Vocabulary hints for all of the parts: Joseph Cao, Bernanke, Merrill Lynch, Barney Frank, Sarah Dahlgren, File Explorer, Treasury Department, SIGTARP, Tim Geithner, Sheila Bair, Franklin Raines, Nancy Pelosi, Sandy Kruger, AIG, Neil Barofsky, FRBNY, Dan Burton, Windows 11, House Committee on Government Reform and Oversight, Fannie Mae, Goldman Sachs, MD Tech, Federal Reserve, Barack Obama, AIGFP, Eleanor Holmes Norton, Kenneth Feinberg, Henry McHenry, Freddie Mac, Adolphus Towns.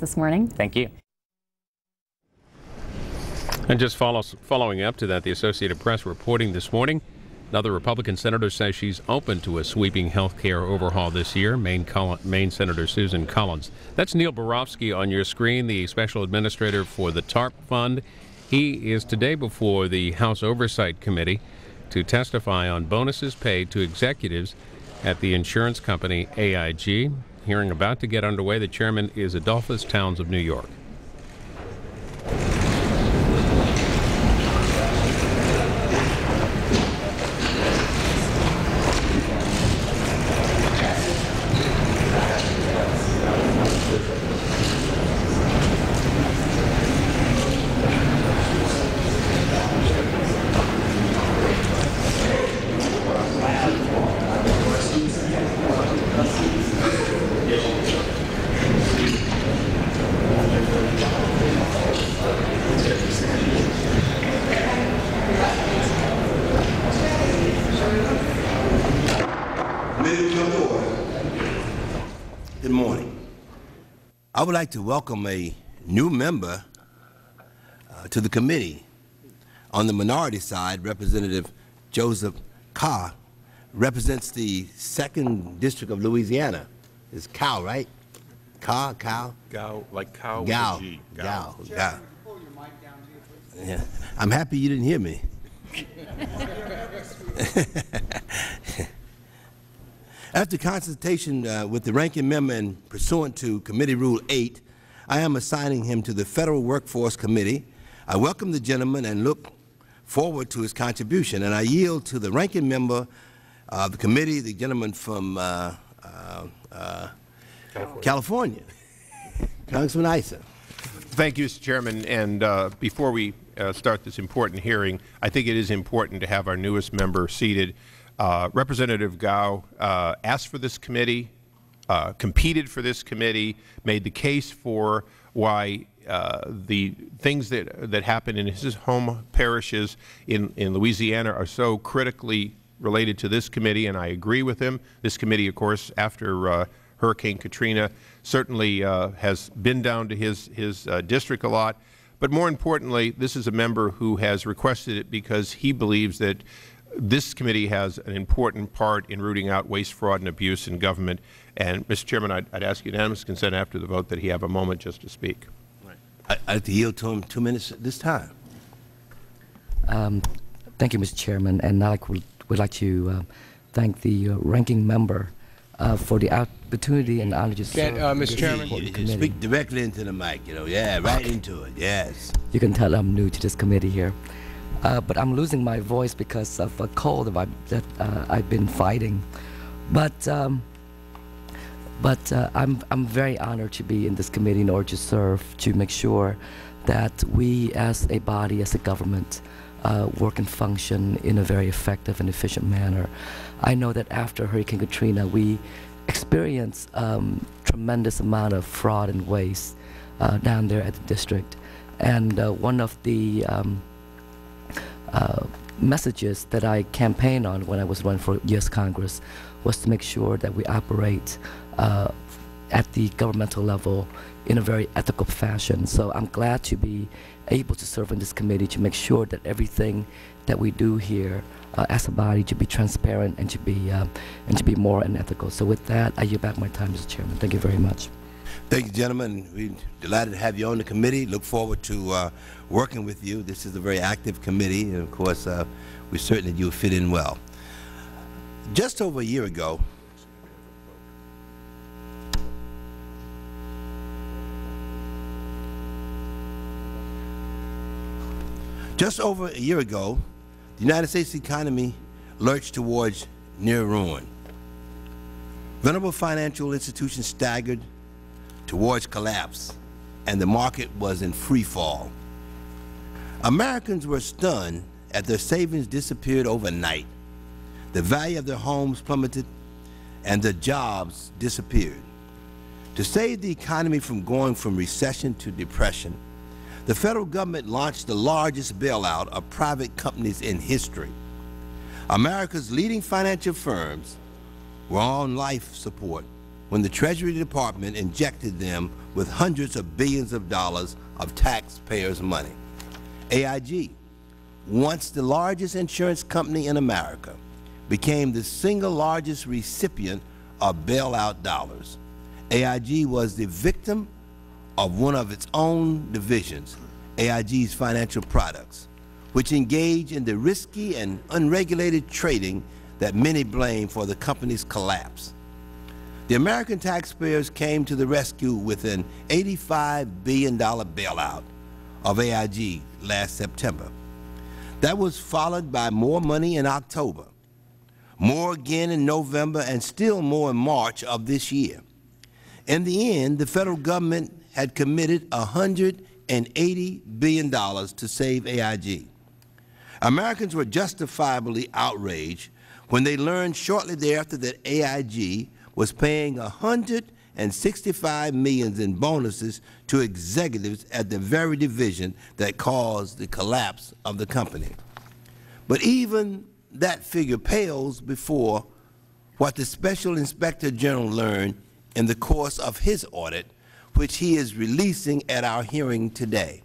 this morning. Thank you. And just following up to that, the Associated Press reporting this morning, another Republican senator says she's open to a sweeping health care overhaul this year, Maine Senator Susan Collins. That's Neil Barofsky on your screen, the special administrator for the TARP fund. He is today before the House Oversight Committee to testify on bonuses paid to executives at the insurance company AIG. Hearing about to get underway, the chairman is Adolphus Towns of New York. I would like to welcome a new member to the committee. On the minority side, Representative Joseph Cao represents the 2nd District of Louisiana. It's Cao, right? Cao, Cao? Cao, like Cao with a G. Cao. Cao. Chair, pull your mic down to you, please. Yeah. I'm happy you didn't hear me. After consultation with the ranking member and pursuant to Committee Rule 8, I am assigning him to the Federal Workforce Committee. I welcome the gentleman and look forward to his contribution. And I yield to the ranking member of the committee, the gentleman from California, Congressman Issa. Thank you, Mr. Chairman. And before we start this important hearing, I think it is important to have our newest member seated. Representative Cao asked for this committee, competed for this committee, made the case for why the things that happen in his home parishes in Louisiana are so critically related to this committee, and I agree with him. This committee, of course, after Hurricane Katrina, certainly has been down to his district a lot. But more importantly, this is a member who has requested it because he believes that this committee has an important part in rooting out waste, fraud, and abuse in government. And, Mr. Chairman, I'd ask unanimous consent after the vote that he have a moment just to speak. Right. I'd like to yield to him 2 minutes at this time. Thank you, Mr. Chairman. And I would like to thank the ranking member for the opportunity and honor to serve. Mr. Chairman, speak directly into the mic, you know. Yeah, right into it. Yes. You can tell I'm new to this committee here. But I'm losing my voice because of a cold that I've been fighting. But I'm very honored to be in this committee in order to serve, to make sure that we as a body, as a government, work and function in a very effective and efficient manner. I know that after Hurricane Katrina, we experienced tremendous amount of fraud and waste down there at the district. And one of the messages that I campaigned on when I was running for U.S. Congress was to make sure that we operate at the governmental level in a very ethical fashion. So I'm glad to be able to serve in this committee to make sure that everything that we do here as a body to be transparent and to be more unethical. So with that, I yield back my time, Mr. Chairman. Thank you very much. Thank you, gentlemen. We're delighted to have you on the committee. Look forward to working with you. This is a very active committee, and of course, we're certain that you'll fit in well. Just over a year ago, the United States economy lurched towards near ruin. Vulnerable financial institutions staggered towards collapse, and the market was in free fall. Americans were stunned as their savings disappeared overnight. The value of their homes plummeted, and their jobs disappeared. To save the economy from going from recession to depression, the federal government launched the largest bailout of private companies in history. America's leading financial firms were on life support when the Treasury Department injected them with hundreds of billions of dollars of taxpayers' money. AIG, once the largest insurance company in America, became the single largest recipient of bailout dollars. AIG was the victim of one of its own divisions, AIG's financial products, which engage in the risky and unregulated trading that many blame for the company's collapse. The American taxpayers came to the rescue with an $85 billion bailout of AIG last September. That was followed by more money in October, more again in November, and still more in March of this year. In the end, the Federal Government had committed $180 billion to save AIG. Americans were justifiably outraged when they learned shortly thereafter that AIG was paying $165 million in bonuses to executives at the very division that caused the collapse of the company. But even that figure pales before what the Special Inspector General learned in the course of his audit, which he is releasing at our hearing today.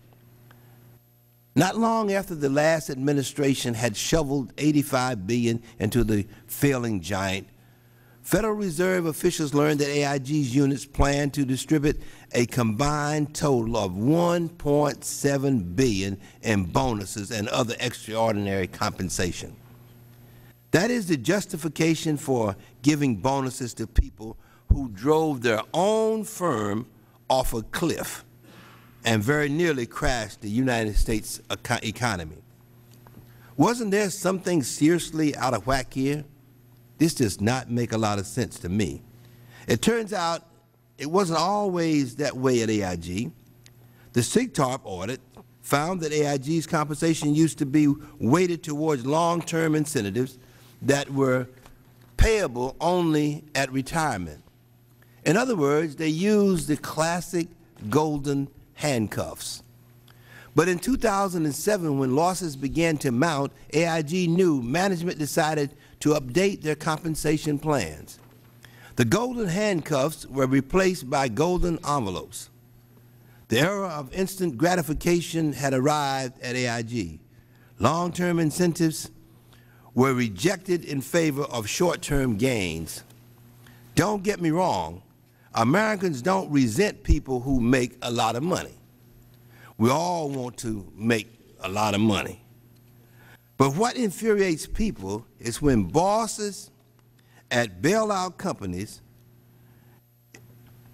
Not long after the last administration had shoveled $85 billion into the failing giant, Federal Reserve officials learned that AIG's units planned to distribute a combined total of $1.7 billion in bonuses and other extraordinary compensation. That is the justification for giving bonuses to people who drove their own firm off a cliff and very nearly crashed the United States economy. Wasn't there something seriously out of whack here? This does not make a lot of sense to me. It turns out it wasn't always that way at AIG. The SIGTARP audit found that AIG's compensation used to be weighted towards long-term incentives that were payable only at retirement. In other words, they used the classic golden handcuffs. But in 2007, when losses began to mount, AIG knew management decided to update their compensation plans. The golden handcuffs were replaced by golden envelopes. The era of instant gratification had arrived at AIG. Long-term incentives were rejected in favor of short-term gains. Don't get me wrong, Americans don't resent people who make a lot of money. We all want to make a lot of money. But what infuriates people is when bosses at bailout companies,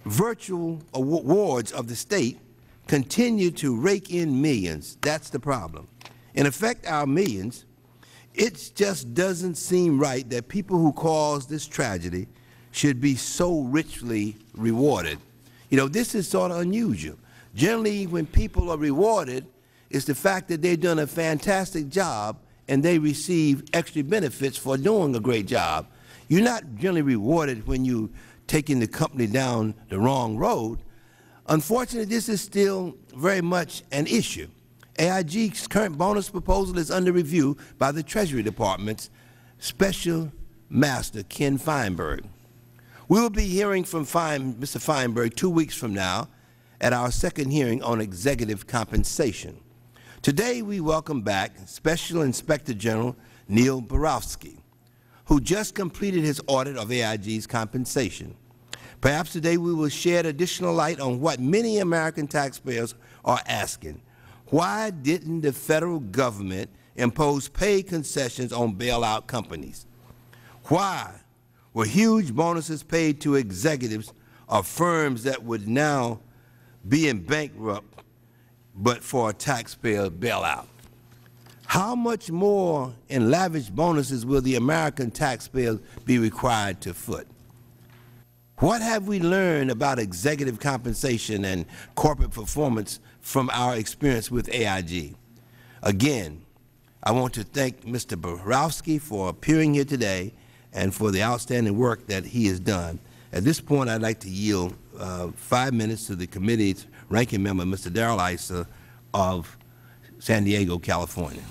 virtual wards of the state, continue to rake in millions. That's the problem. In effect, our millions. It just doesn't seem right that people who caused this tragedy should be so richly rewarded. You know, this is sort of unusual. Generally, when people are rewarded, it's the fact that they've done a fantastic job and they receive extra benefits for doing a great job. You're not generally rewarded when you're taking the company down the wrong road. Unfortunately, this is still very much an issue. AIG's current bonus proposal is under review by the Treasury Department's Special Master, Ken Feinberg. We will be hearing from Mr. Feinberg 2 weeks from now at our second hearing on executive compensation. Today, we welcome back Special Inspector General Neil Barofsky, who just completed his audit of AIG's compensation. Perhaps today we will shed additional light on what many American taxpayers are asking. Why didn't the Federal Government impose pay concessions on bailout companies? Why were huge bonuses paid to executives of firms that would now be in bankrupt but for a taxpayer bailout? How much more in lavish bonuses will the American taxpayer be required to foot? What have we learned about executive compensation and corporate performance from our experience with AIG? Again, I want to thank Mr. Barofsky for appearing here today and for the outstanding work that he has done. At this point, I'd like to yield 5 minutes to the committee's ranking member, Mr. Darrell Issa of San Diego, California.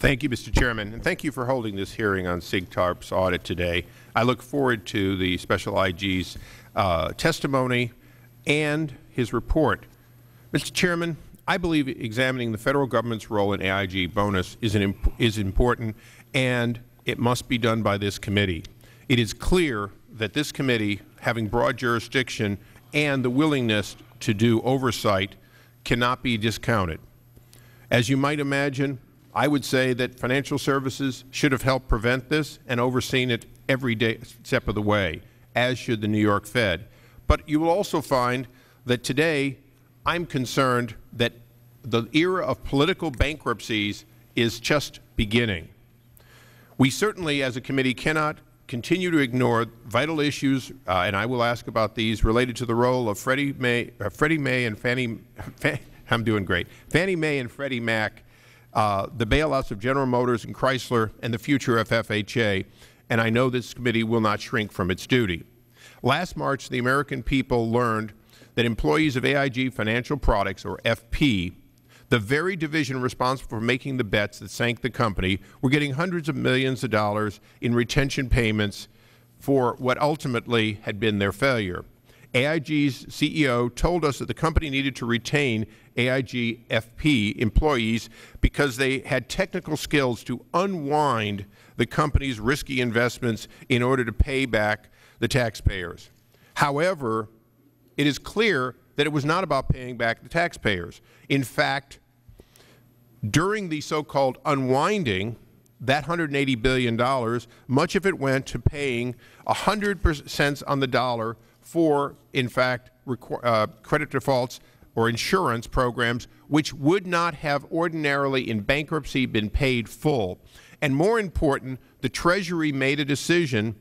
Thank you, Mr. Chairman, and thank you for holding this hearing on SIGTARP's audit today. I look forward to the Special IG's testimony and his report. Mr. Chairman, I believe examining the Federal Government's role in AIG bonus is important, and it must be done by this committee. It is clear that this committee, having broad jurisdiction and the willingness to do oversight, cannot be discounted. As you might imagine, I would say that financial services should have helped prevent this and overseen it every day step of the way, as should the New York Fed. But you will also find that today I'm concerned that the era of political bankruptcies is just beginning. We certainly, as a committee, cannot continue to ignore vital issues, and I will ask about these, related to the role of Fannie Mae and Freddie Mac, the bailouts of General Motors and Chrysler, and the future of FHA, and I know this committee will not shrink from its duty. Last March, the American people learned that employees of AIG Financial Products, or FP, the very division responsible for making the bets that sank the company, were getting hundreds of millions of dollars in retention payments for what ultimately had been their failure. AIG's CEO told us that the company needed to retain AIGFP employees because they had technical skills to unwind the company's risky investments in order to pay back the taxpayers. However, it is clear that it was not about paying back the taxpayers. In fact, during the so-called unwinding, that $180 billion, much of it went to paying 100% on the dollar for, in fact, credit defaults or insurance programs, which would not have ordinarily in bankruptcy been paid full. And more important, the Treasury made a decision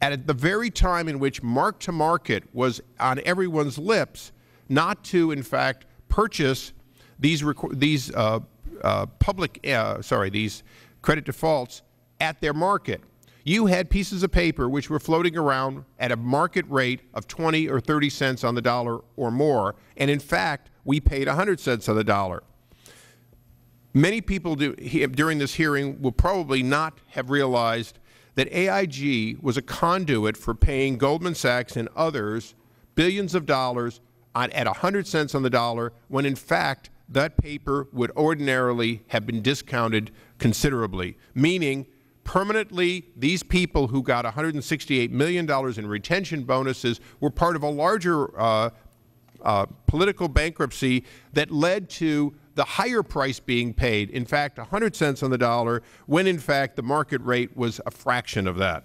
at the very time in which mark-to-market was on everyone's lips, not to, in fact, purchase these credit defaults at their market. You had pieces of paper which were floating around at a market rate of 20 or 30 cents on the dollar or more, and in fact, we paid 100 cents on the dollar. Many people during this hearing will probably not have realized that AIG was a conduit for paying Goldman Sachs and others billions of dollars at 100 cents on the dollar, when in fact that paper would ordinarily have been discounted considerably, meaning permanently these people who got $168 million in retention bonuses were part of a larger political bankruptcy that led to the higher price being paid, in fact 100 cents on the dollar, when in fact the market rate was a fraction of that.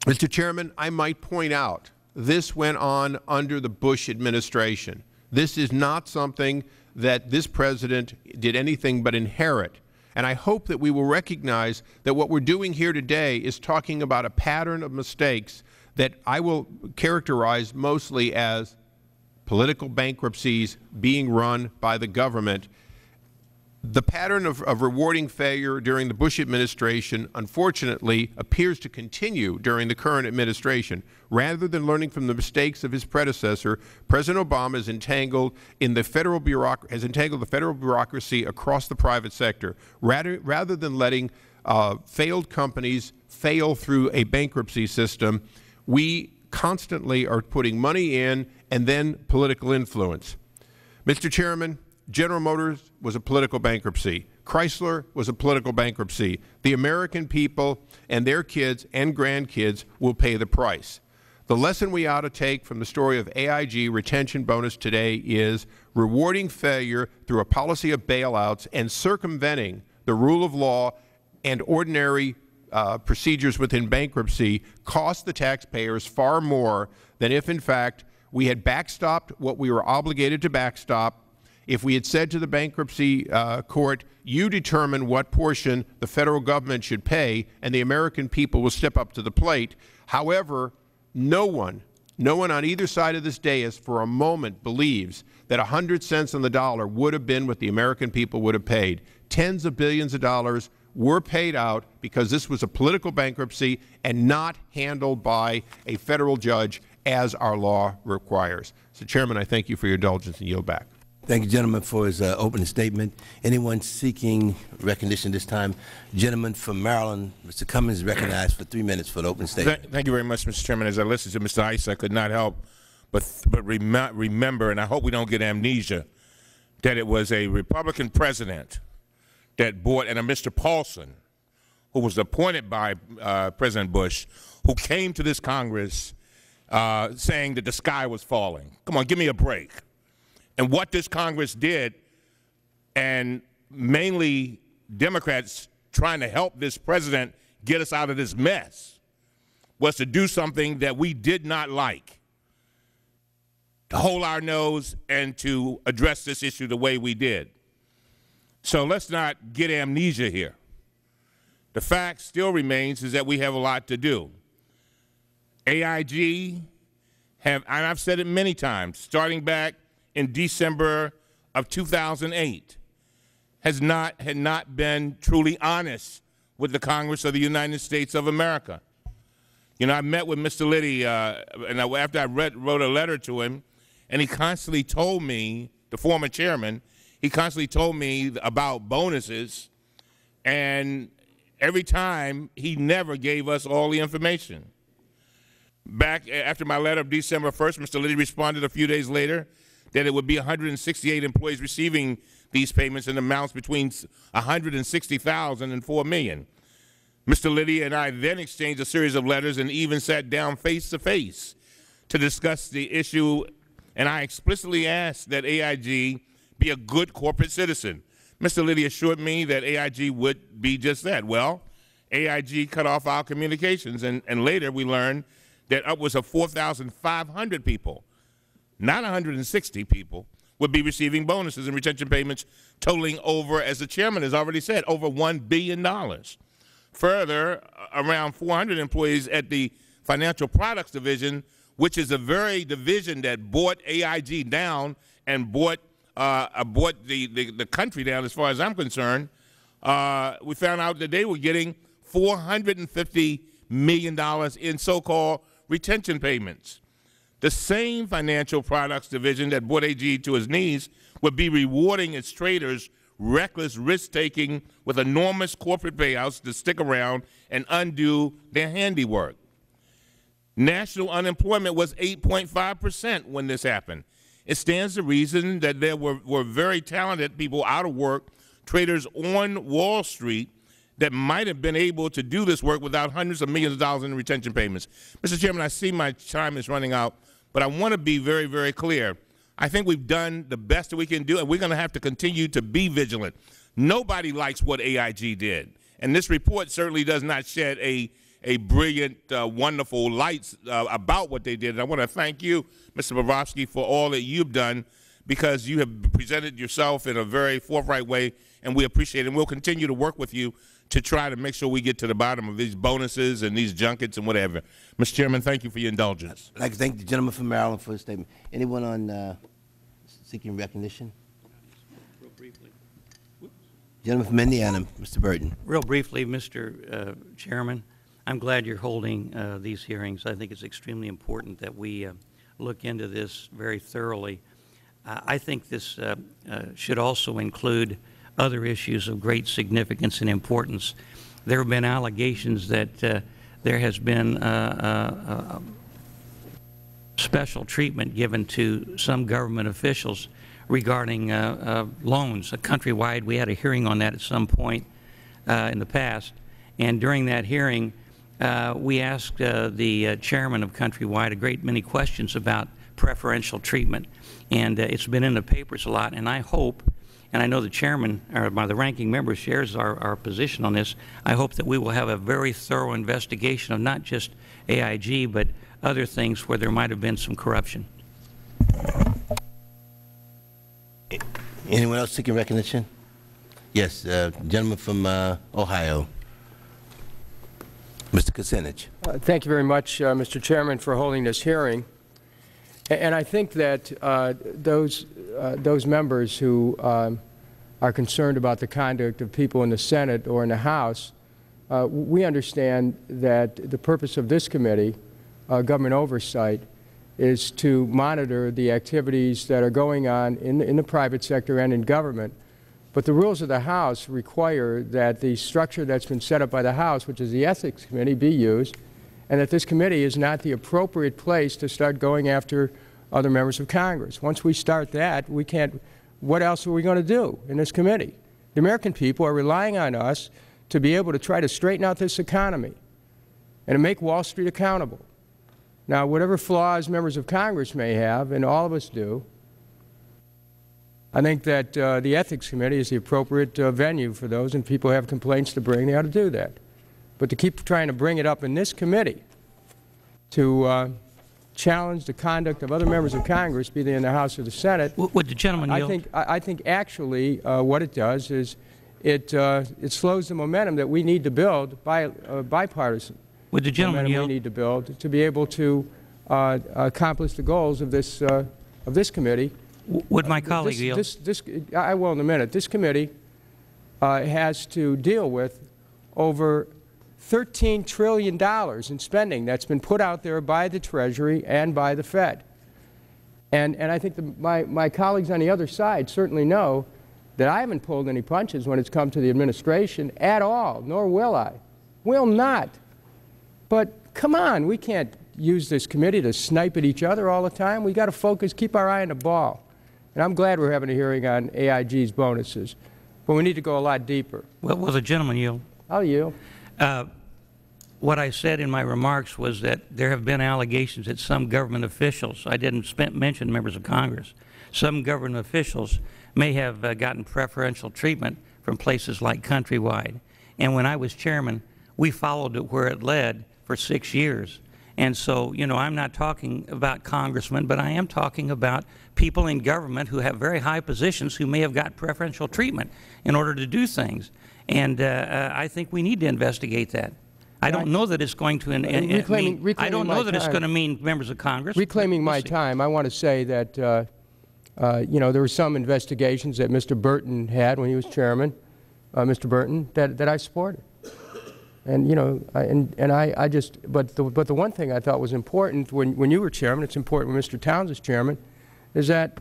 Mr. Chairman, I might point out this went on under the Bush administration. This is not something that this President did anything but inherit. And I hope that we will recognize that what we are doing here today is talking about a pattern of mistakes that I will characterize mostly as political bankruptcies being run by the government. The pattern of rewarding failure during the Bush administration, unfortunately, appears to continue during the current administration. Rather than learning from the mistakes of his predecessor, President Obama is entangled in the federal bureaucracy across the private sector. Rather than letting failed companies fail through a bankruptcy system, we constantly are putting money in and then political influence. Mr. Chairman, General Motors was a political bankruptcy. Chrysler was a political bankruptcy. The American people and their kids and grandkids will pay the price. The lesson we ought to take from the story of AIG retention bonus today is rewarding failure through a policy of bailouts and circumventing the rule of law and ordinary procedures within bankruptcy cost the taxpayers far more than if, in fact, we had backstopped what we were obligated to backstop, if we had said to the bankruptcy court, you determine what portion the Federal Government should pay, and the American people will step up to the plate. However, no one on either side of this dais for a moment believes that 100 cents on the dollar would have been what the American people would have paid. Tens of billions of dollars were paid out because this was a political bankruptcy and not handled by a Federal judge as our law requires. So, Chairman, I thank you for your indulgence and yield back. Thank you, gentleman, for his opening statement. Anyone seeking recognition this time? Gentleman from Maryland, Mr. Cummings, is recognized for 3 minutes for the opening statement. Thank you very much, Mr. Chairman. As I listened to Mr. Issa, I could not help but remember, and I hope we don't get amnesia, that it was a Republican president that bought, and a Mr. Paulson, who was appointed by President Bush, who came to this Congress saying that the sky was falling. Come on, give me a break. And what this Congress did, and mainly Democrats trying to help this president get us out of this mess, was to do something that we did not like, to hold our nose and to address this issue the way we did. So let's not get amnesia here. The fact still remains is that we have a lot to do. AIG have, and I've said it many times, starting back in December of 2008, had not been truly honest with the Congress of the United States of America. You know, I met with Mr. Liddy, and after I wrote a letter to him, and he constantly told me, the former chairman, he constantly told me about bonuses, and every time he never gave us all the information. Back after my letter of December 1st, Mr. Liddy responded a few days later that it would be 168 employees receiving these payments in amounts between $160,000 and $4 million. Mr. Liddy and I then exchanged a series of letters and even sat down face-to-face to discuss the issue, and I explicitly asked that AIG be a good corporate citizen. Mr. Liddy assured me that AIG would be just that. Well, AIG cut off our communications, and later we learned that upwards of 4,500 people, not 160 people, would be receiving bonuses and retention payments totaling over, as the chairman has already said, over $1 billion. Further, around 400 employees at the Financial Products Division, which is the very division that bought AIG down and bought the country down, as far as I'm concerned, we found out that they were getting $450 million in so-called retention payments. The same Financial Products Division that brought AIG to its knees would be rewarding its traders' reckless risk-taking with enormous corporate payouts to stick around and undo their handiwork. National unemployment was 8.5% when this happened. It stands to reason that there were very talented people out of work, traders on Wall Street, that might have been able to do this work without hundreds of millions of dollars in retention payments. Mr. Chairman, I see my time is running out, but I want to be very, very clear. I think we've done the best that we can do, and we're going to have to continue to be vigilant. Nobody likes what AIG did, and this report certainly does not shed a brilliant, wonderful light about what they did. And I want to thank you, Mr. Barofsky, for all that you've done, because you have presented yourself in a very forthright way, and we appreciate it. And we'll continue to work with you to try to make sure we get to the bottom of these bonuses and these junkets and whatever. Mr. Chairman, thank you for your indulgence. I'd like to thank the gentleman from Maryland for his statement. Anyone on seeking recognition? Real briefly. Whoops. Gentleman from Indiana, Mr. Burton. Real briefly, Mr. Chairman, I'm glad you're holding these hearings. I think it's extremely important that we look into this very thoroughly. I think this should also include other issues of great significance and importance. There have been allegations that there has been special treatment given to some government officials regarding loans. Countrywide, we had a hearing on that at some point in the past, and during that hearing, we asked the chairman of Countrywide a great many questions about preferential treatment, and it's been in the papers a lot, and I hope, and I know the chairman, or the ranking member shares our position on this, I hope that we will have a very thorough investigation of not just AIG, but other things where there might have been some corruption. Anyone else seeking recognition? Yes, gentleman from Ohio, Mr. Kucinich. Thank you very much, Mr. Chairman, for holding this hearing. And I think that those members who are concerned about the conduct of people in the Senate or in the House, we understand that the purpose of this committee, government oversight, is to monitor the activities that are going on in the private sector and in government. But the rules of the House require that the structure that's been set up by the House, which is the Ethics Committee, be used, and that this committee is not the appropriate place to start going after other members of Congress. Once we start that, we can't, what else are we going to do in this committee? The American people are relying on us to be able to try to straighten out this economy and to make Wall Street accountable. Now, whatever flaws members of Congress may have, and all of us do, I think that the Ethics Committee is the appropriate venue for those, and people have complaints to bring, they ought to do that. But to keep trying to bring it up in this committee to challenge the conduct of other members of Congress, be they in the House or the Senate, would the gentleman yield? I think actually what it does is it slows the momentum that we need to build by bipartisan. Would the gentleman yield? We need to build to be able to accomplish the goals of this committee. Would my colleague yield? I will in a minute. This committee has to deal with over $13 trillion in spending that's been put out there by the Treasury and by the Fed. And I think my colleagues on the other side certainly know that I haven't pulled any punches when it's come to the administration at all, nor will I. Will not. But come on, we can't use this committee to snipe at each other all the time. We've got to focus, keep our eye on the ball. And I'm glad we're having a hearing on AIG's bonuses, but we need to go a lot deeper. Well, will the gentleman yield? I'll yield. What I said in my remarks was that there have been allegations that some government officials, I didn't mention members of Congress, some government officials may have gotten preferential treatment from places like Countrywide. And when I was chairman, we followed it where it led for 6 years. And so, you know, I'm not talking about congressmen, but I am talking about people in government who have very high positions who may have got preferential treatment in order to do things. And I think we need to investigate that. I don't know that it's going to mean members of Congress. Reclaiming my time, I want to say that, you know, there were some investigations that Mr. Burton had when he was chairman, Mr. Burton, that I supported. And, you know, but the one thing I thought was important when you were chairman, it's important when Mr. Towns is chairman, is that,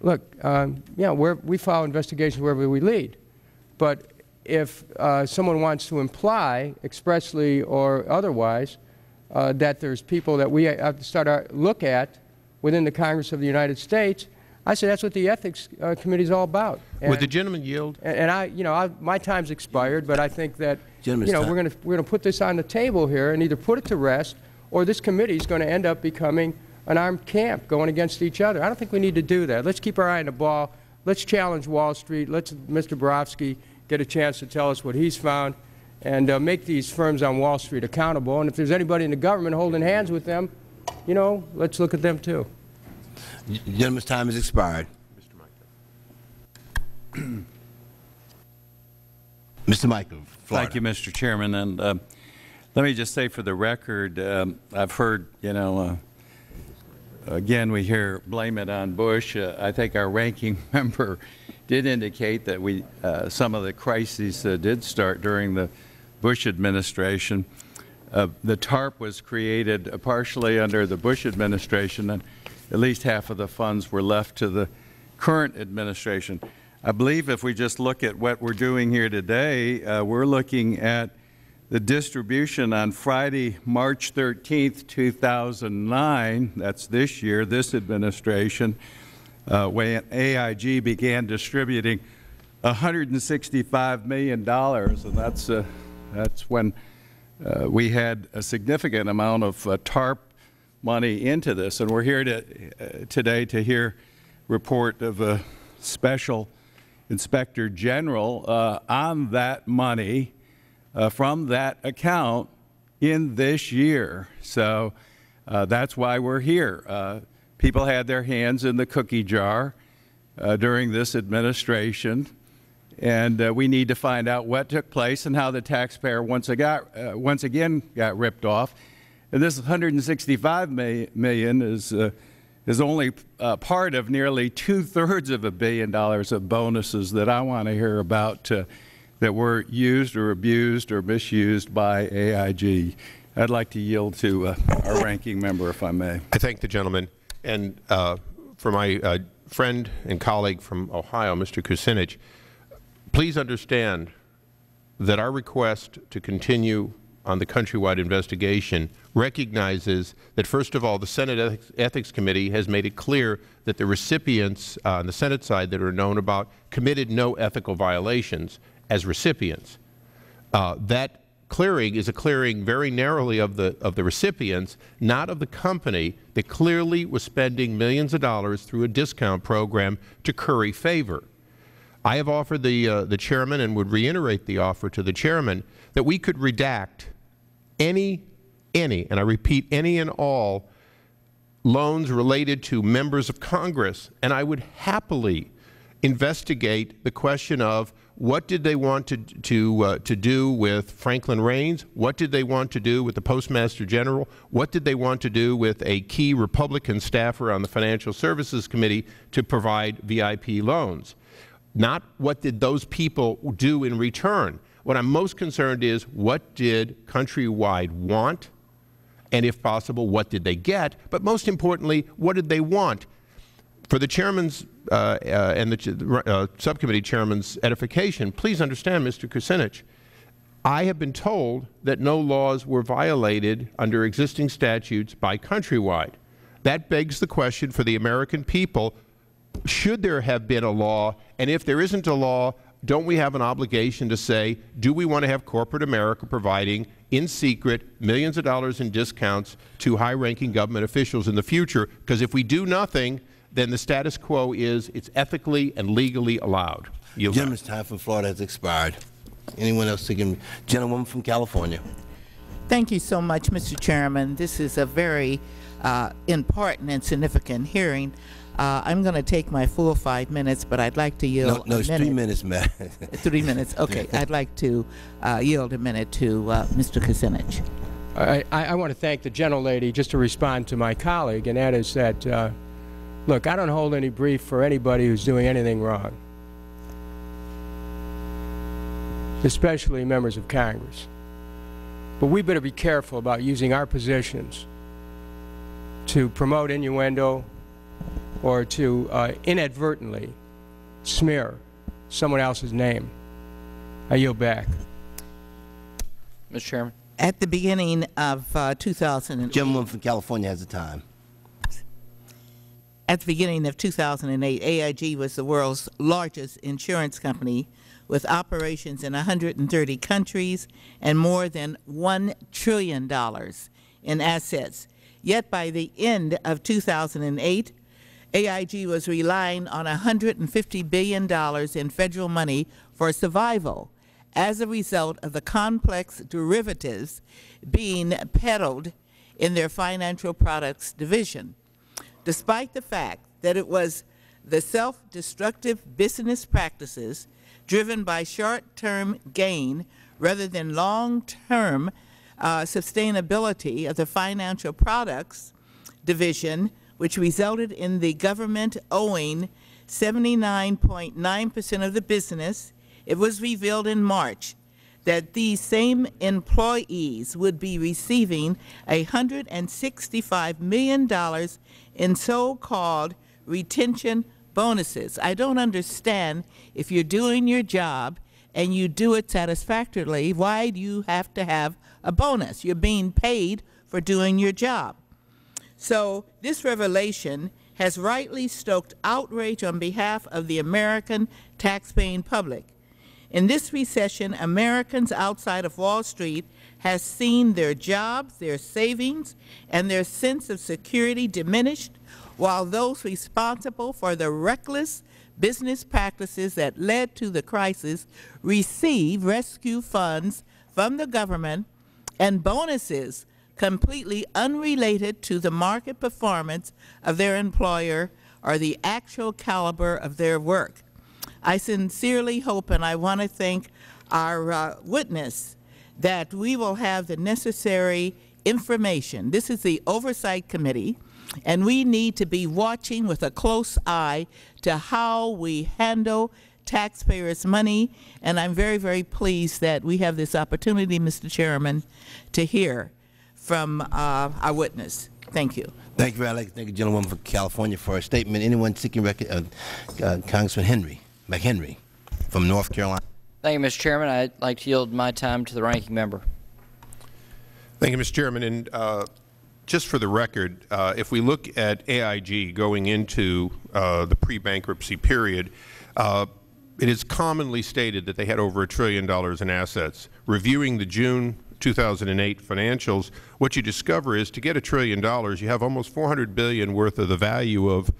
look, you know, we follow investigations wherever we lead. But if someone wants to imply, expressly or otherwise, that there's people that we have to start our look at within the Congress of the United States, I say that's what the Ethics Committee is all about. And, would the gentleman yield? And I, you know, my time's expired, but I think that, gentleman's, you know, we're going to put this on the table here and either put it to rest, or this committee is going to end up becoming an armed camp going against each other. I don't think we need to do that. Let's keep our eye on the ball. Let's challenge Wall Street. Let's Mr. Barofsky get a chance to tell us what he's found, and make these firms on Wall Street accountable. And if there's anybody in the government holding hands with them, you know, let's look at them too. The gentleman's time has expired. Mr. Michael. Mr. Michael, Florida. Thank you, Mr. Chairman. And let me just say for the record, I've heard, you know, again, we hear blame it on Bush. I think our ranking member did indicate that we, some of the crises did start during the Bush administration. The TARP was created partially under the Bush administration, and at least half of the funds were left to the current administration. I believe if we just look at what we're doing here today, we're looking at the distribution on Friday, March 13th, 2009, that's this year, this administration, when AIG began distributing $165 million, and that's when we had a significant amount of TARP money into this. And we're here to, today to hear report of a special inspector general on that money from that account in this year. So that's why we're here. People had their hands in the cookie jar during this administration, and we need to find out what took place and how the taxpayer once again got ripped off. And this $165 million is only part of nearly two-thirds of $1 billion of bonuses that I want to hear about that were used or abused or misused by AIG. I'd like to yield to our ranking member, if I may. I thank the gentleman. And for my friend and colleague from Ohio, Mr. Kucinich, please understand that our request to continue on the countrywide investigation recognizes that, first of all, the Senate Ethics Committee has made it clear that the recipients on the Senate side that are known about committed no ethical violations as recipients. That clearing is a clearing very narrowly of the recipients, not of the company that clearly was spending millions of dollars through a discount program to curry favor. I have offered the chairman, and would reiterate the offer to the chairman, that we could redact any, and I repeat, any and all loans related to members of Congress, and I would happily investigate the question of what did they want to do with Franklin Raines, what did they want to do with the Postmaster General, what did they want to do with a key Republican staffer on the Financial Services Committee to provide VIP loans. Not what did those people do in return. What I'm most concerned is what did Countrywide want, and if possible, what did they get, but most importantly, what did they want? For the chairman's and the subcommittee chairman's edification, please understand, Mr. Kucinich, I have been told that no laws were violated under existing statutes by Countrywide. That begs the question for the American people, should there have been a law, and if there isn't a law, don't we have an obligation to say, do we want to have corporate America providing in secret millions of dollars in discounts to high-ranking government officials in the future? Because if we do nothing, then the status quo is it's ethically and legally allowed. The gentleman's time from Florida has expired. Anyone else taking? Gentlewoman from California. Thank you so much, Mr. Chairman. This is a very important and significant hearing. I'm going to take my full 5 minutes, but I'd like to yield a minute. No, it's 3 minutes, Matt. 3 minutes. Okay. I'd like to yield a minute to Mr. Kucinich. I want to thank the gentlelady just to respond to my colleague, and that is that, look, I don't hold any brief for anybody who's doing anything wrong, especially members of Congress. But we better be careful about using our positions to promote innuendo, or to inadvertently smear someone else's name. I yield back. Mr. Chairman. At the beginning of 2008, gentleman from California has the time. At the beginning of 2008, AIG was the world's largest insurance company, with operations in 130 countries and more than $1 trillion in assets. Yet by the end of 2008, AIG was relying on $150 billion in federal money for survival as a result of the complex derivatives being peddled in their financial products division. Despite the fact that it was the self-destructive business practices driven by short-term gain rather than long-term sustainability of the financial products division, which resulted in the government owing 79.9% of the business, it was revealed in March that these same employees would be receiving $165 million in so-called retention bonuses. I don't understand, if you are doing your job and you do it satisfactorily, why do you have to have a bonus? You are being paid for doing your job. So this revelation has rightly stoked outrage on behalf of the American taxpaying public. In this recession, Americans outside of Wall Street have seen their jobs, their savings, and their sense of security diminished, while those responsible for the reckless business practices that led to the crisis receive rescue funds from the government and bonuses completely unrelated to the market performance of their employer or the actual caliber of their work. I sincerely hope, and I want to thank our witness, that we will have the necessary information. This is the Oversight Committee, and we need to be watching with a close eye to how we handle taxpayers' money, and I am very, very pleased that we have this opportunity, Mr. Chairman, to hear from our witness. Thank you. Thank you, Alex. Thank you, gentlewoman from California, for her statement. Anyone seeking record? Congressman McHenry from North Carolina. Thank you, Mr. Chairman. I'd like to yield my time to the ranking member. Thank you, Mr. Chairman. And just for the record, if we look at AIG going into the pre-bankruptcy period, it is commonly stated that they had over $1 trillion in assets. Reviewing the June 2008 financials, what you discover is to get $1 trillion, you have almost $400 billion worth of the value of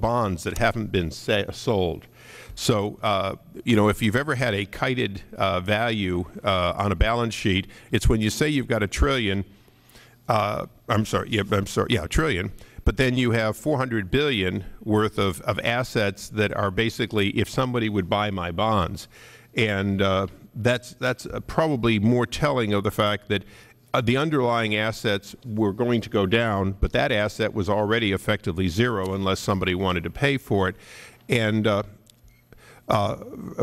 bonds that haven't been sold. So, you know, if you've ever had a kited value on a balance sheet, it's when you say you've got a trillion, but then you have $400 billion worth of assets that are basically, if somebody would buy my bonds, and that's probably more telling of the fact that the underlying assets were going to go down, but that asset was already effectively zero unless somebody wanted to pay for it. And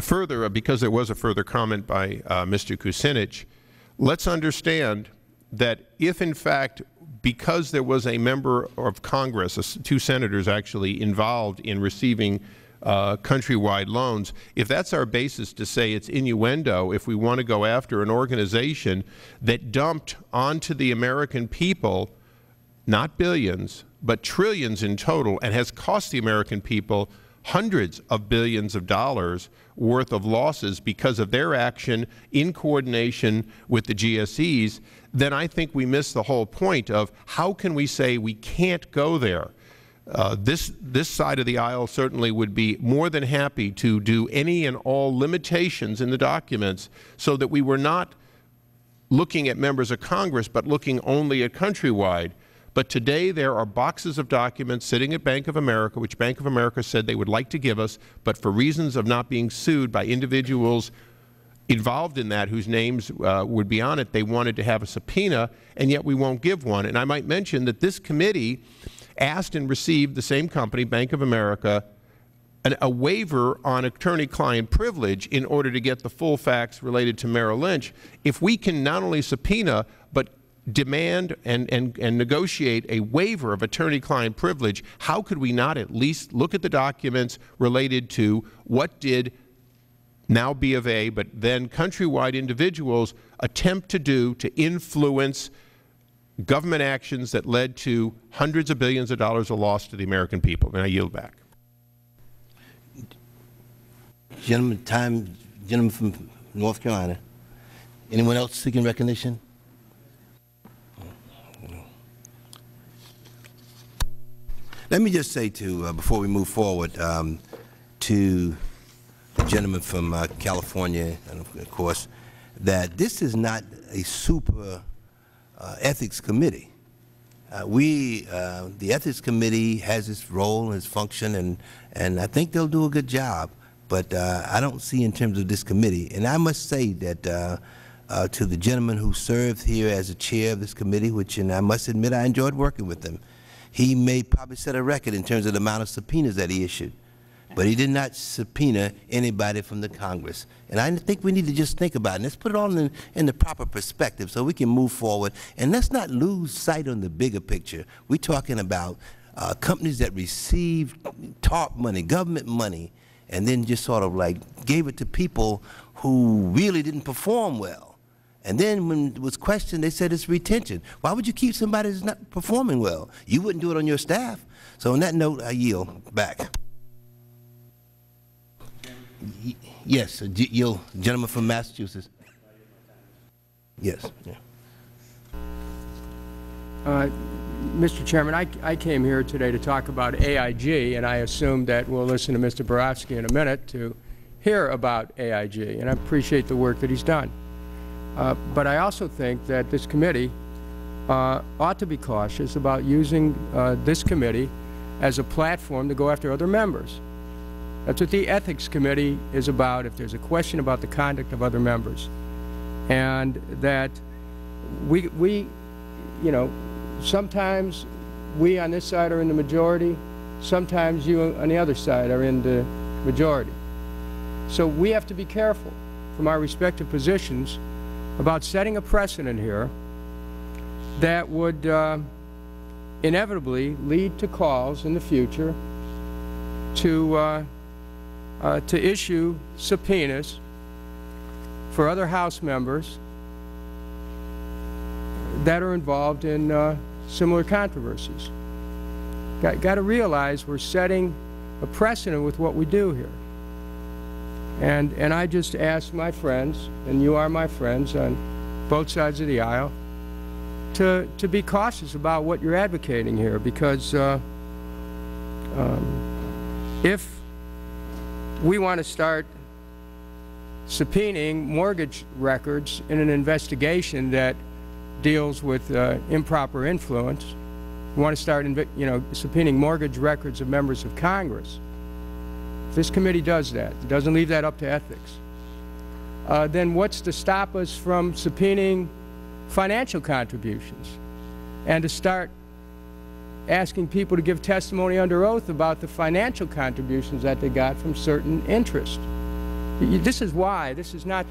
further, because there was a further comment by Mr. Kucinich, let's understand that if, in fact, because there was a member of Congress, two senators actually involved in receiving countrywide loans, if that's our basis to say it's innuendo, if we want to go after an organization that dumped onto the American people not billions but trillions in total and has cost the American people hundreds of billions of dollars worth of losses because of their action in coordination with the GSEs, then I think we miss the whole point of how can we say we can't go there. This side of the aisle certainly would be more than happy to do any and all limitations in the documents so that we were not looking at members of Congress but looking only at countrywide. But today there are boxes of documents sitting at Bank of America, which Bank of America said they would like to give us, but for reasons of not being sued by individuals involved in that whose names would be on it, they wanted to have a subpoena, and yet we won't give one. And I might mention that this committee asked and received the same company, Bank of America, a waiver on attorney-client privilege in order to get the full facts related to Merrill Lynch. If we can not only subpoena but demand and negotiate a waiver of attorney-client privilege, how could we not at least look at the documents related to what did now B of A, but then countrywide individuals attempt to do to influence government actions that led to hundreds of billions of dollars of loss to the American people? And I yield back. Gentleman from North Carolina. Anyone else seeking recognition? Let me just say, too, before we move forward, to the gentleman from California, and of course, that this is not a super ethics committee. The ethics committee has its role, its function, and I think they'll do a good job. But I don't see in terms of this committee, and I must say that to the gentleman who served here as a chair of this committee, which, and I must admit, I enjoyed working with him. He may probably set a record in terms of the amount of subpoenas that he issued, but he did not subpoena anybody from the Congress. And I think we need to just think about it, and let's put it all in the proper perspective so we can move forward. And let's not lose sight on the bigger picture. We're talking about companies that received TARP money, government money, and then just sort of like gave it to people who really didn't perform well. And then when it was questioned, they said it's retention. Why would you keep somebody that's not performing well? You wouldn't do it on your staff. So on that note, I yield back. Yes, gentleman from Massachusetts. Yes. Yeah. Mr. Chairman, I came here today to talk about AIG, and I assume that we'll listen to Mr. Barofsky in a minute to hear about AIG, and I appreciate the work that he's done. But I also think that this committee ought to be cautious about using this committee as a platform to go after other members. That's what the Ethics Committee is about, if there's a question about the conduct of other members. And that we you know, sometimes we on this side are in the majority, sometimes you on the other side are in the majority. So we have to be careful from our respective positions about setting a precedent here that would inevitably lead to calls in the future to issue subpoenas for other House members that are involved in similar controversies. Got to realize we're setting a precedent with what we do here. And I just ask my friends, and you are my friends on both sides of the aisle, to be cautious about what you're advocating here, because if we want to start subpoenaing mortgage records in an investigation that deals with improper influence, we want to start, subpoenaing mortgage records of members of Congress. If this committee does that, it doesn't leave that up to ethics, then what's to stop us from subpoenaing financial contributions and to start asking people to give testimony under oath about the financial contributions that they got from certain interests? This is why. This is not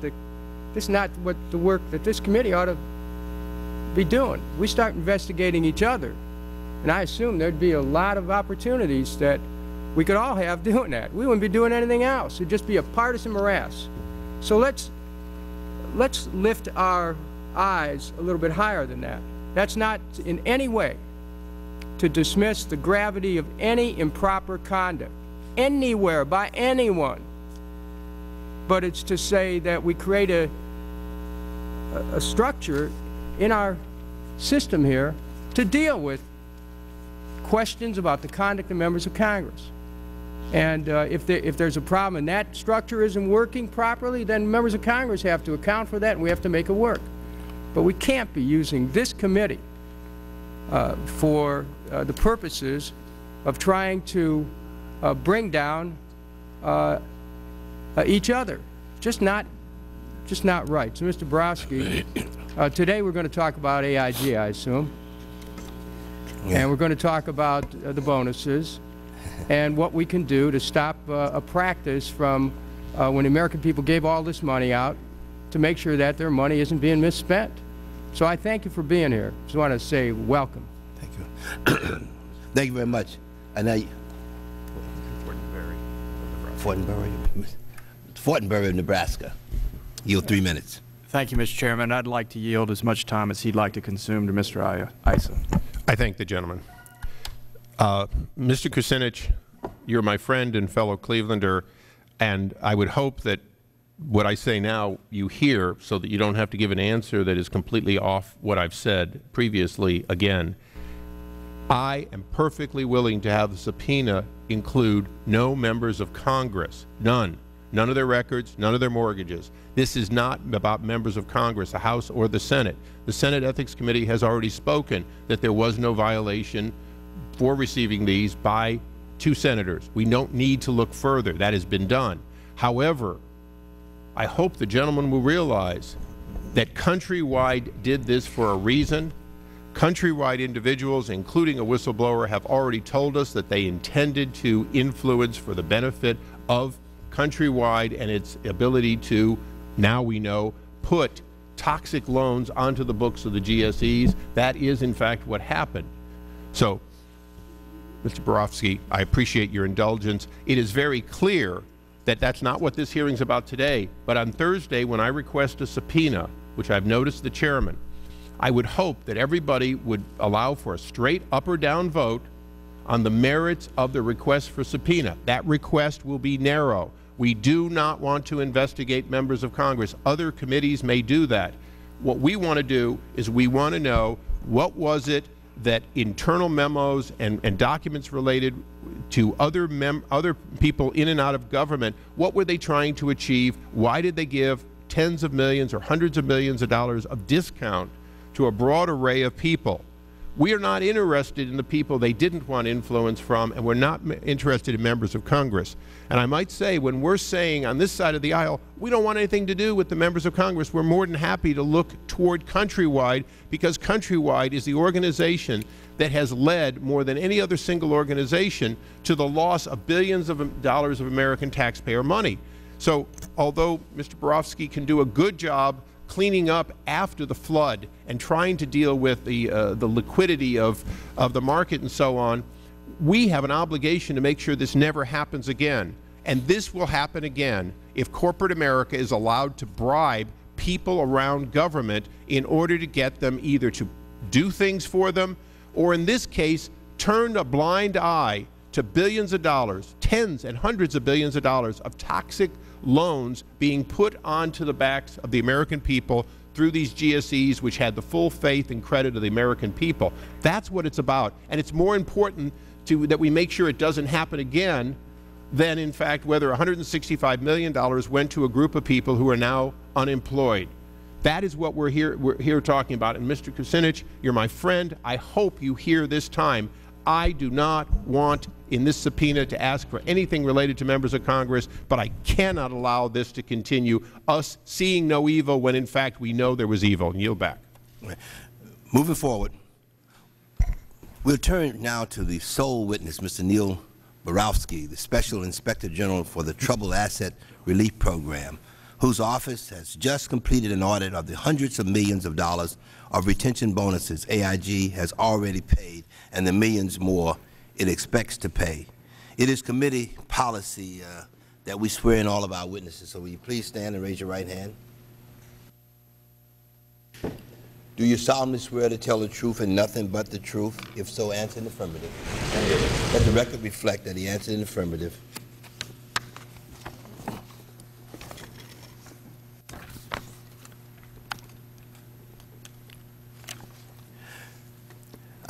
what the work that this committee ought to be doing. We start investigating each other, and I assume there would be a lot of opportunities that we could all have doing that. We wouldn't be doing anything else. It would just be a partisan morass. So let's lift our eyes a little bit higher than that. That's not in any way to dismiss the gravity of any improper conduct anywhere by anyone, but it's to say that we create a structure in our system here to deal with questions about the conduct of members of Congress. And if there's a problem and that structure isn't working properly, then members of Congress have to account for that, and we have to make it work. But we can't be using this committee for the purposes of trying to bring down each other. Just not right. So, Mr. Barofsky, today we're going to talk about AIG, I assume. Yeah. And we're going to talk about the bonuses and what we can do to stop a practice from when the American people gave all this money out to make sure that their money isn't being misspent. So I thank you for being here. Just want to say welcome. Thank you. Thank you very much. And I, Fortenberry of Nebraska. Yield 3 minutes. Thank you, Mr. Chairman. I'd like to yield as much time as he'd like to consume to Mr. Issa. I thank the gentleman. Mr. Kucinich, you're my friend and fellow Clevelander, and I would hope that what I say now you hear, so that you don't have to give an answer that is completely off what I've said previously again. I am perfectly willing to have the subpoena include no members of Congress, none. None of their records, none of their mortgages. This is not about members of Congress, the House or the Senate. The Senate Ethics Committee has already spoken that there was no violation for receiving these by 2 senators. We don't need to look further. That has been done. However, I hope the gentleman will realize that Countrywide did this for a reason. Countrywide individuals, including a whistleblower, have already told us that they intended to influence for the benefit of Countrywide and its ability to, now we know, put toxic loans onto the books of the GSEs. That is, in fact, what happened. So, Mr. Barofsky, I appreciate your indulgence. It is very clear that that's not what this hearing is about today. But on Thursday, when I request a subpoena, which I've noticed the chairman, I would hope that everybody would allow for a straight up or down vote on the merits of the request for subpoena. That request will be narrow. We do not want to investigate members of Congress. Other committees may do that. What we want to do is we want to know what was it that internal memos and documents related to other people in and out of government, what were they trying to achieve? Why did they give tens of millions or hundreds of millions of dollars of discount to a broad array of people? We are not interested in the people they didn't want influence from, and we're not interested in members of Congress. And I might say, when we're saying on this side of the aisle, we don't want anything to do with the members of Congress, we're more than happy to look toward Countrywide, because Countrywide is the organization that has led, more than any other single organization, to the loss of billions of dollars of American taxpayer money. So although Mr. Barofsky can do a good job cleaning up after the flood and trying to deal with the liquidity of the market and so on, we have an obligation to make sure this never happens again. And this will happen again if corporate America is allowed to bribe people around government in order to get them either to do things for them or, in this case, turn a blind eye to billions of dollars, tens and hundreds of billions of dollars of toxic loans being put onto the backs of the American people through these GSEs, which had the full faith and credit of the American people. That's what it's about. And it's more important that we make sure it doesn't happen again than, in fact, whether $165 million went to a group of people who are now unemployed. That is what we're here talking about. And Mr. Kucinich, you're my friend. I hope you hear this time. I do not want in this subpoena to ask for anything related to members of Congress, but I cannot allow this to continue, us seeing no evil when, in fact, we know there was evil. Yield back. Moving forward, we'll turn now to the sole witness, Mr. Neil Barofsky, the Special Inspector General for the Troubled Asset Relief Program, whose office has just completed an audit of the hundreds of millions of dollars of retention bonuses AIG has already paid and the millions more it expects to pay. It is committee policy that we swear in all of our witnesses. So will you please stand and raise your right hand? Do you solemnly swear to tell the truth and nothing but the truth? If so, answer in the affirmative. Let the record reflect that he answered in the affirmative.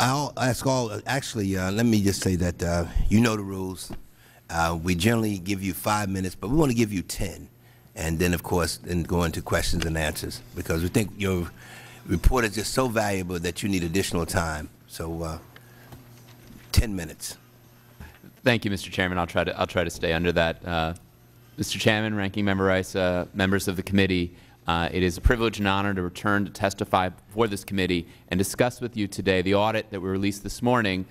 I'll ask all, actually, let me just say that you know the rules. We generally give you 5 minutes, but we want to give you 10. And then, of course, then go into questions and answers, because we think your report is just so valuable that you need additional time. So 10 minutes. Thank you, Mr. Chairman. I'll try to stay under that. Mr. Chairman, Ranking Member Issa, members of the committee, it is a privilege and honor to return to testify before this committee and discuss with you today the audit that we released this morning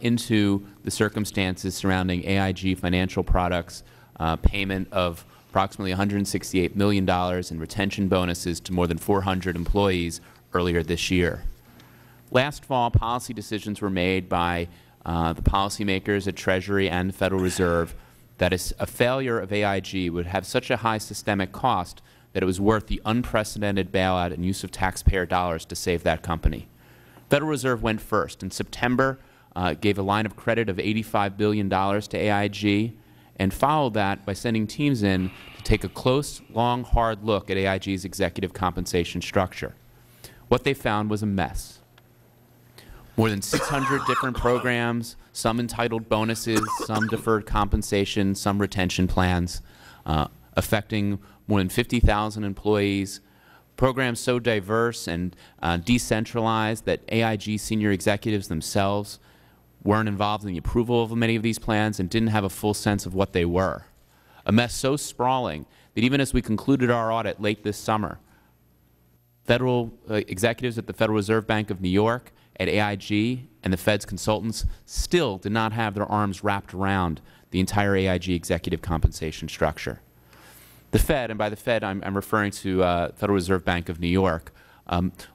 into the circumstances surrounding AIG Financial Products' payment of approximately $168 million in retention bonuses to more than 400 employees earlier this year. Last fall, policy decisions were made by the policymakers at Treasury and the Federal Reserve that a failure of AIG would have such a high systemic cost that it was worth the unprecedented bailout and use of taxpayer dollars to save that company. Federal Reserve went first. In September, gave a line of credit of $85 billion to AIG, and followed that by sending teams in to take a close, long, hard look at AIG's executive compensation structure. What they found was a mess. More than 600 different programs, some entitled bonuses, some deferred compensation, some retention plans, affecting more than 50,000 employees, programs so diverse and decentralized that AIG senior executives themselves weren't involved in the approval of many of these plans and didn't have a full sense of what they were. A mess so sprawling that even as we concluded our audit late this summer, federal executives at the Federal Reserve Bank of New York, at AIG, and the Fed's consultants still did not have their arms wrapped around the entire AIG executive compensation structure. The Fed, and by the Fed I'm referring to Federal Reserve Bank of New York,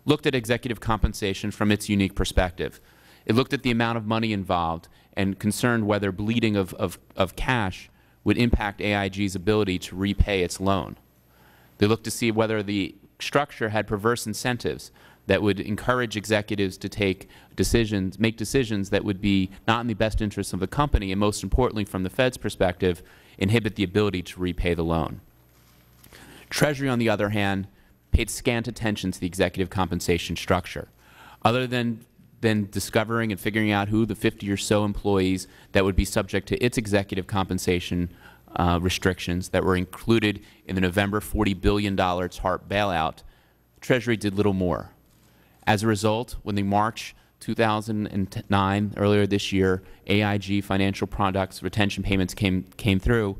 looked at executive compensation from its unique perspective. It looked at the amount of money involved and concerned whether bleeding of cash would impact AIG's ability to repay its loan. They looked to see whether the structure had perverse incentives that would encourage executives to make decisions that would be not in the best interest of the company and, most importantly, from the Fed's perspective, inhibit the ability to repay the loan. Treasury, on the other hand, paid scant attention to the executive compensation structure, other than discovering and figuring out who the 50 or so employees that would be subject to its executive compensation restrictions that were included in the November $40 billion TARP bailout. Treasury did little more. As a result, when in March 2009, earlier this year, AIG Financial Products retention payments came through,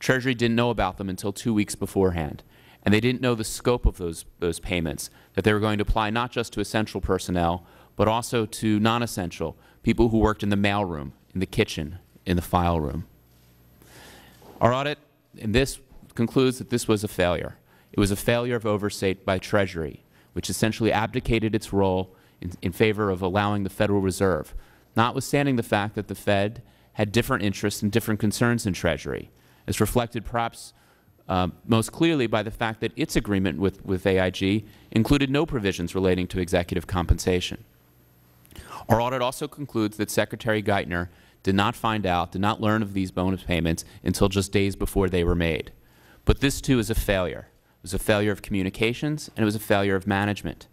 Treasury didn't know about them until 2 weeks beforehand, and they didn't know the scope of those payments, that they were going to apply not just to essential personnel, but also to non-essential, people who worked in the mailroom, in the kitchen, in the file room. Our audit in this concludes that this was a failure. It was a failure of oversight by Treasury, which essentially abdicated its role in favor of allowing the Federal Reserve, notwithstanding the fact that the Fed had different interests and different concerns in Treasury, as reflected perhaps most clearly by the fact that its agreement with AIG included no provisions relating to executive compensation. Our audit also concludes that Secretary Geithner did not find out, did not learn of these bonus payments until just days before they were made. But this, too, is a failure. It was a failure of communications, and it was a failure of management.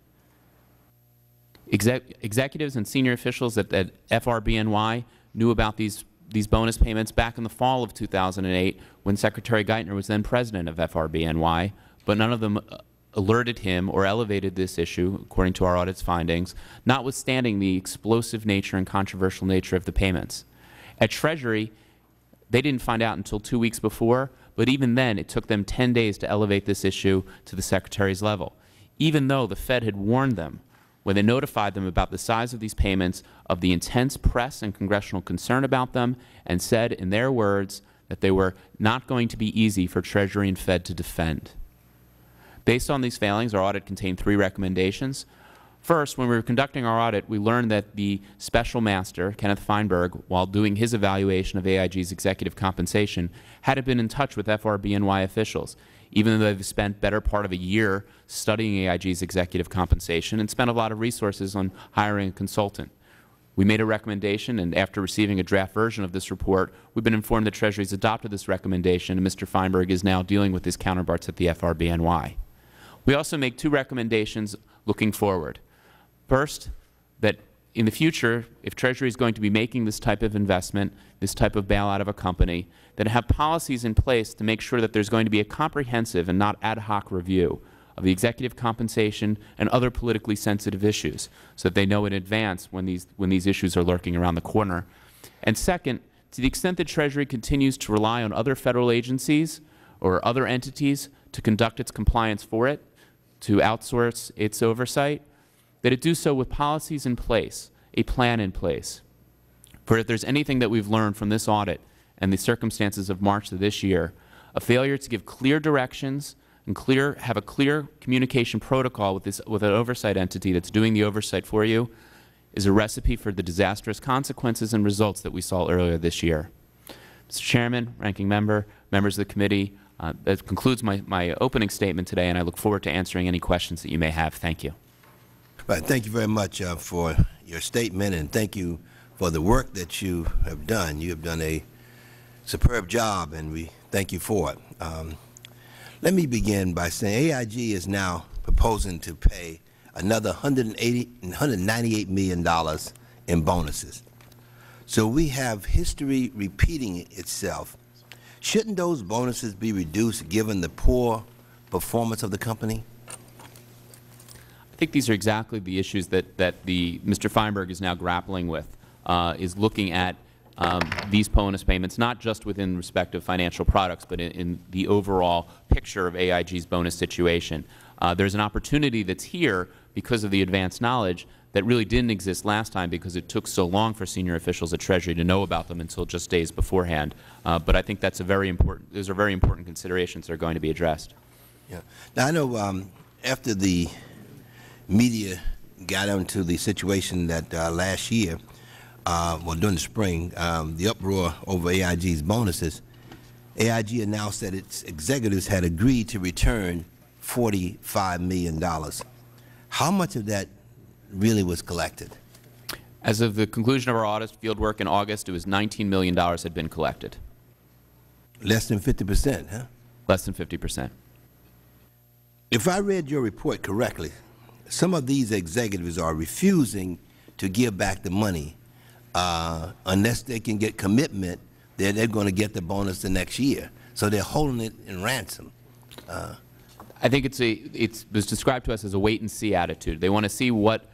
Executives and senior officials at FRBNY knew about these bonus payments back in the fall of 2008 when Secretary Geithner was then president of FRBNY, but none of them alerted him or elevated this issue, according to our audit's findings, notwithstanding the explosive nature and controversial nature of the payments. At Treasury, they didn't find out until 2 weeks before, but even then it took them 10 days to elevate this issue to the Secretary's level, even though the Fed had warned them when they notified them about the size of these payments, of the intense press and congressional concern about them, and said, in their words, that they were not going to be easy for Treasury and Fed to defend. Based on these failings, our audit contained three recommendations. First, when we were conducting our audit, we learned that the special master, Kenneth Feinberg, while doing his evaluation of AIG's executive compensation, hadn't been in touch with FRBNY officials, even though they've spent better part of a year studying AIG's executive compensation and spent a lot of resources on hiring a consultant. We made a recommendation, and after receiving a draft version of this report, we've been informed that Treasury has adopted this recommendation, and Mr. Feinberg is now dealing with his counterparts at the FRBNY. We also make two recommendations looking forward. First, that in the future, if Treasury is going to be making this type of investment, this type of bailout of a company, then have policies in place to make sure that there's going to be a comprehensive and not ad hoc review of the executive compensation and other politically sensitive issues, so that they know in advance when these issues are lurking around the corner. And second, to the extent that Treasury continues to rely on other Federal agencies or other entities to conduct its compliance for it, to outsource its oversight, that it do so with policies in place, a plan in place. For if there's anything that we've learned from this audit and the circumstances of March of this year, a failure to give clear directions and have a clear communication protocol with an oversight entity that's doing the oversight for you is a recipe for the disastrous consequences and results that we saw earlier this year. Mr. Chairman, Ranking Member, members of the committee, that concludes my opening statement today, and I look forward to answering any questions that you may have. Thank you. Right, thank you very much for your statement, and thank you for the work that you have done. You have done a superb job, and we thank you for it. Let me begin by saying AIG is now proposing to pay another $198 million in bonuses. So we have history repeating itself. Shouldn't those bonuses be reduced given the poor performance of the company? I think these are exactly the issues that Mr. Feinberg is now grappling with, is looking at these bonus payments, not just within respect of financial products, but in the overall picture of AIG's bonus situation. There's an opportunity that's here because of the advanced knowledge that really didn't exist last time, because it took so long for senior officials at Treasury to know about them until just days beforehand. But I think that's those are very important considerations that are going to be addressed. Yeah. Now I know after the media got into the situation that last year, well during the spring, the uproar over AIG's bonuses, AIG announced that its executives had agreed to return $45 million. How much of that really was collected? As of the conclusion of our audit field work in August, it was $19 million had been collected. Less than 50%, huh? Less than 50%. If I read your report correctly, some of these executives are refusing to give back the money unless they can get commitment that they're going to get the bonus the next year. So they're holding it in ransom. I think it was described to us as a wait-and-see attitude. They want to see what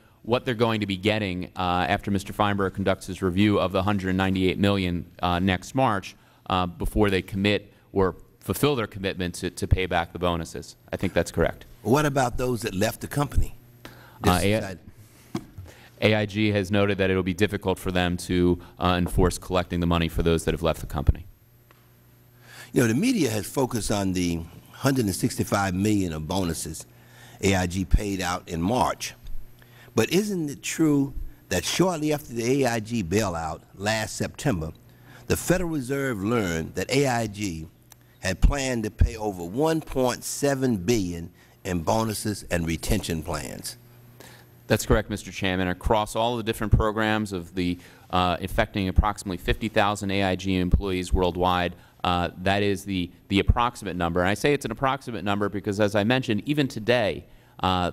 they're going to be getting after Mr. Feinberg conducts his review of the $198 million next March before they commit or fulfill their commitment to pay back the bonuses. I think that's correct. What about those that left the company? AIG has noted that it will be difficult for them to enforce collecting the money for those that have left the company. You know, the media has focused on the $165 million of bonuses AIG paid out in March. But isn't it true that shortly after the AIG bailout last September, the Federal Reserve learned that AIG had planned to pay over $1.7 billion in bonuses and retention plans? That's correct, Mr. Chairman. Across all the different programs of the affecting approximately 50,000 AIG employees worldwide, that is the approximate number. And I say it's an approximate number because, as I mentioned, even today,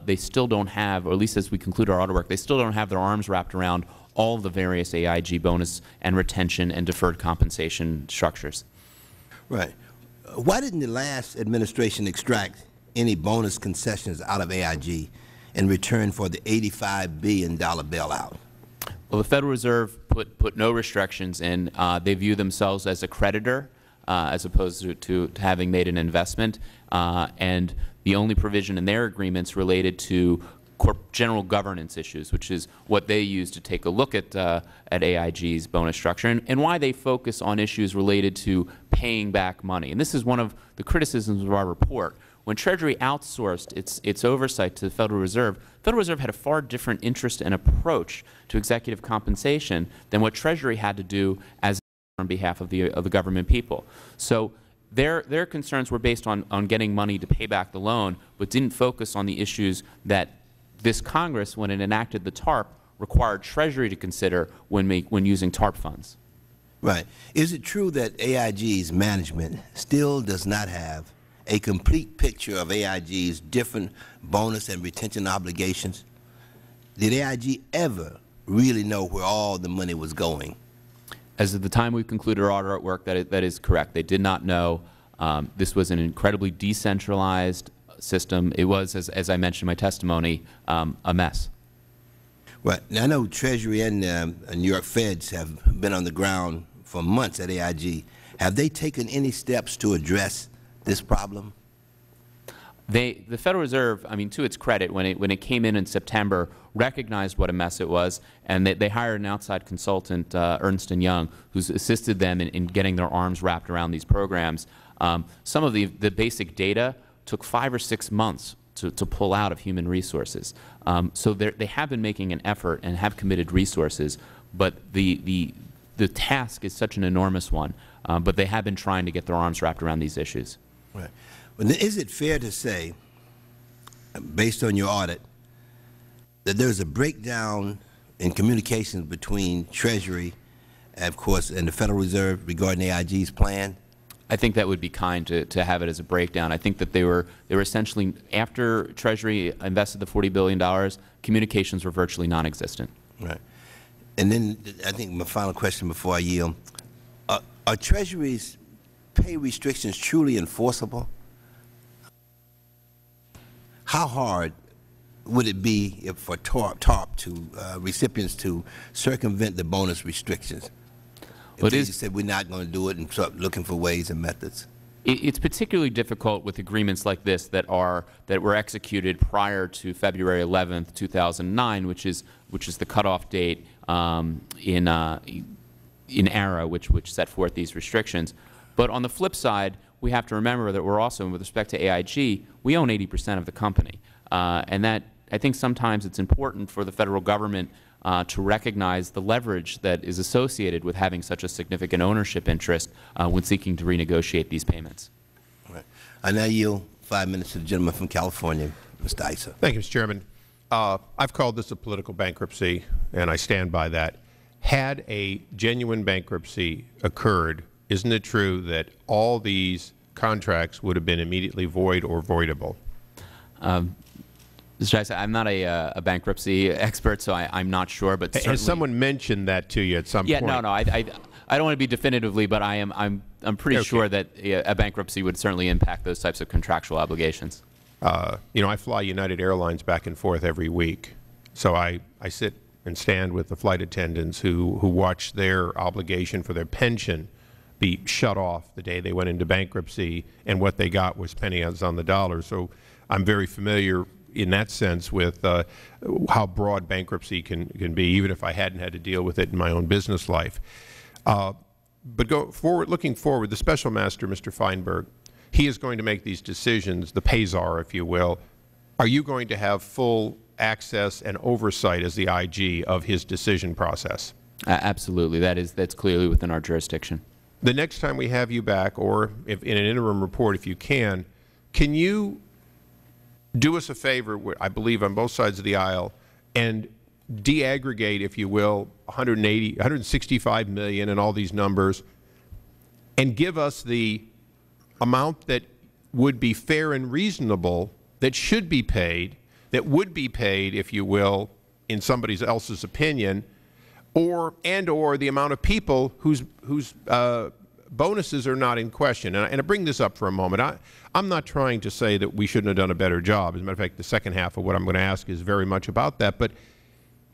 they still don't have, or at least as we conclude our audit work, they still don't have their arms wrapped around all the various AIG bonus and retention and deferred compensation structures. Right. Why didn't the last administration extract any bonus concessions out of AIG in return for the $85 billion bailout? Well, the Federal Reserve put no restrictions in. They view themselves as a creditor as opposed to having made an investment. And the only provision in their agreements related to general governance issues, which is what they use to take a look at AIG's bonus structure, and why they focus on issues related to paying back money. And this is one of the criticisms of our report. When Treasury outsourced its oversight to the Federal Reserve had a far different interest and approach to executive compensation than what Treasury had to do as on behalf of the government people. So their concerns were based on getting money to pay back the loan, but didn't focus on the issues that this Congress, when it enacted the TARP, required Treasury to consider when using TARP funds. Right. Is it true that AIG's management still does not have a complete picture of AIG's different bonus and retention obligations? Did AIG ever really know where all the money was going? As of the time we concluded our audit work, that is correct. They did not know. This was an incredibly decentralized system. It was, as I mentioned in my testimony, a mess. Right. Now, I know Treasury and New York Feds have been on the ground for months at AIG. Have they taken any steps to address this problem? The Federal Reserve, I mean, to its credit, when it came in September, recognized what a mess it was, and they hired an outside consultant, Ernst & Young, who's assisted them in getting their arms wrapped around these programs. Some of the basic data took 5 or 6 months to pull out of human resources. So they have been making an effort and have committed resources, but the task is such an enormous one. But they have been trying to get their arms wrapped around these issues. Right. Well, is it fair to say, based on your audit, that there is a breakdown in communications between Treasury, of course, and the Federal Reserve regarding AIG's plan? I think that would be kind to have it as a breakdown. I think that they were essentially, after Treasury invested the $40 billion, communications were virtually non-existent. Right. And then I think my final question before I yield. Are Treasury's pay restrictions truly enforceable? How hard would it be for TARP recipients to circumvent the bonus restrictions? If they just said we're not going to do it and start looking for ways and methods. It's particularly difficult with agreements like this that were executed prior to February 11th, 2009, which is the cutoff date in ARA, which set forth these restrictions. But on the flip side, we have to remember that we're also, with respect to AIG, we own 80% of the company. And that, I think sometimes it's important for the Federal Government to recognize the leverage that is associated with having such a significant ownership interest when seeking to renegotiate these payments. All right. I now yield 5 minutes to the gentleman from California, Mr. Issa. Thank you, Mr. Chairman. I've called this a political bankruptcy, and I stand by that. Had a genuine bankruptcy occurred, isn't it true that all these contracts would have been immediately void or voidable? Mr. Geithner, I'm not a bankruptcy expert, so I'm not sure. But has someone mentioned that to you at some point? Yeah, no. I don't want to be definitively, but I'm pretty sure that a bankruptcy would certainly impact those types of contractual obligations. You know, I fly United Airlines back and forth every week, so I sit and stand with the flight attendants who watch their obligation for their pension be shut off the day they went into bankruptcy, and what they got was pennies on the dollar. So I'm very familiar in that sense with how broad bankruptcy can be, even if I hadn't had to deal with it in my own business life. But looking forward, the Special Master, Mr. Feinberg, He is going to make these decisions, the Pesar, if you will. Are you going to have full access and oversight as the IG of his decision process? Absolutely. That's clearly within our jurisdiction. The next time we have you back, or if in an interim report if you can you do us a favor, I believe, on both sides of the aisle, and deaggregate, if you will, 180, 165 million and all these numbers, and give us the amount that would be fair and reasonable, that should be paid, that would be paid, if you will, in somebody else's opinion, or the amount of people whose bonuses are not in question. And I bring this up for a moment. I'm not trying to say that we shouldn't have done a better job. As a matter of fact, the second half of what I'm going to ask is very much about that. But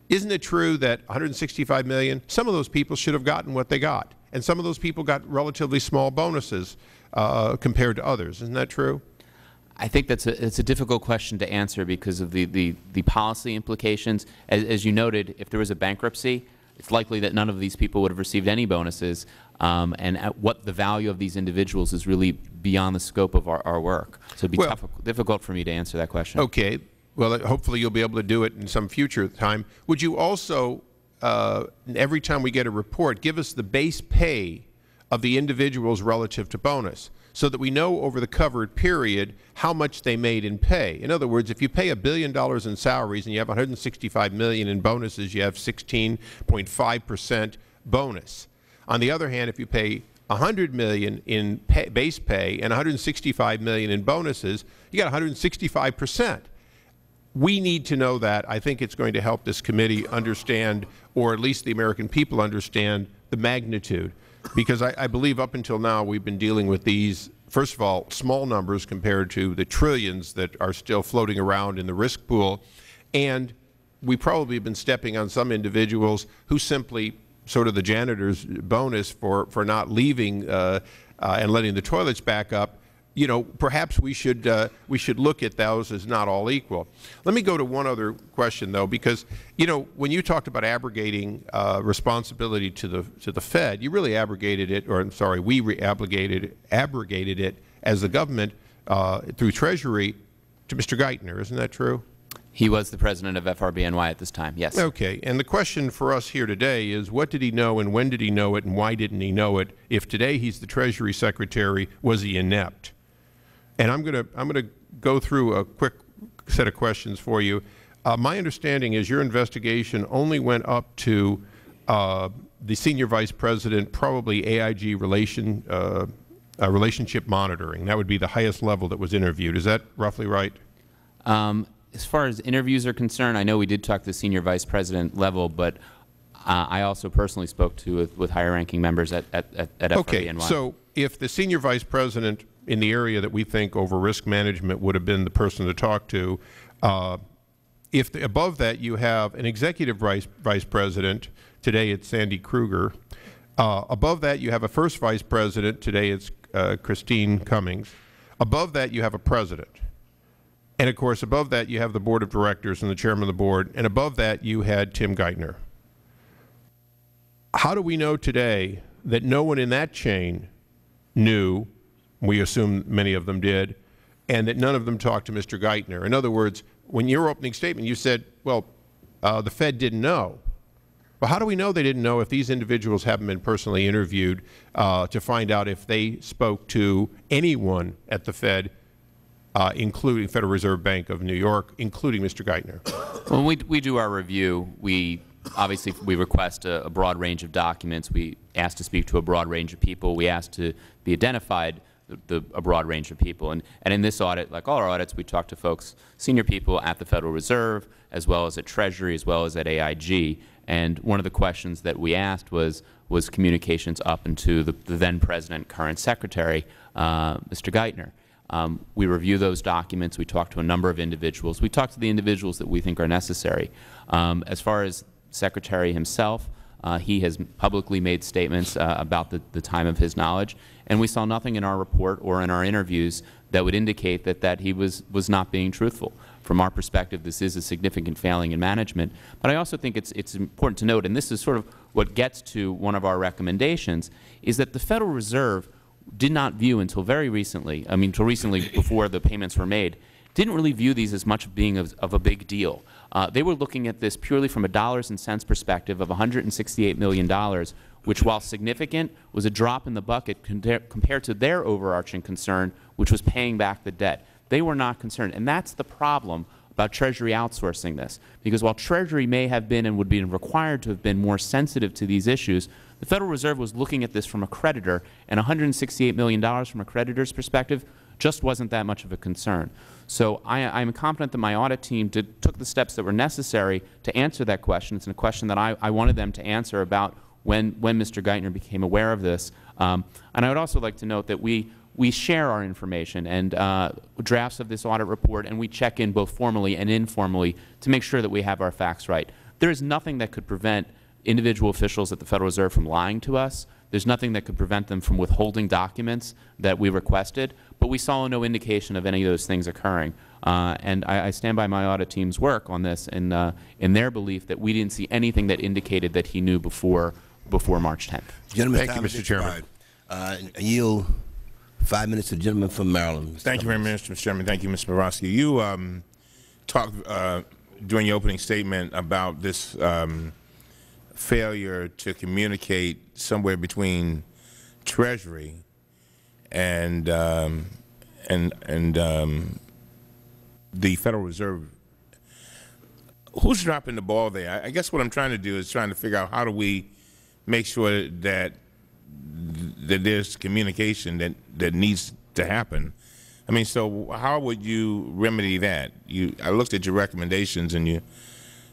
isn't it true that 165 million, some of those people should have gotten what they got, and some of those people got relatively small bonuses compared to others? Isn't that true? I think it's a difficult question to answer because of the policy implications. As you noted, if there was a bankruptcy, it's likely that none of these people would have received any bonuses, and at what the value of these individuals is really beyond the scope of our work. So it would be difficult for me to answer that question. Okay. Well, hopefully you'll be able to do it in some future time. Would you also, every time we get a report, give us the base pay of the individuals relative to bonus, so that we know over the covered period how much they made in pay? In other words, if you pay $1 billion in salaries and you have $165 million in bonuses, you have 16.5% bonus. On the other hand, if you pay $100 million in base pay and $165 million in bonuses, you got 165%. We need to know that. I think it's going to help this committee understand, or at least the American people understand, the magnitude. Because I believe up until now we've been dealing with these, first of all, small numbers compared to the trillions that are still floating around in the risk pool. And we probably have been stepping on some individuals who simply, sort of the janitor's bonus for not leaving and letting the toilets back up. You know, perhaps we should look at those as not all equal. Let me go to one other question, though, because, you know, when you talked about abrogating responsibility to the Fed, you really abrogated it, or I'm sorry, we abrogated it as the government through Treasury to Mr. Geithner. Isn't that true? He was the president of FRBNY at this time, yes. Okay. And the question for us here today is, what did he know and when did he know it and why didn't he know it? If today he's the Treasury Secretary, was he inept? And I'm going to go through a quick set of questions for you. My understanding is your investigation only went up to the senior vice president, probably AIG relationship monitoring. That would be the highest level that was interviewed. Is that roughly right? As far as interviews are concerned, I know we did talk to the senior vice president level, but I also personally spoke to with higher-ranking members at FRBNY. Okay, so if the senior vice president in the area that we think over risk management would have been the person to talk to. If above that you have an executive vice president, today it's Sandy Kruger. Above that you have a first vice president, today it's Christine Cummings. Above that you have a president. And of course above that you have the board of directors and the chairman of the board. And above that you had Tim Geithner. How do we know today that no one in that chain knew, we assume many of them did, and that none of them talked to Mr. Geithner? In other words, when your opening statement you said, well, the Fed didn't know. Well, how do we know they didn't know if these individuals haven't been personally interviewed to find out if they spoke to anyone at the Fed, including Federal Reserve Bank of New York, including Mr. Geithner? When we do our review, obviously, we request a broad range of documents. We ask to speak to a broad range of people. We ask to be identified a broad range of people. And in this audit, like all our audits, we talked to folks, senior people at the Federal Reserve, as well as at Treasury, as well as at AIG. And one of the questions that we asked was communications up into the then President, current Secretary, Mr. Geithner. We review those documents. We talk to a number of individuals. We talk to the individuals that we think are necessary. As far as Secretary himself, he has publicly made statements about the time of his knowledge, and we saw nothing in our report or in our interviews that would indicate that he was not being truthful. From our perspective, this is a significant failing in management. But I also think it's important to note, and this is sort of what gets to one of our recommendations, is that the Federal Reserve did not view until very recently, I mean, until recently before the payments were made, didn't really view these as much being of a big deal. They were looking at this purely from a dollars and cents perspective of $168 million, which, while significant, was a drop in the bucket compared to their overarching concern, which was paying back the debt. They were not concerned. And that's the problem about Treasury outsourcing this, because while Treasury may have been and would be required to have been more sensitive to these issues, the Federal Reserve was looking at this from a creditor, and $168 million from a creditor's perspective just wasn't that much of a concern. So I am confident that my audit team took the steps that were necessary to answer that question. It's a question that I wanted them to answer about when Mr. Geithner became aware of this. And I would also like to note that we share our information and drafts of this audit report, and we check in both formally and informally to make sure that we have our facts right. There is nothing that could prevent individual officials at the Federal Reserve from lying to us. There's nothing that could prevent them from withholding documents that we requested, but we saw no indication of any of those things occurring. And I stand by my audit team's work on this in their belief that we didn't see anything that indicated that he knew before March 10th. Gentlemen, thank you, Mr. Chairman. I yield 5 minutes to the gentleman from Maryland. Thank you very much, Mr. Chairman. Thank you, Mr. Barofsky. You talked during your opening statement about this failure to communicate somewhere between Treasury and the Federal Reserve. Who's dropping the ball there? I guess what I'm trying to do is trying to figure out how do we make sure that there's communication that needs to happen. I mean, so how would you remedy that? I looked at your recommendations and you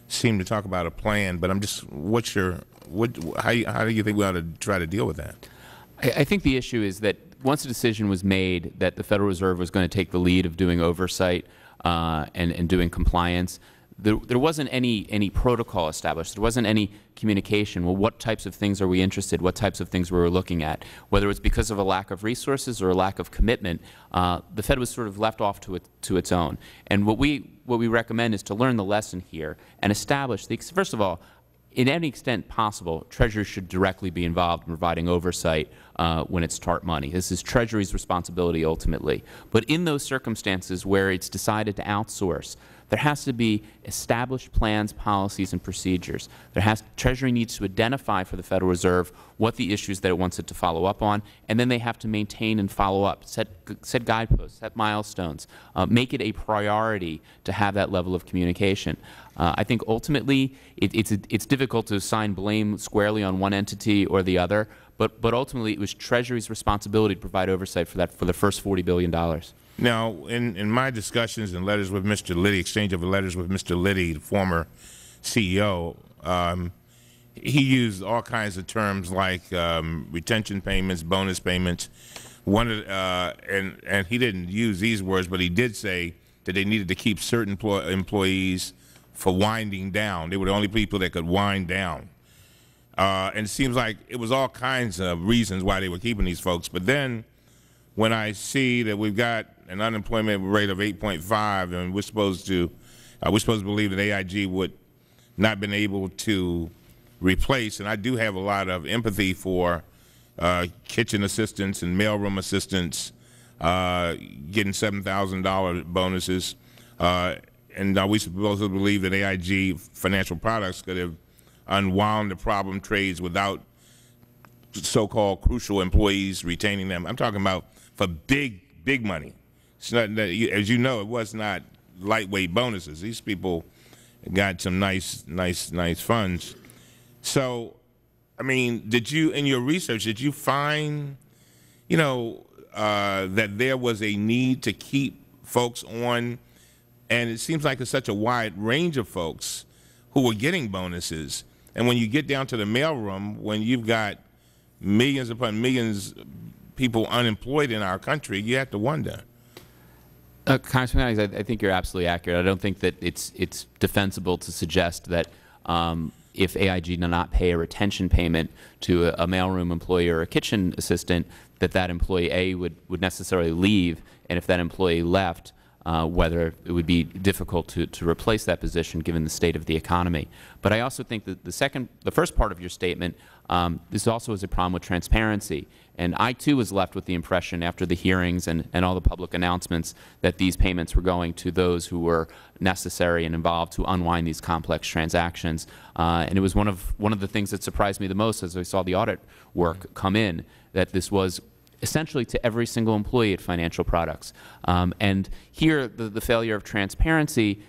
seem to talk about a plan, but I'm just, how do you think we ought to try to deal with that? I think the issue is that once a decision was made that the Federal Reserve was going to take the lead of doing oversight and doing compliance, there wasn't any protocol established. There wasn't any communication. Well, what types of things are we interested? What types of things were we looking at? Whether it was because of a lack of resources or a lack of commitment, the Fed was sort of left off to its own. And what we recommend is to learn the lesson here and establish the, first of all, in any extent possible, Treasury should directly be involved in providing oversight when it's TARP money. This is Treasury's responsibility ultimately. But in those circumstances where it's decided to outsource, there has to be established plans, policies, and procedures. Treasury needs to identify for the Federal Reserve what the issues that it wants it to follow up on, and then they have to maintain and follow up, set guideposts, set milestones, make it a priority to have that level of communication. I think ultimately it's difficult to assign blame squarely on one entity or the other, but ultimately it was Treasury's responsibility to provide oversight for that for the first $40 billion. Now, in my discussions and letters with Mr. Liddy, exchange of letters with Mr. Liddy, the former CEO, he used all kinds of terms like retention payments, bonus payments. And he didn't use these words, but he did say that they needed to keep certain employees for winding down. They were the only people that could wind down. And it seems like it was all kinds of reasons why they were keeping these folks. But then when I see that we've got an unemployment rate of 8.5, and we're supposed to believe that AIG would not have been able to replace. And I do have a lot of empathy for kitchen assistants and mailroom assistants getting $7,000 bonuses. And are we supposed to believe that AIG Financial Products could have unwound the problem trades without so-called crucial employees retaining them? I'm talking about for big money. It's not that as you know, it was not lightweight bonuses. These people got some nice funds. So, I mean, did you, in your research, did you find, you know, that there was a need to keep folks on? And it seems like it's such a wide range of folks who were getting bonuses. And when you get down to the mailroom, when you've got millions upon millions of people unemployed in our country, you have to wonder. Congressman, I think you're absolutely accurate. I don't think that it's defensible to suggest that if AIG did not pay a retention payment to a mailroom employee or a kitchen assistant, that employee A would necessarily leave, and if that employee left, whether it would be difficult to replace that position given the state of the economy. But I also think that the first part of your statement, this also is a problem with transparency. And I, too, was left with the impression after the hearings and all the public announcements that these payments were going to those who were necessary and involved to unwind these complex transactions. And it was one of the things that surprised me the most as I saw the audit work come in, that this was essentially to every single employee at Financial Products. And here, the failure of transparency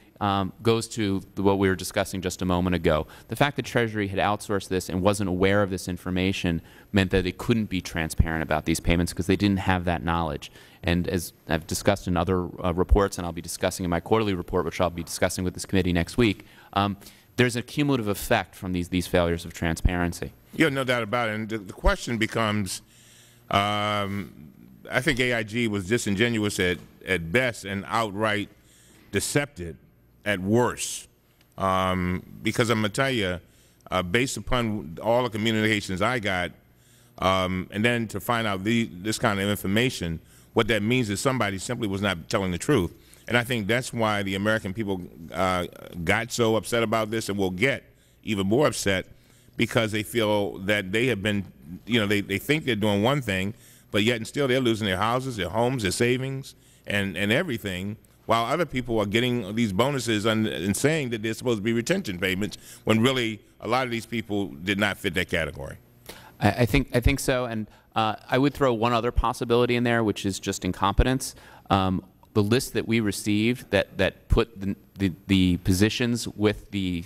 goes to what we were discussing just a moment ago. The fact that Treasury had outsourced this and wasn't aware of this information meant that it couldn't be transparent about these payments because they didn't have that knowledge. And as I have discussed in other reports, and I will be discussing in my quarterly report, which I will be discussing with this committee next week, there is a cumulative effect from these failures of transparency. Yeah, no doubt about it. And the question becomes, I think AIG was disingenuous at best and outright deceptive at worst, because I'm going to tell you, based upon all the communications I got, and then to find out this kind of information, what that means is somebody simply was not telling the truth. And I think that's why the American people got so upset about this and will get even more upset, because they feel that they have been, you know, they think they're doing one thing, but yet and still they're losing their houses, their homes, their savings, and everything, while other people are getting these bonuses and saying that they're supposed to be retention payments, when really a lot of these people did not fit that category. I think so, and I would throw one other possibility in there, which is just incompetence. The list that we received that put the positions with the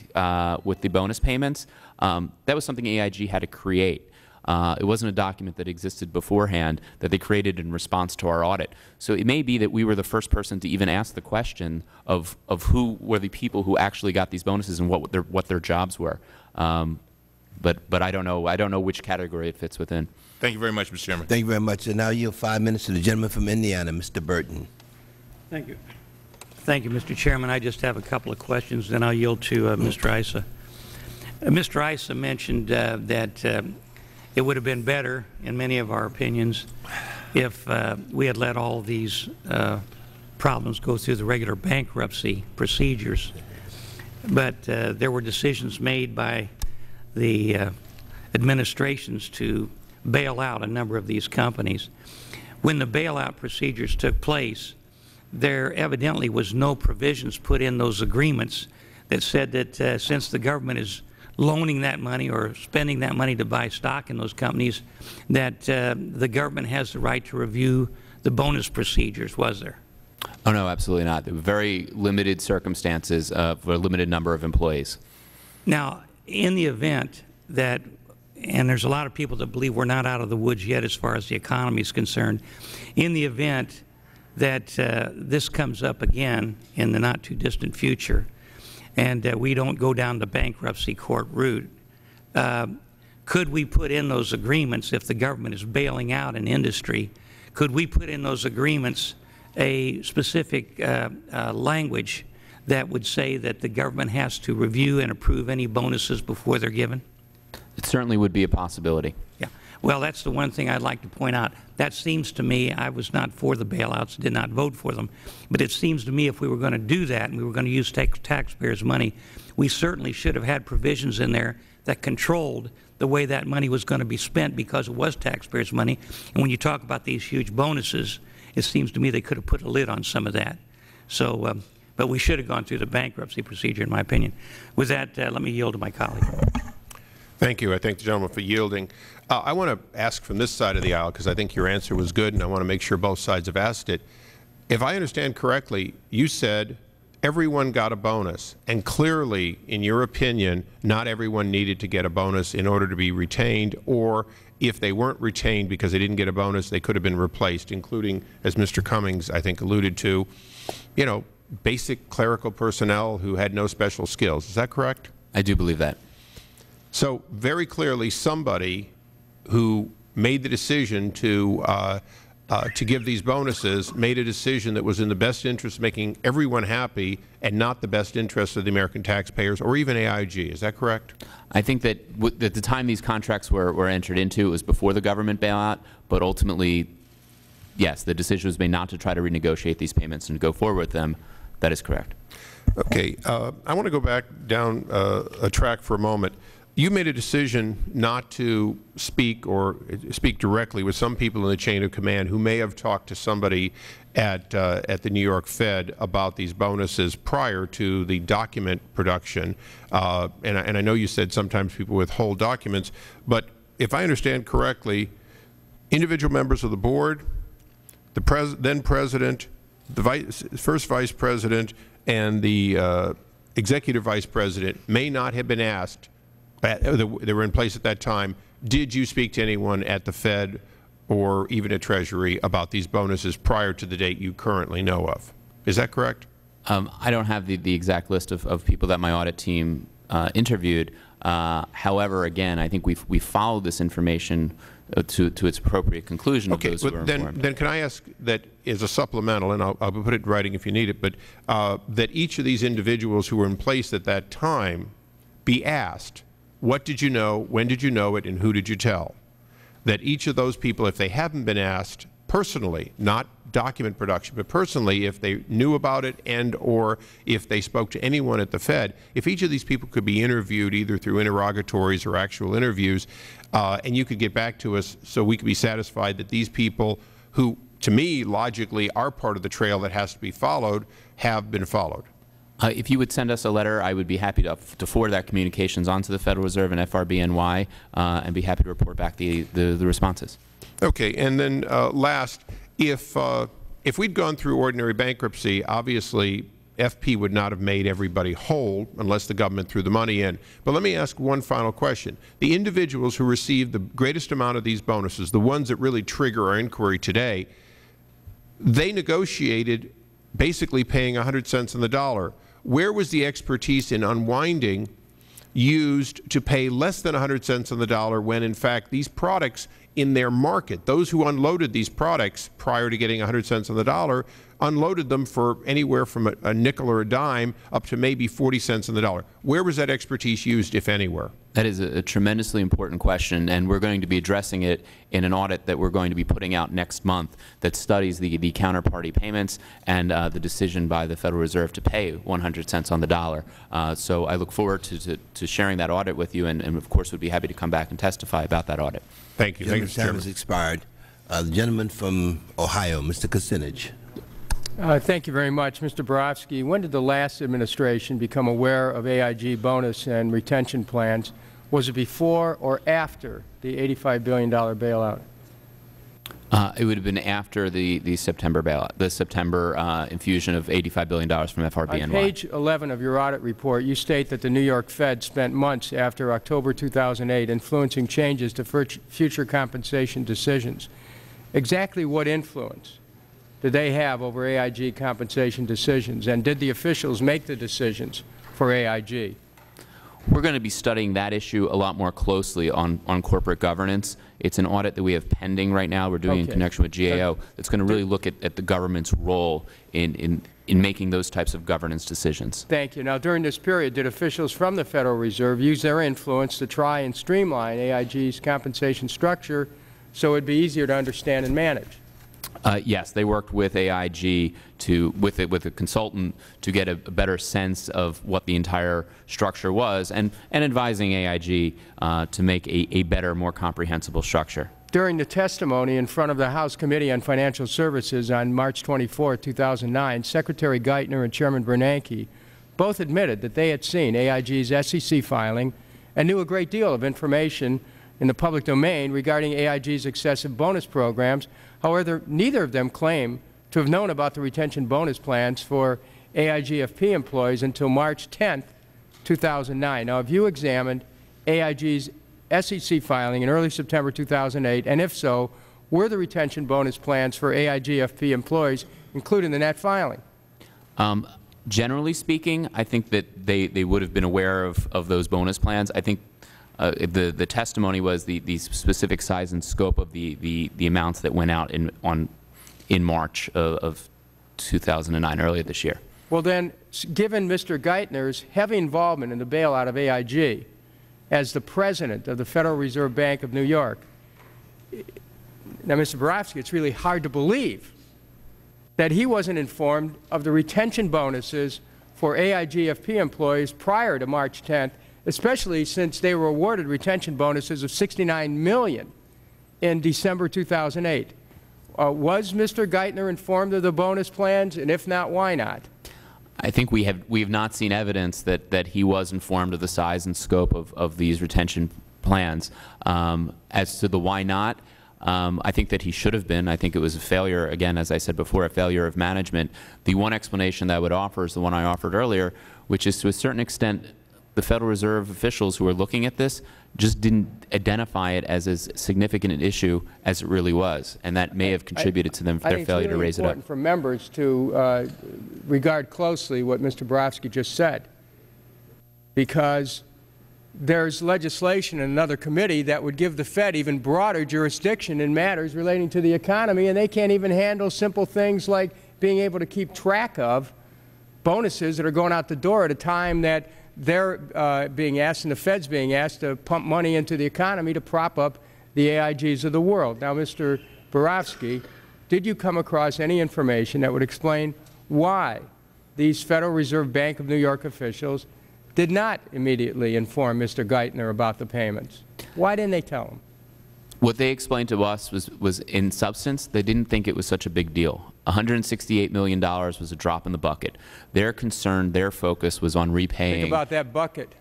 bonus payments, that was something AIG had to create. It wasn't a document that existed beforehand that they created in response to our audit. So it may be that we were the first person to even ask the question of who were the people who actually got these bonuses and what their jobs were. But I don't know which category it fits within. Thank you very much, Mr. Chairman. Thank you very much. And now I yield 5 minutes to the gentleman from Indiana, Mr. Burton. Thank you. Thank you, Mr. Chairman. I just have a couple of questions, then I'll yield to Mr. Issa. Mr. Issa mentioned that it would have been better, in many of our opinions, if we had let all these problems go through the regular bankruptcy procedures. But there were decisions made by the administrations to bail out a number of these companies. When the bailout procedures took place, there evidently was no provisions put in those agreements that said that since the government is loaning that money or spending that money to buy stock in those companies, that the government has the right to review the bonus procedures, was there? Oh, no, absolutely not. Very limited circumstances for a limited number of employees. Now, in the event that, and there's a lot of people that believe we're not out of the woods yet as far as the economy is concerned, in the event that this comes up again in the not-too-distant future and we don't go down the bankruptcy court route, could we put in those agreements, if the government is bailing out an industry, could we put in those agreements a specific language that would say that the government has to review and approve any bonuses before they're given? It certainly would be a possibility. Yeah. Well, that's the one thing I'd like to point out. That seems to me, I was not for the bailouts, did not vote for them, but it seems to me if we were going to do that and we were going to use taxpayers' money, we certainly should have had provisions in there that controlled the way that money was going to be spent, because it was taxpayers' money. And when you talk about these huge bonuses, it seems to me they could have put a lid on some of that. So, but we should have gone through the bankruptcy procedure, in my opinion. With that, let me yield to my colleague. Thank you. I thank the gentleman for yielding. I want to ask from this side of the aisle, because I think your answer was good and I want to make sure both sides have asked it. If I understand correctly, you said everyone got a bonus, and clearly, in your opinion, not everyone needed to get a bonus in order to be retained, or if they weren't retained because they didn't get a bonus, they could have been replaced, including, as Mr. Cummings, I think, alluded to, you know, basic clerical personnel who had no special skills. Is that correct? I do believe that. So very clearly, somebody who made the decision to give these bonuses made a decision that was in the best interest of making everyone happy and not the best interest of the American taxpayers or even AIG. Is that correct? I think that at the time these contracts were entered into, it was before the government bailout, but ultimately yes, the decision was made not to try to renegotiate these payments and go forward with them. That is correct. Okay. I want to go back down a track for a moment. You made a decision not to speak or speak directly with some people in the chain of command who may have talked to somebody at the New York Fed about these bonuses prior to the document production. And I know you said sometimes people withhold documents, but if I understand correctly, individual members of the board, the then President, the first Vice President, and the Executive Vice President may not have been asked. They were in place at that time. Did you speak to anyone at the Fed or even at Treasury about these bonuses prior to the date you currently know of? Is that correct? I don't have the exact list of people that my audit team interviewed. However, again, I think we followed this information to its appropriate conclusion. Okay, of those who were informed. Then can I ask that as a supplemental, and I'll put it in writing if you need it, but that each of these individuals who were in place at that time be asked, what did you know, when did you know it, and who did you tell? That each of those people, if they haven't been asked personally, not document production, but personally, if they knew about it and or if they spoke to anyone at the Fed, if each of these people could be interviewed either through interrogatories or actual interviews, and you could get back to us so we could be satisfied that these people who, to me, logically are part of the trail that has to be followed, have been followed. If you would send us a letter, I would be happy to forward that communications on to the Federal Reserve and FRBNY and be happy to report back the responses. Okay. And then last, if we'd gone through ordinary bankruptcy, obviously FP would not have made everybody whole unless the government threw the money in. But let me ask one final question. The individuals who received the greatest amount of these bonuses, the ones that really trigger our inquiry today, they negotiated basically paying 100 cents on the dollar. Where was the expertise in unwinding used to pay less than 100 cents on the dollar when, in fact, these products in their market, those who unloaded these products prior to getting 100 cents on the dollar, unloaded them for anywhere from a nickel or a dime up to maybe 40 cents on the dollar? Where was that expertise used, if anywhere? That is a tremendously important question, and we are going to be addressing it in an audit that we are going to be putting out next month that studies the counterparty payments and the decision by the Federal Reserve to pay 100 cents on the dollar. So I look forward to sharing that audit with you, and of course would be happy to come back and testify about that audit. Thank you. Thank you, Mr. Chairman. Time has expired. The gentleman from Ohio, Mr. Kucinich. Thank you very much. Mr. Barofsky, when did the last administration become aware of AIG bonus and retention plans? Was it before or after the $85 billion bailout? It would have been after the September bailout, the September infusion of $85 billion from FRBNY. On page 11 of your audit report, you state that the New York Fed spent months after October 2008 influencing changes to future compensation decisions. Exactly what influence did they have over AIG compensation decisions, and did the officials make the decisions for AIG? We're going to be studying that issue a lot more closely on corporate governance. It's an audit that we have pending right now. We're doing in connection with GAO. It's going to really look at the government's role in making those types of governance decisions. Thank you. Now, during this period, did officials from the Federal Reserve use their influence to try and streamline AIG's compensation structure so it would be easier to understand and manage? Yes, they worked with AIG with a consultant to get a better sense of what the entire structure was, and advising AIG to make a better, more comprehensible structure. During the testimony in front of the House Committee on Financial Services on March 24, 2009, Secretary Geithner and Chairman Bernanke both admitted that they had seen AIG's SEC filing and knew a great deal of information in the public domain regarding AIG's excessive bonus programs. However, neither of them claim to have known about the retention bonus plans for AIGFP employees until March 10, 2009. Now, have you examined AIG's SEC filing in early September 2008, and if so, were the retention bonus plans for AIGFP employees included in that filing? Generally speaking, I think that they would have been aware of those bonus plans. I think the testimony was the specific size and scope of the amounts that went out in March of 2009, earlier this year. Well, then, given Mr. Geithner's heavy involvement in the bailout of AIG as the President of the Federal Reserve Bank of New York, Now, Mr. Barofsky, it's really hard to believe that he wasn't informed of the retention bonuses for AIGFP employees prior to March 10th, especially since they were awarded retention bonuses of $69 million in December 2008. Was Mr. Geithner informed of the bonus plans, and if not, why not? I think we have not seen evidence that he was informed of the size and scope of these retention plans. As to the why not, I think that he should have been. I think it was a failure, again, as I said before, a failure of management. The one explanation that I would offer is the one I offered earlier, which is to a certain extent the Federal Reserve officials who are looking at this just didn't identify it as as significant an issue as it really was, and that may have contributed to them their failure to raise it up. I think it's really important for members to regard closely what Mr. Barofsky just said, because there's legislation in another committee that would give the Fed even broader jurisdiction in matters relating to the economy, and they can't even handle simple things like being able to keep track of bonuses that are going out the door at a time that they're being asked and the Fed's being asked to pump money into the economy to prop up the AIGs of the world. Now, Mr. Barofsky, did you come across any information that would explain why these Federal Reserve Bank of New York officials did not immediately inform Mr. Geithner about the payments? Why didn't they tell him? What they explained to us was in substance, they didn't think it was such a big deal. $168 million was a drop in the bucket. Their concern, their focus was on repaying. Think about that bucket.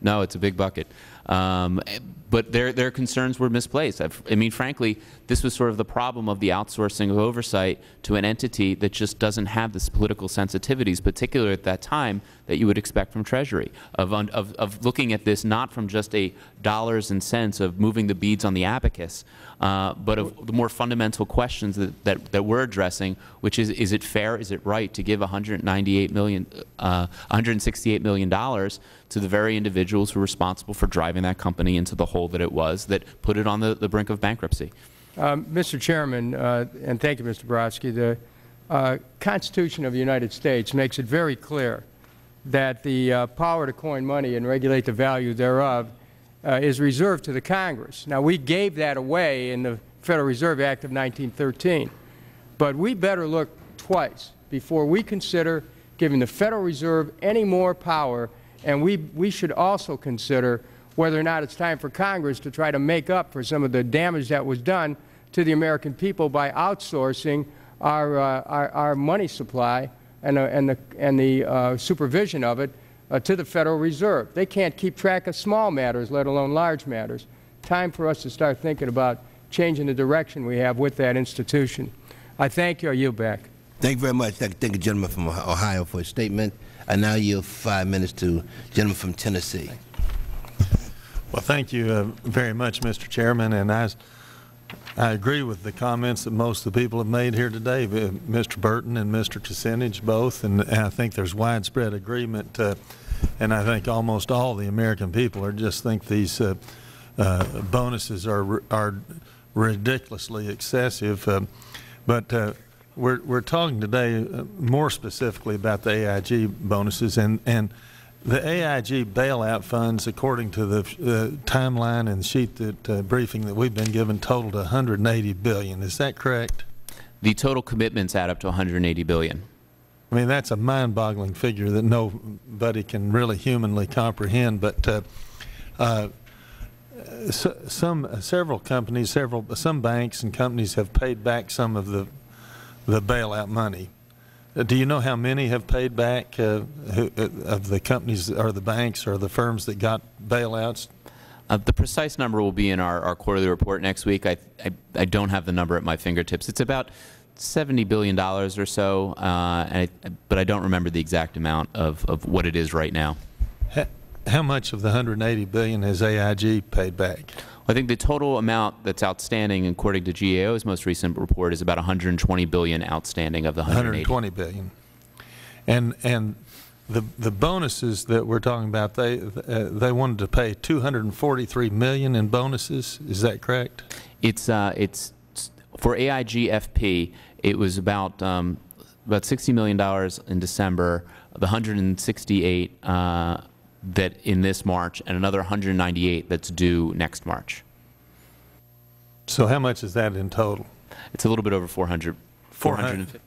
No, it's a big bucket. But their concerns were misplaced. I mean, frankly, this was sort of the problem of the outsourcing of oversight to an entity that just doesn't have this political sensitivities, particularly at that time, that you would expect from Treasury, of looking at this not from just a dollars and cents of moving the beads on the abacus, but of the more fundamental questions that we're addressing, which is it fair, is it right to give $168 million to the very individuals who are responsible for driving that company into the hole that it was, that put it on the brink of bankruptcy? Mr. Chairman, and thank you, Mr. Barofsky, the Constitution of the United States makes it very clear that the power to coin money and regulate the value thereof is reserved to the Congress. Now, we gave that away in the Federal Reserve Act of 1913, but we better look twice before we consider giving the Federal Reserve any more power, and we should also consider whether or not it's time for Congress to try to make up for some of the damage that was done to the American people by outsourcing our money supply and the supervision of it to the Federal Reserve. They can't keep track of small matters, let alone large matters. Time for us to start thinking about changing the direction we have with that institution. I thank you. I yield back. Thank you very much. I thank the gentleman from Ohio for his statement. I now yield 5 minutes to the gentleman from Tennessee. Well, thank you very much, Mr. Chairman, and I agree with the comments that most of the people have made here today, Mr. Burton and Mr. Kucinich both, and I think there's widespread agreement, and I think almost all the American people just think these bonuses are ridiculously excessive. But we're talking today more specifically about the AIG bonuses, and the AIG bailout funds, according to the timeline and sheet that briefing that we've been given, total to $180 billion. Is that correct? The total commitments add up to $180 billion. I mean, that's a mind-boggling figure that nobody can really humanly comprehend. But some banks and companies have paid back some of the bailout money. Do you know how many have paid back of the companies or the banks or the firms that got bailouts? The precise number will be in our quarterly report next week. I don't have the number at my fingertips. It's about $70 billion or so, but I don't remember the exact amount of what it is right now. How much of the $180 billion has AIG paid back? I think the total amount that's outstanding, according to GAO's most recent report, is about $120 billion outstanding of the $180 billion. And the bonuses that we're talking about, they wanted to pay $243 million in bonuses. Is that correct? It's for AIGFP. It was about $60 million in December. The $168 that in this March, and another 198 that's due next March. So how much is that in total? It's a little bit over 400. 400.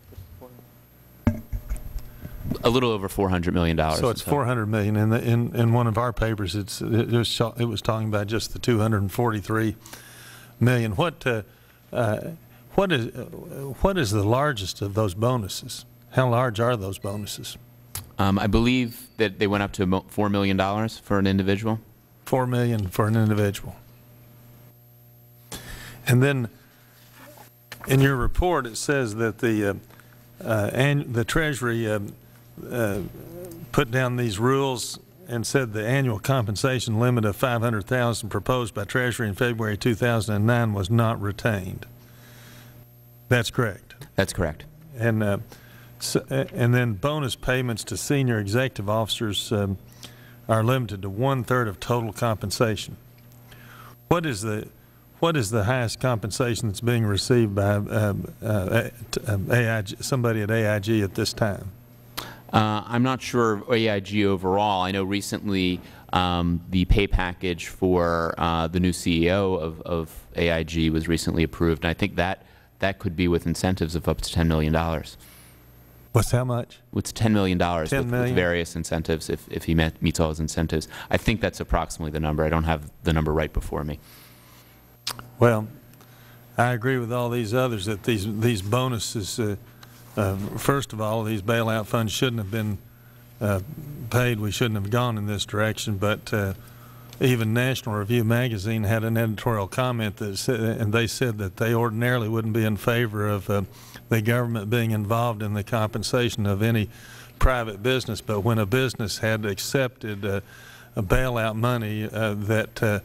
A little over $400 million. So it's $400 million. In one of our papers, it was talking about just the $243 million. What is the largest of those bonuses? How large are those bonuses? I believe that they went up to $4 million for an individual. $4 million for an individual. And then, in your report, it says that the Treasury put down these rules and said the annual compensation limit of $500,000 proposed by Treasury in February 2009 was not retained. That's correct. That's correct. And and then bonus payments to senior executive officers are limited to 1/3 of total compensation. What is the highest compensation that's being received by AIG, somebody at AIG at this time? I'm not sure of AIG overall. I know recently the pay package for the new CEO of AIG was recently approved, and I think that could be with incentives of up to $10 million. What's how much? It's $10 million, with various incentives if he meets all his incentives. I think that's approximately the number. I don't have the number right before me. Well, I agree with all these others that these bonuses, first of all, these bailout funds shouldn't have been paid. We shouldn't have gone in this direction. But even National Review magazine had an editorial comment that said, and they said that they ordinarily wouldn't be in favor of the government being involved in the compensation of any private business. But when a business had accepted a bailout money that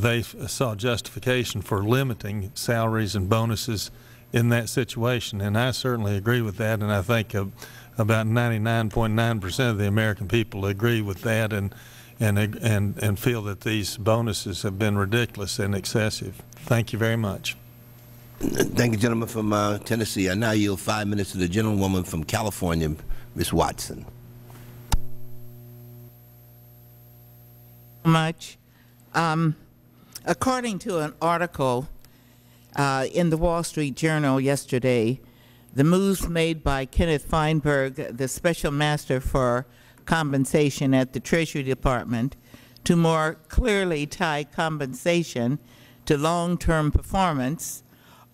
they saw justification for limiting salaries and bonuses in that situation, and I certainly agree with that, and I think about 99.9% of the American people agree with that, and feel that these bonuses have been ridiculous and excessive. Thank you very much. Thank you, gentleman from Tennessee. I now yield 5 minutes to the gentlewoman from California, Ms. Watson. Much. According to an article in the Wall Street Journal yesterday, the moves made by Kenneth Feinberg, the Special Master for Compensation at the Treasury Department, to more clearly tie compensation to long-term performance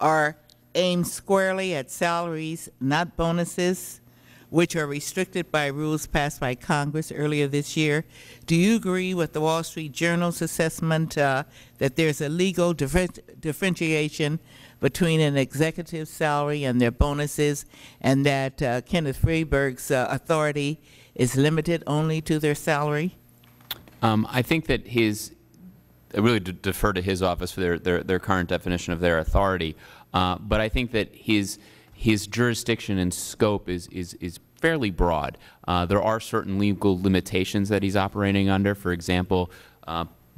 are aimed squarely at salaries, not bonuses, which are restricted by rules passed by Congress earlier this year. Do you agree with the Wall Street Journal's assessment that there is a legal differentiation between an executive's salary and their bonuses, and that Kenneth Feinberg's authority is limited only to their salary? I think that I really defer to his office for their current definition of their authority, but I think that his jurisdiction and scope is fairly broad. There are certain legal limitations that he's operating under. For example,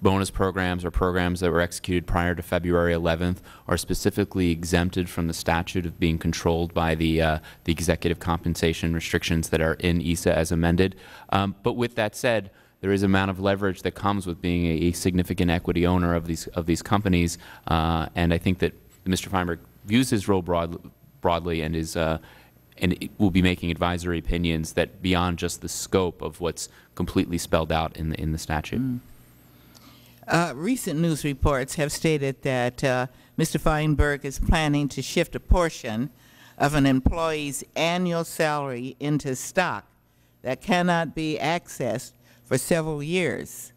bonus programs or programs that were executed prior to February 11th are specifically exempted from the statute of being controlled by the executive compensation restrictions that are in ESA as amended. But with that said, there is an amount of leverage that comes with being a significant equity owner of these companies, and I think that Mr. Feinberg views his role broadly and it will be making advisory opinions that beyond just the scope of what's completely spelled out in the statute. Mm. Recent news reports have stated that Mr. Feinberg is planning to shift a portion of an employee's annual salary into stock that cannot be accessed for several years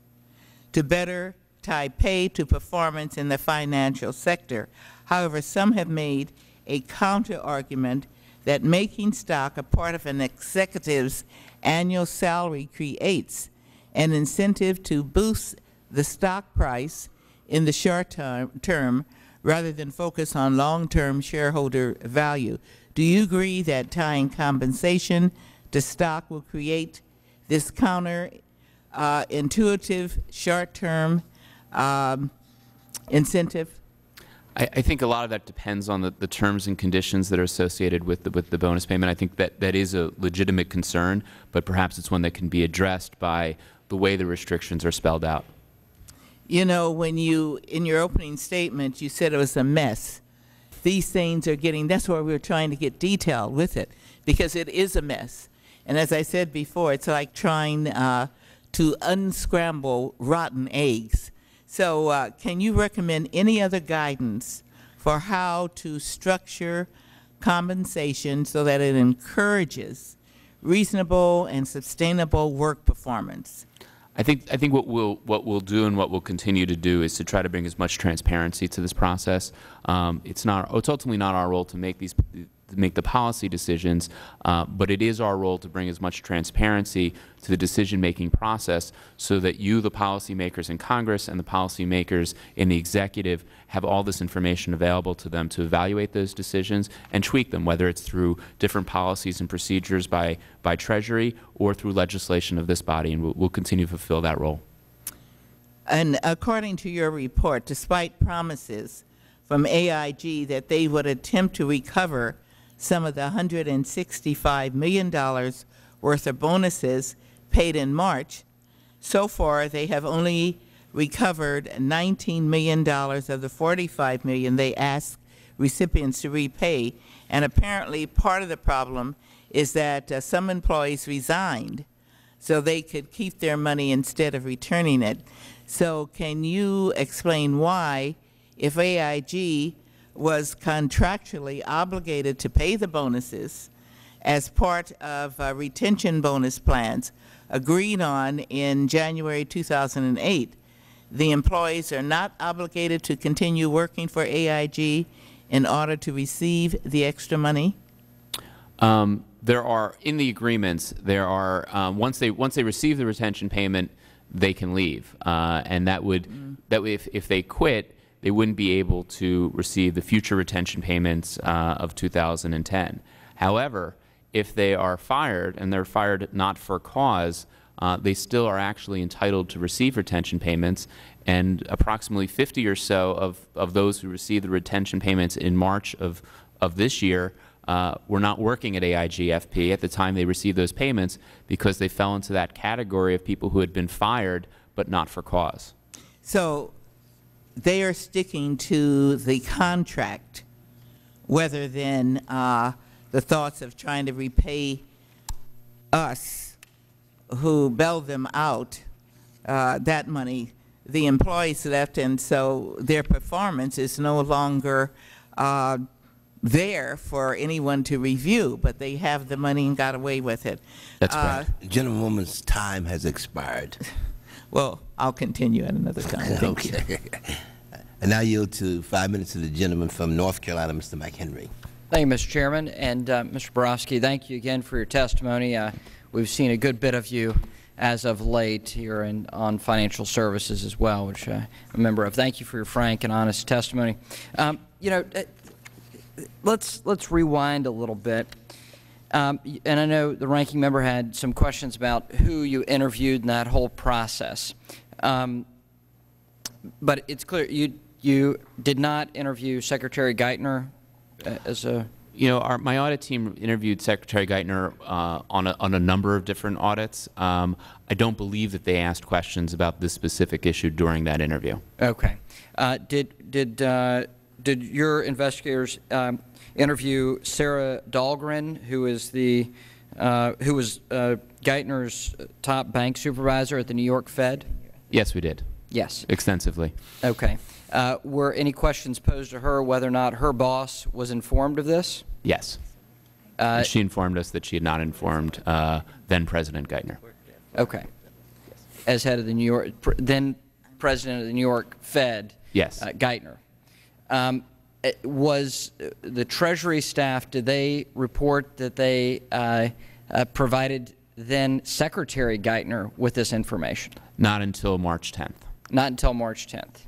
to better tie pay to performance in the financial sector. However, some have made a counter-argument that making stock a part of an executive's annual salary creates an incentive to boost the stock price in the short term rather than focus on long-term shareholder value. Do you agree that tying compensation to stock will create this counter-intuitive short-term incentive? I think a lot of that depends on the terms and conditions that are associated with the bonus payment. I think that is a legitimate concern, but perhaps it's one that can be addressed by the way the restrictions are spelled out. You know, when you, in your opening statement, you said it was a mess. These things are getting, that's why we're trying to get detailed with it, because it is a mess. And as I said before, it's like trying to unscramble rotten eggs. So can you recommend any other guidance for how to structure compensation so that it encourages reasonable and sustainable work performance? I think what we'll do and what we'll continue to do is to try to bring as much transparency to this process. It's ultimately not our role to make these make the policy decisions, but it is our role to bring as much transparency to the decision-making process so that you, the policymakers in Congress, and the policymakers in the executive have all this information available to them to evaluate those decisions and tweak them, whether it's through different policies and procedures by Treasury or through legislation of this body, and we'll continue to fulfill that role. And according to your report, despite promises from AIG that they would attempt to recover some of the $165 million worth of bonuses paid in March, so far they have only recovered $19 million of the $45 million they asked recipients to repay. And apparently part of the problem is that some employees resigned so they could keep their money instead of returning it. So can you explain why, if AIG was contractually obligated to pay the bonuses as part of retention bonus plans agreed on in January 2008. The employees are not obligated to continue working for AIG in order to receive the extra money? There are, in the agreements, there are, once they receive the retention payment, they can leave. And that would, if they quit, they wouldn't be able to receive the future retention payments of 2010. However, if they are fired, and they're fired not for cause, they still are actually entitled to receive retention payments, and approximately 50 or so of those who received the retention payments in March of this year were not working at AIGFP at the time they received those payments because they fell into that category of people who had been fired but not for cause. So they are sticking to the contract rather than the thoughts of trying to repay us who bailed them out that money. The employees left, and so their performance is no longer there for anyone to review, but they have the money and got away with it. That's right. Gentlewoman's time has expired. Well, I'll continue at another time. Thank you. And now I yield to 5 minutes to the gentleman from North Carolina, Mr. McHenry. Thank you, Mr. Chairman. And Mr. Barofsky, thank you again for your testimony. We've seen a good bit of you as of late here on financial services as well, which I'm a member of. Thank you for your frank and honest testimony. You know, let's rewind a little bit. And I know the ranking member had some questions about who you interviewed in that whole process. But it's clear you did not interview Secretary Geithner as a... You know, my audit team interviewed Secretary Geithner on a number of different audits. I don't believe that they asked questions about this specific issue during that interview. Okay. Did your investigators interview Sarah Dahlgren, who is the who was Geithner's top bank supervisor at the New York Fed? Yes, we did. Yes, extensively. Okay. Were any questions posed to her whether or not her boss was informed of this? Yes. She informed us that she had not informed then President Geithner. Okay. As head of the New York, then president of the New York Fed. Yes. Geithner. Was the Treasury staff, did they report that they provided then Secretary Geithner with this information? Not until March 10th. Not until March 10th.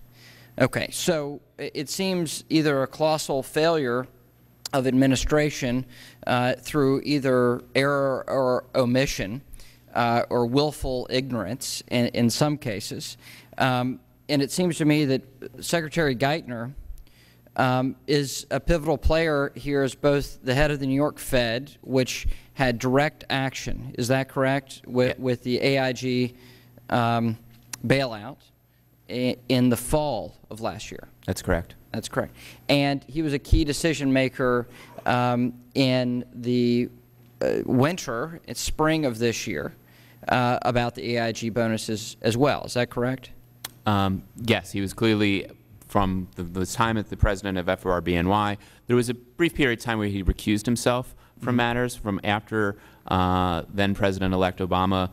Okay. So it seems either a colossal failure of administration through either error or omission or willful ignorance in some cases. And it seems to me that Secretary Geithner is a pivotal player here as both the head of the New York Fed, which had direct action, is that correct, with the AIG bailout, in the fall of last year. That's correct. That's correct. And he was a key decision maker in the winter and spring of this year about the AIG bonuses as well. Is that correct? Yes, he was clearly, from the time at the president of FRBNY, there was a brief period of time where he recused himself from matters from after then-President-elect Obama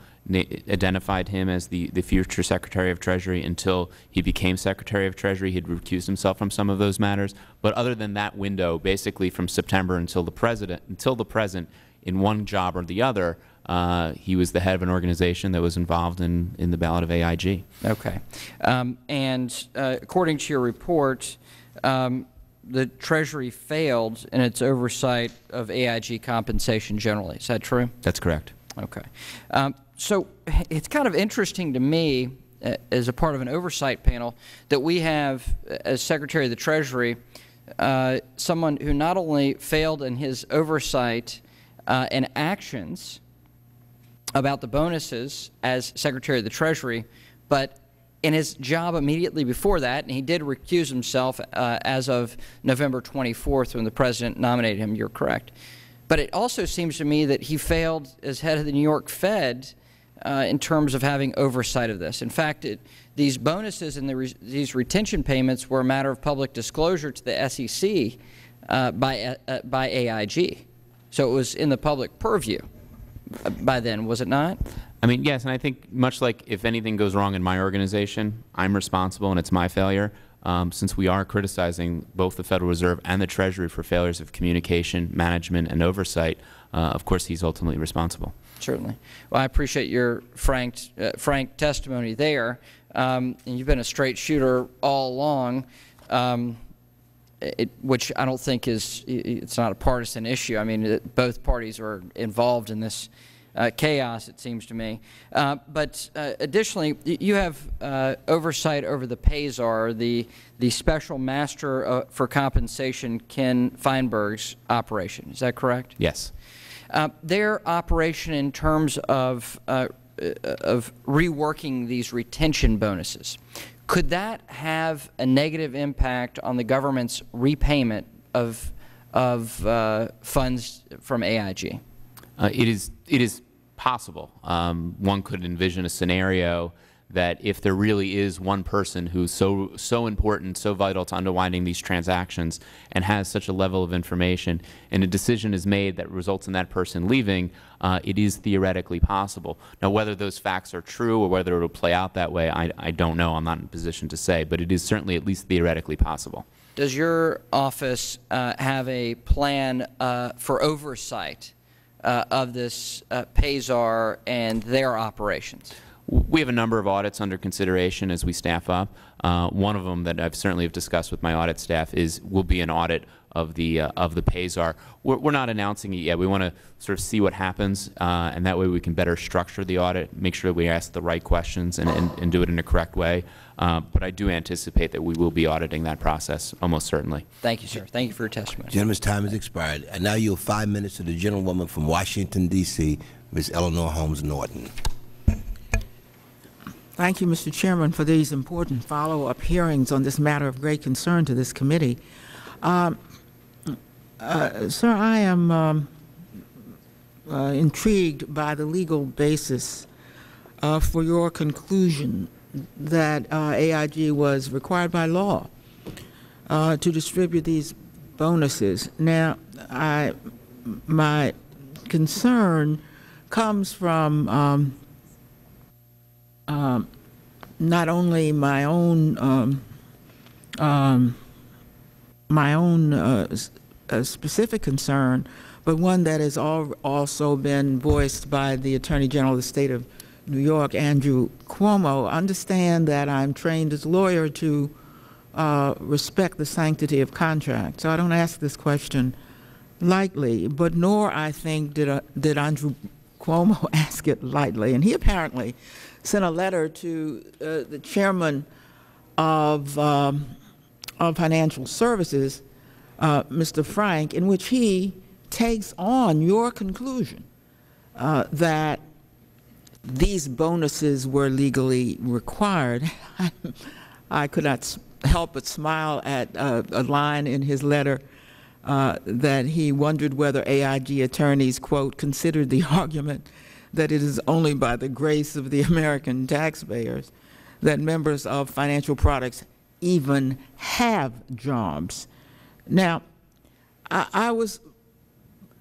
identified him as the future Secretary of Treasury until he became Secretary of Treasury. He had recused himself from some of those matters. But other than that window, basically from September until the present, in one job or the other, he was the head of an organization that was involved in the ballot of AIG. Okay. And according to your report, the Treasury failed in its oversight of AIG compensation generally. Is that true? That's correct. Okay. So it's kind of interesting to me, as a part of an oversight panel, that we have, as Secretary of the Treasury, someone who not only failed in his oversight and actions about the bonuses as Secretary of the Treasury, but in his job immediately before that, and he did recuse himself as of November 24th when the President nominated him, you're correct. But it also seems to me that he failed as head of the New York Fed in terms of having oversight of this. In fact, these bonuses and these retention payments were a matter of public disclosure to the SEC by AIG. So it was in the public purview by then, was it not? I mean, yes, and I think much like if anything goes wrong in my organization, I'm responsible and it's my failure. Since we are criticizing both the Federal Reserve and the Treasury for failures of communication, management, and oversight, of course he's ultimately responsible. Certainly. Well, I appreciate your frank testimony there. And you've been a straight shooter all along, which I don't think is, it's not a partisan issue. I mean, both parties are involved in this chaos, it seems to me. But additionally, you have oversight over the PASAR, the special master for compensation, Ken Feinberg's operation. Is that correct? Yes. Their operation in terms of reworking these retention bonuses, could that have a negative impact on the government's repayment of funds from AIG? It is possible. One could envision a scenario that if there really is one person who's so important, so vital to unwinding these transactions and has such a level of information, and a decision is made that results in that person leaving, it is theoretically possible. Now, whether those facts are true or whether it will play out that way, I don't know. I'm not in a position to say, but it is certainly at least theoretically possible. Does your office have a plan for oversight of this PASAR and their operations? We have a number of audits under consideration as we staff up. One of them that I've certainly have discussed with my audit staff will be an audit of the PASAR. We're not announcing it yet. We want to sort of see what happens, and that way we can better structure the audit, make sure we ask the right questions, and do it in a correct way. But I do anticipate that we will be auditing that process, almost certainly. Thank you, sir. Thank you for your testimony. The gentleman's time has expired. And now you have 5 minutes to the gentlewoman from Washington, D.C., Ms. Eleanor Holmes Norton. Thank you, Mr. Chairman, for these important follow-up hearings on this matter of great concern to this committee. Sir, I am intrigued by the legal basis for your conclusion that AIG was required by law to distribute these bonuses. Now, my concern comes from not only my own specific concern, but one that has also been voiced by the Attorney General of the State of New York, Andrew Cuomo. Understand that I'm trained as a lawyer to respect the sanctity of contract, so I don't ask this question lightly. But nor I think did Andrew Cuomo ask it lightly, and he apparently sent a letter to the chairman of Financial Services, Mr. Frank, in which he takes on your conclusion that these bonuses were legally required. I could not help but smile at a line in his letter that he wondered whether AIG attorneys, quote, considered the argument that it is only by the grace of the American taxpayers that members of financial products even have jobs. Now, I was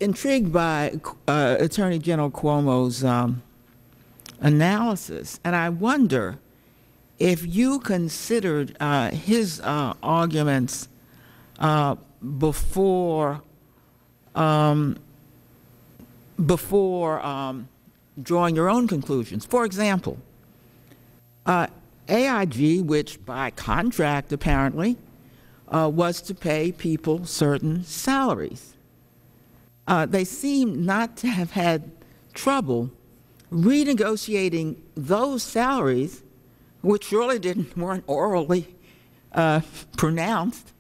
intrigued by Attorney General Cuomo's analysis, and I wonder if you considered his arguments before drawing your own conclusions. For example, AIG, which by contract apparently was to pay people certain salaries. They seem not to have had trouble renegotiating those salaries, which surely weren't orally pronounced.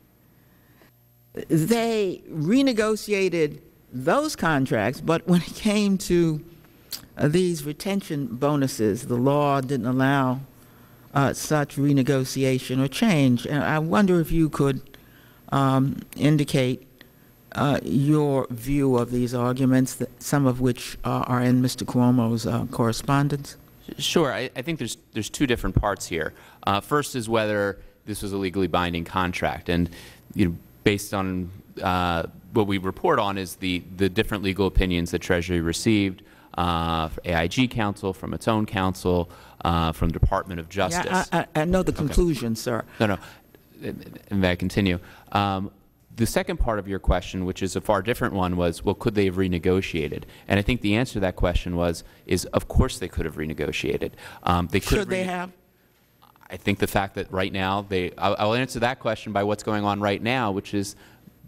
They renegotiated those contracts, but when it came to these retention bonuses, the law didn't allow such renegotiation or change. And I wonder if you could indicate your view of these arguments, that some of which are in Mr. Cuomo's correspondence? Sure. I think there's two different parts here. First is whether this was a legally binding contract, and based on what we report on is the different legal opinions that Treasury received from AIG counsel, from its own counsel, from the Department of Justice. Yeah, I know the conclusion, okay, sir. No, and may I continue? The second part of your question, which is a far different one, was, well, could they have renegotiated? And I think the answer to that question is of course they could have renegotiated. Should they have? I think the fact that right now they, I'll answer that question by what's going on right now, which is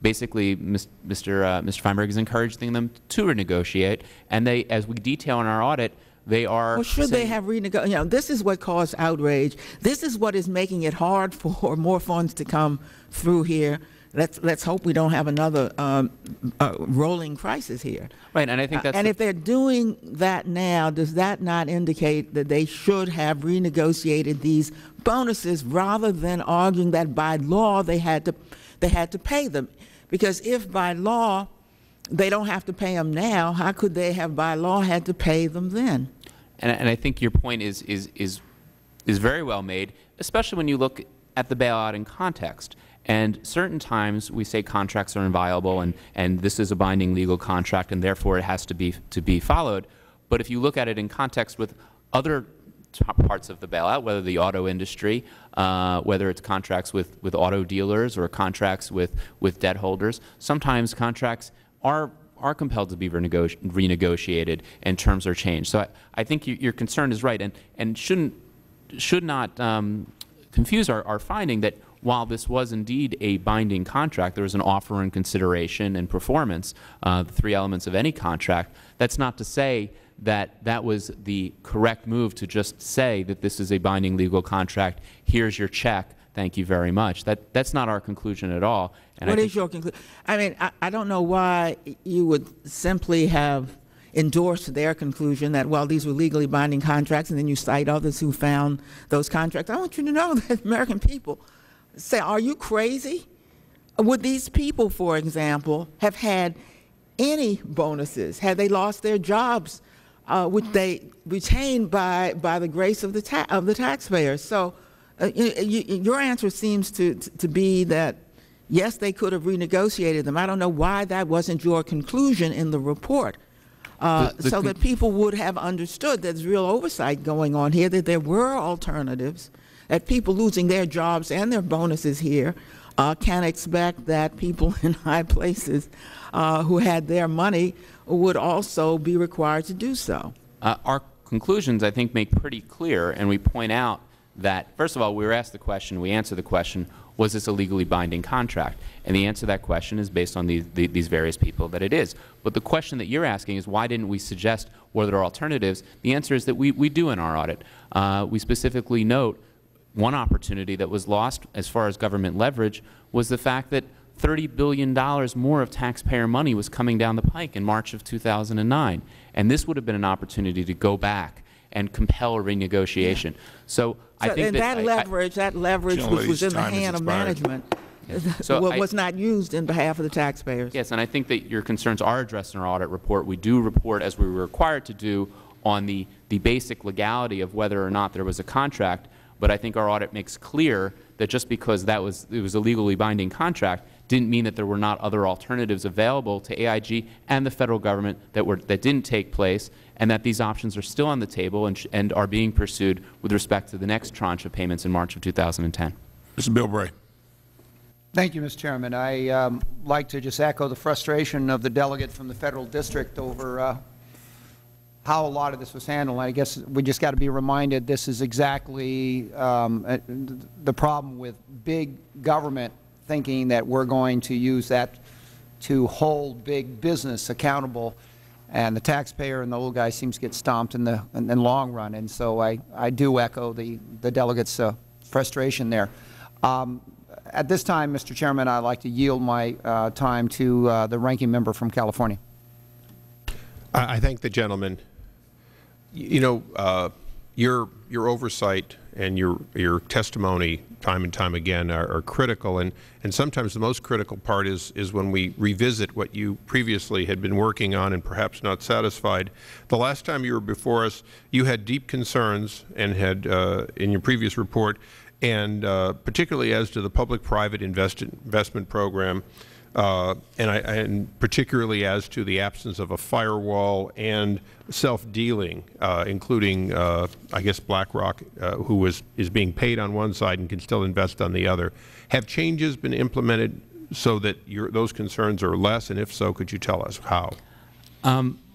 basically Mr. Feinberg is encouraging them to renegotiate, and they, as we detail in our audit, they are. Well, should they have renegotiated? You know, this is what caused outrage. This is what is making it hard for more funds to come through here. Let's hope we don't have another rolling crisis here. Right, and I think that's. And if they're doing that now, does that not indicate that they should have renegotiated these bonuses rather than arguing that by law they had to pay them? Because if by law they don't have to pay them now, how could they have by law had to pay them then? And I think your point is very well made, especially when you look at the bailout in context. And certain times we say contracts are inviolable, and this is a binding legal contract, and therefore it has to be followed. But if you look at it in context with other parts of the bailout, whether the auto industry, whether it's contracts with auto dealers or contracts with debt holders, sometimes contracts are compelled to be renegotiated and terms are changed. So I think your concern is right, and should not confuse our finding that while this was indeed a binding contract, there was an offer and consideration and performance, the three elements of any contract. That's not to say that that was the correct move to just say that this is a binding legal contract, here's your check, thank you very much. That's not our conclusion at all. And what is your conclusion? I mean, I don't know why you would simply have endorsed their conclusion that, well, these were legally binding contracts, and then you cite others who found those contracts. I want you to know that American people say, are you crazy? Would these people, for example, have had any bonuses had they lost their jobs, which they retained by the grace of the taxpayers? So your answer seems to be that, yes, they could have renegotiated them. I don't know why that wasn't your conclusion in the report, so that people would have understood there's real oversight going on here, that there were alternatives, that people losing their jobs and their bonuses here can expect that people in high places who had their money would also be required to do so. Our conclusions, I think, make pretty clear, and we point out that, first of all, we were asked the question, we answer the question, was this a legally binding contract? And the answer to that question is based on these various people that it is. But the question that you're asking is, why didn't we suggest were there alternatives? The answer is that we do in our audit. We specifically note one opportunity that was lost as far as government leverage was the fact that $30 billion more of taxpayer money was coming down the pike in March of 2009. And this would have been an opportunity to go back and compel renegotiation. So I think and that leverage which was in the hand of management was not used in behalf of the taxpayers. Yes, and I think that your concerns are addressed in our audit report. We do report, as we were required to do, on the basic legality of whether or not there was a contract. But I think our audit makes clear that just because that was, it was a legally binding contract didn't mean that there were not other alternatives available to AIG and the Federal Government that, that didn't take place, and that these options are still on the table and are being pursued with respect to the next tranche of payments in March of 2010. Mr. Bill Bray. Thank you, Mr. Chairman. I like to just echo the frustration of the delegate from the Federal District over how a lot of this was handled. I guess we just got to be reminded this is exactly the problem with big government thinking that we're going to use that to hold big business accountable, and the taxpayer and the little guy seems to get stomped in the long run. And so I do echo the delegate's frustration there. At this time, Mr. Chairman, I'd like to yield my time to the ranking member from California. I thank the gentleman. You know, your oversight and your testimony time and time again are critical, and sometimes the most critical part is when we revisit what you previously had been working on and perhaps not satisfied. The last time you were before us, you had deep concerns and had in your previous report, and particularly as to the public-private investment program, and particularly as to the absence of a firewall and self-dealing, including, I guess, BlackRock, who is being paid on one side and can still invest on the other. Have changes been implemented so that those concerns are less, and if so, could you tell us how?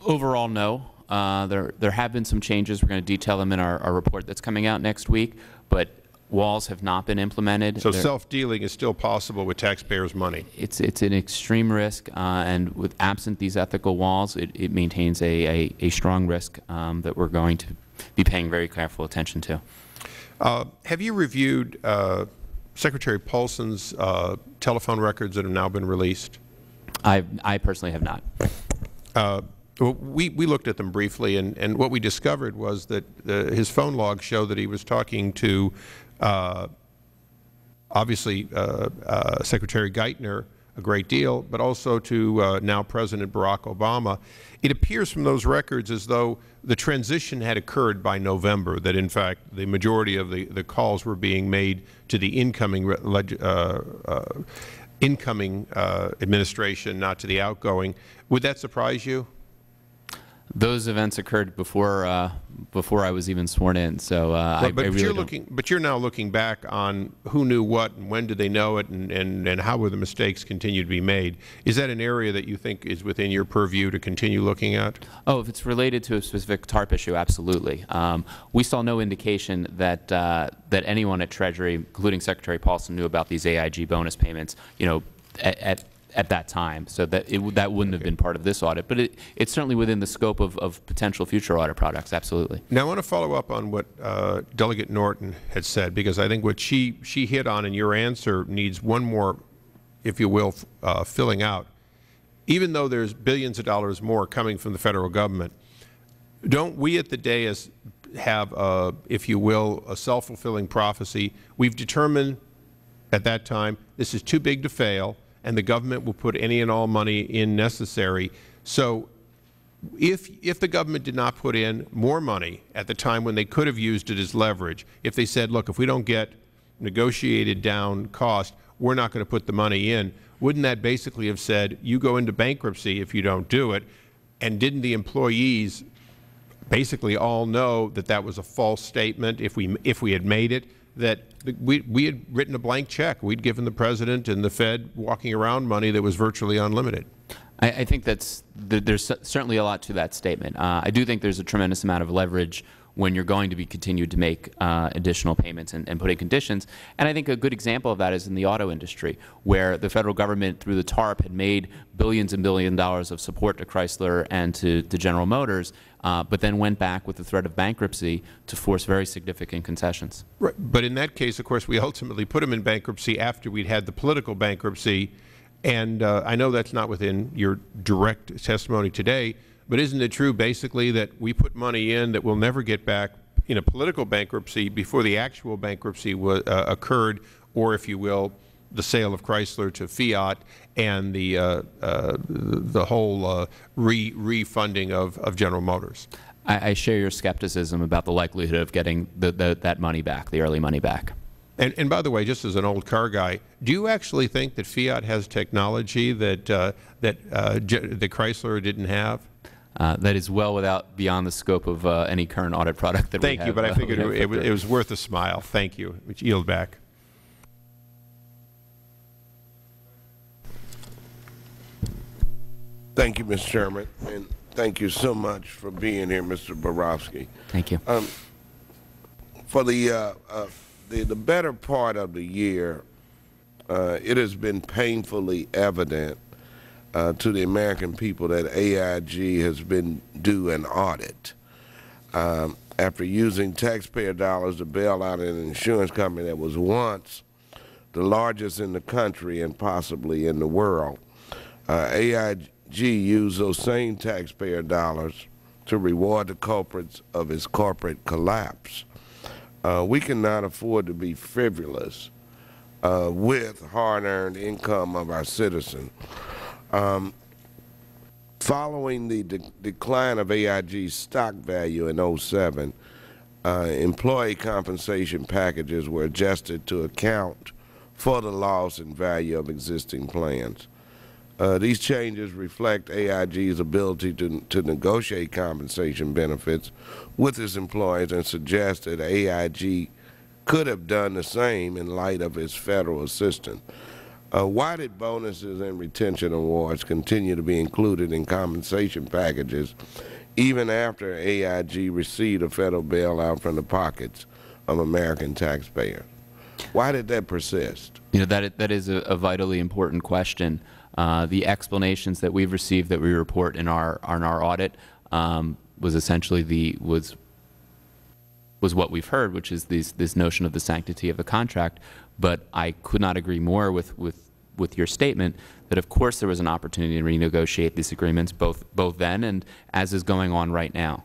Overall, no. There have been some changes. We're going to detail them in our report that's coming out next week, but walls have not been implemented. So self-dealing is still possible with taxpayers' money. It's an extreme risk, and with absent these ethical walls, it maintains a strong risk that we're going to be paying very careful attention to. Have you reviewed Secretary Paulson's telephone records that have now been released? I personally have not. Well, we looked at them briefly, and what we discovered was that his phone logs show that he was talking to, obviously, Secretary Geithner a great deal, but also to now President Barack Obama. It appears from those records as though the transition had occurred by November, that in fact the majority of the calls were being made to the incoming administration, not to the outgoing. Would that surprise you? Those events occurred before before I was even sworn in, so but you're now looking back on who knew what and when did they know it, and how were the mistakes continue to be made. Is that an area that you think is within your purview to continue looking at? Oh, if it's related to a specific TARP issue, absolutely. We saw no indication that that anyone at Treasury, including Secretary Paulson, knew about these AIG bonus payments, you know, at that time, so that that wouldn't have been part of this audit, but it's certainly within the scope of potential future audit products, absolutely. Now I want to follow up on what Delegate Norton had said, because I think what she hit on in your answer needs one more, if you will, filling out. Even though there's billions of dollars more coming from the Federal Government, don't we at the dais have, if you will, a self-fulfilling prophecy? We've determined at that time this is too big to fail, and the government will put any and all money in necessary. So if the government did not put in more money at the time when they could have used it as leverage, if they said, look, if we don't get negotiated down cost, we're not going to put the money in, wouldn't that basically have said, you go into bankruptcy if you don't do it? And didn't the employees basically all know that that was a false statement if we had made it? That we had written a blank check. We'd given the President and the Fed walking around money that was virtually unlimited. I think that's, there's certainly a lot to that statement. I do think there's a tremendous amount of leverage when you're going to be continued to make additional payments and putting conditions. And I think a good example of that is in the auto industry, where the Federal Government through the TARP had made billions and billions of dollars of support to Chrysler and to General Motors, but then went back with the threat of bankruptcy to force very significant concessions. Right. But in that case, of course, we ultimately put them in bankruptcy after we'd had the political bankruptcy. And I know that's not within your direct testimony today, But isn't it true basically that we put money in that we'll never get back in a political bankruptcy before the actual bankruptcy occurred, or, if you will, the sale of Chrysler to Fiat and the whole refunding of General Motors? I share your skepticism about the likelihood of getting that money back, the early money back. And by the way, just as an old car guy, do you actually think that Fiat has technology that the Chrysler didn't have? That is well beyond the scope of any current audit product that we have. Thank you, but I figured it was worth a smile. Thank you. Which yield back. Thank you, Mr. Chairman, and thank you so much for being here, Mr. Barofsky. Thank you. For the better part of the year, it has been painfully evident to the American people that AIG has been due an audit. After using taxpayer dollars to bail out an insurance company that was once the largest in the country and possibly in the world, AIG used those same taxpayer dollars to reward the culprits of its corporate collapse. We cannot afford to be frivolous with hard-earned income of our citizens. Following the decline of AIG's stock value in 07, employee compensation packages were adjusted to account for the loss in value of existing plans. These changes reflect AIG's ability to negotiate compensation benefits with its employees and suggest that AIG could have done the same in light of its federal assistance. Why did bonuses and retention awards continue to be included in compensation packages even after AIG received a federal bailout from the pockets of American taxpayers? Why did that persist? You know, that is a vitally important question. The explanations that we've received that we report in our audit was essentially was what we've heard, which is this notion of the sanctity of the contract. But I could not agree more with your statement that, of course, there was an opportunity to renegotiate these agreements both then and as is going on right now.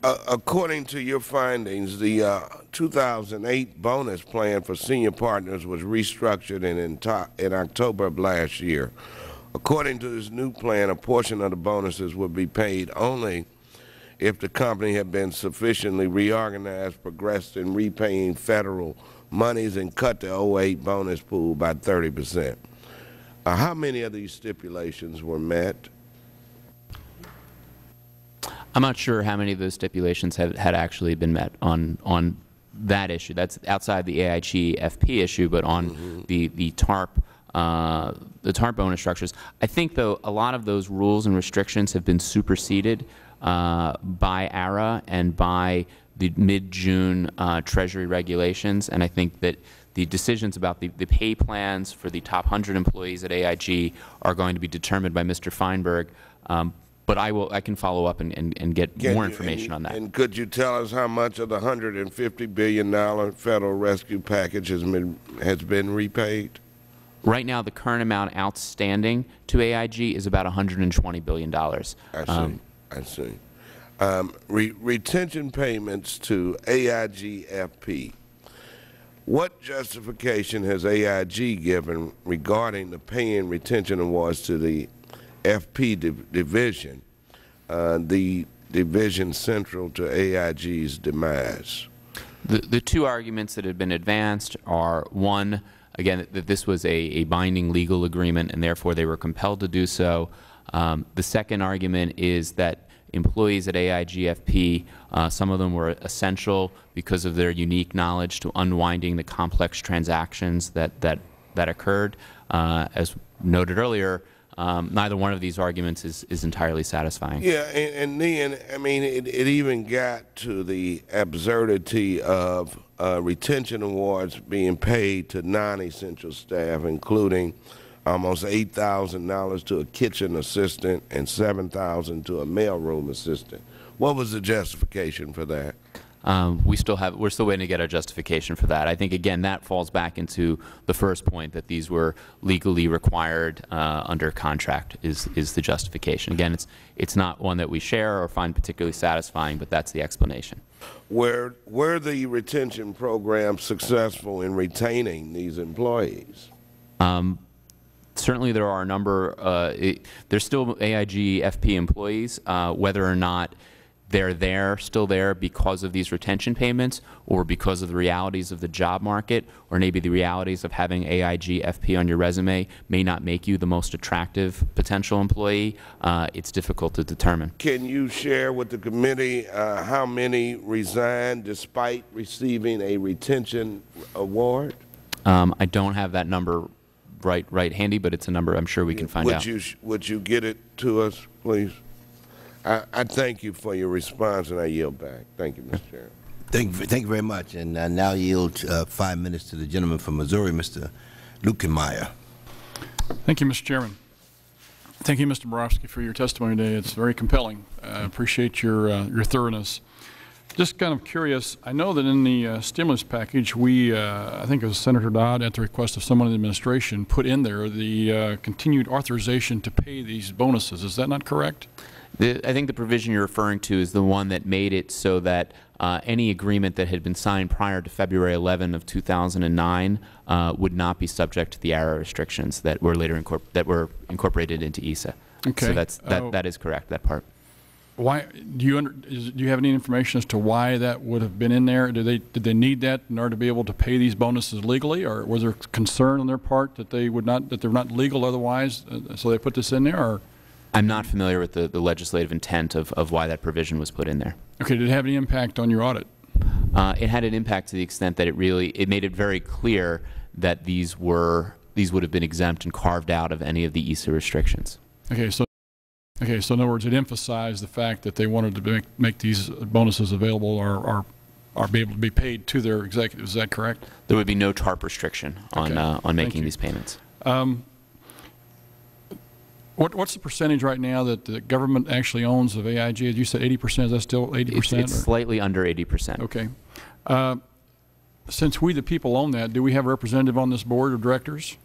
According to your findings, the 2008 bonus plan for senior partners was restructured in October of last year. According to this new plan, a portion of the bonuses would be paid only if the company had been sufficiently reorganized, progressed in repaying federal monies, and cut the 08 bonus pool by 30%. How many of these stipulations were met? I'm not sure how many of those stipulations had actually been met on that issue. That's outside the AIGFP issue, but on the TARP bonus structures. I think, though, a lot of those rules and restrictions have been superseded by ARA and by the mid-June Treasury regulations, and I think that the decisions about the pay plans for the top 100 employees at AIG are going to be determined by Mr. Feinberg. But I can follow up and get more information on that. And could you tell us how much of the $150 billion federal rescue package has been repaid? Right now, the current amount outstanding to AIG is about $120 billion. I see. I see. Retention payments to AIGFP. What justification has AIG given regarding the paying retention awards to the FP division, the division central to AIG's demise? The two arguments that have been advanced are, one, again, that this was a binding legal agreement and therefore they were compelled to do so. The second argument is that employees at AIGFP, some of them were essential because of their unique knowledge to unwinding the complex transactions that occurred. As noted earlier, neither one of these arguments is entirely satisfying. Yeah, and then, I mean, it even got to the absurdity of retention awards being paid to non-essential staff, including almost $8,000 to a kitchen assistant and $7,000 to a mailroom assistant. What was the justification for that? We're still waiting to get our justification for that. I think, again, that falls back into the first point that these were legally required under contract is the justification. Again, it's not one that we share or find particularly satisfying, but that's the explanation. Were the retention program successful in retaining these employees? Certainly there are a number. There's still AIGFP employees, whether or not they're still there because of these retention payments or because of the realities of the job market, or maybe the realities of having AIGFP on your resume may not make you the most attractive potential employee. It's difficult to determine. Can you share with the committee how many resigned despite receiving a retention award? I don't have that number right handy, but it's a number I'm sure we can find out. Would you get it to us, please? I thank you for your response, and I yield back. Thank you, Mr. Chairman. Thank you very much. And I now yield 5 minutes to the gentleman from Missouri, Mr. Lukenmeyer. Thank you, Mr. Chairman. Thank you, Mr. Barofsky, for your testimony today. It's very compelling. I appreciate your thoroughness. Just kind of curious, I know that in the stimulus package, we, I think it was Senator Dodd, at the request of someone in the administration, put in there the continued authorization to pay these bonuses. Is that not correct? I think the provision you are referring to is the one that made it so that any agreement that had been signed prior to February 11 of 2009 would not be subject to the ERA restrictions that were later incorporated into ESA. Okay. So that is correct, that part. Why do you have any information as to why that would have been in there? Did they need that in order to be able to pay these bonuses legally, or was there concern on their part that they would not, that they're not legal otherwise? So they put this in there, or? I'm not familiar with the legislative intent of why that provision was put in there. Okay. Did it have any impact on your audit? It had an impact to the extent that it made it very clear that these would have been exempt and carved out of any of the ESA restrictions. Okay. So in other words, it emphasized the fact that they wanted to make these bonuses available or be able to be paid to their executives. Is that correct? There would be no TARP restriction on okay. On making these payments. What's the percentage right now that the government actually owns of AIG? You said 80%. Is that still 80%? It's slightly under 80%. Okay. Since we the people own that, do we have a representative on this board of directors?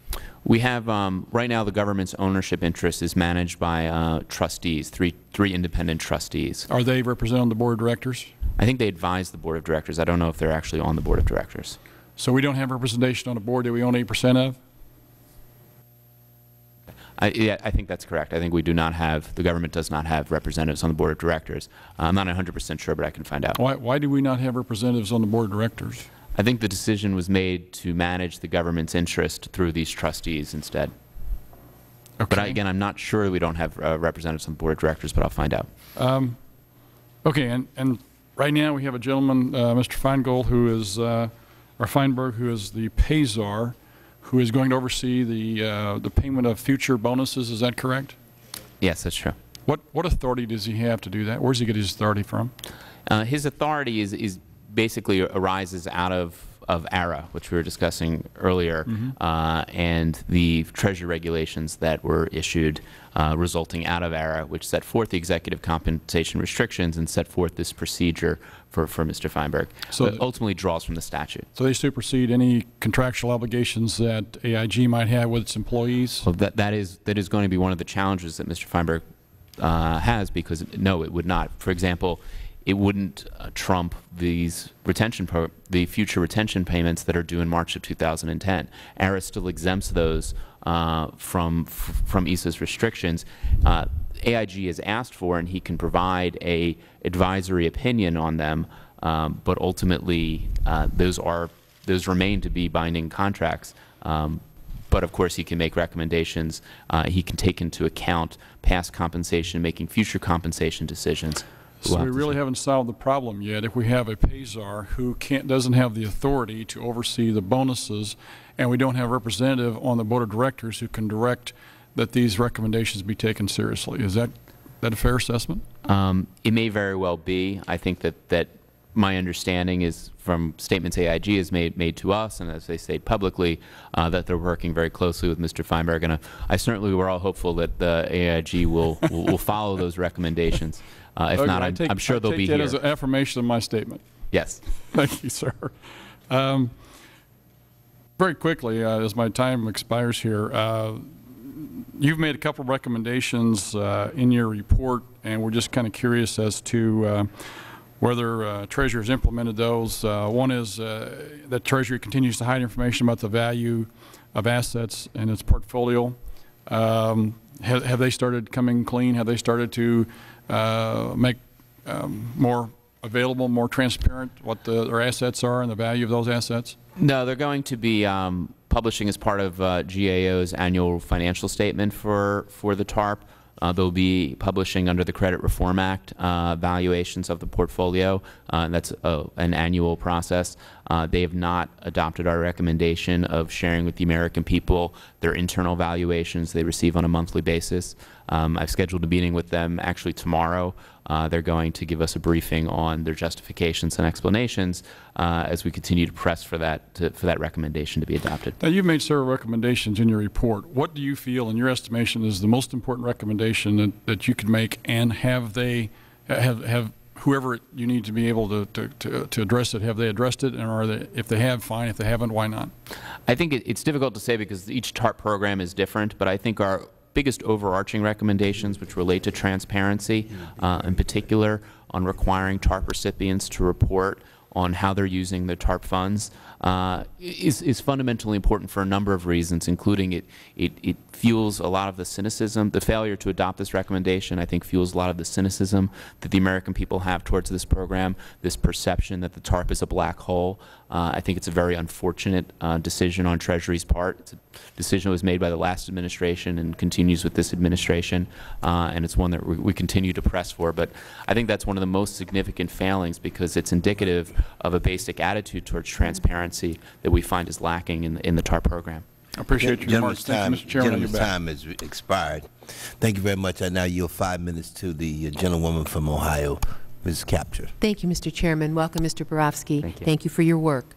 We have right now the government's ownership interest is managed by trustees, three independent trustees. Are they represented on the board of directors? I think they advise the board of directors. I don't know if they're actually on the board of directors. So we don't have representation on a board that we own 80% of? Yeah, I think that's correct. I think we do not have, the government does not have representatives on the board of directors. I'm not 100% sure, but I can find out. Why do we not have representatives on the board of directors? I think the decision was made to manage the government's interest through these trustees instead. Okay. But again, I'm not sure we don't have representatives on the board of directors, but I'll find out. Okay. And right now we have a gentleman, Mr. Feingold, who is, or Feinberg, who is the pay czar, who is going to oversee the payment of future bonuses. Is that correct? Yes, that's true. What authority does he have to do that? Where does he get his authority from? His authority is basically arises out of ARA, which we were discussing earlier, and the Treasury regulations that were issued resulting out of ARA, which set forth the executive compensation restrictions and set forth this procedure for Mr. Feinberg. So it ultimately draws from the statute. So they supersede any contractual obligations that AIG might have with its employees? Well, that is going to be one of the challenges that Mr. Feinberg has, because no, it would not. For example, it wouldn't trump these future retention payments that are due in March of 2010. ARA still exempts those from ESA's restrictions. AIG is asked for, and he can provide a advisory opinion on them. But ultimately, those remain to be binding contracts. But of course, he can make recommendations. He can take into account past compensation, making future compensation decisions. So we really haven't solved the problem yet. If we have a pay czar who doesn't have the authority to oversee the bonuses, and we don't have a representative on the board of directors who can direct that these recommendations be taken seriously, is that a fair assessment? It may very well be. I think that my understanding is from statements AIG has made to us, and as they said publicly, that they're working very closely with Mr. Feinberg, and I certainly we're all hopeful that the AIG will follow those recommendations. If not, I'm sure they'll be here. I take that as an affirmation of my statement. Yes. Thank you, sir. Very quickly, as my time expires here, you've made a couple of recommendations in your report, and we're just kind of curious as to whether Treasury has implemented those. One is that Treasury continues to hide information about the value of assets in its portfolio. Have they started coming clean? Have they started to make more available, more transparent what their assets are and the value of those assets? No, they're going to be publishing as part of GAO's annual financial statement for the TARP. They'll be publishing under the Credit Reform Act valuations of the portfolio. That's an annual process. They have not adopted our recommendation of sharing with the American people their internal valuations they receive on a monthly basis. I've scheduled a meeting with them actually tomorrow. They're going to give us a briefing on their justifications and explanations as we continue to press for that recommendation to be adopted. Now, you've made several recommendations in your report. What do you feel, in your estimation, is the most important recommendation that you could make, and have they have whoever you need to be able to address it, have they addressed it, and are they, if they have, fine, if they haven't, why not? I think it's difficult to say because each TARP program is different, but I think our biggest overarching recommendations, which relate to transparency, in particular on requiring TARP recipients to report on how they're using their TARP funds, is fundamentally important for a number of reasons, including it fuels a lot of the cynicism. The failure to adopt this recommendation, I think, fuels a lot of the cynicism that the American people have towards this program, this perception that the TARP is a black hole. I think it's a very unfortunate decision on Treasury's part. It's a decision that was made by the last administration and continues with this administration, and it's one that we continue to press for. But I think that's one of the most significant failings because it's indicative of a basic attitude towards transparency that we find is lacking in the TARP program. I appreciate your remarks. Thank you, Mr. Chairman. Gentleman's time has expired. Thank you very much. I now yield 5 minutes to the gentlewoman from Ohio, Ms. Kaptur. Thank you, Mr. Chairman. Welcome, Mr. Barofsky. Thank you for your work.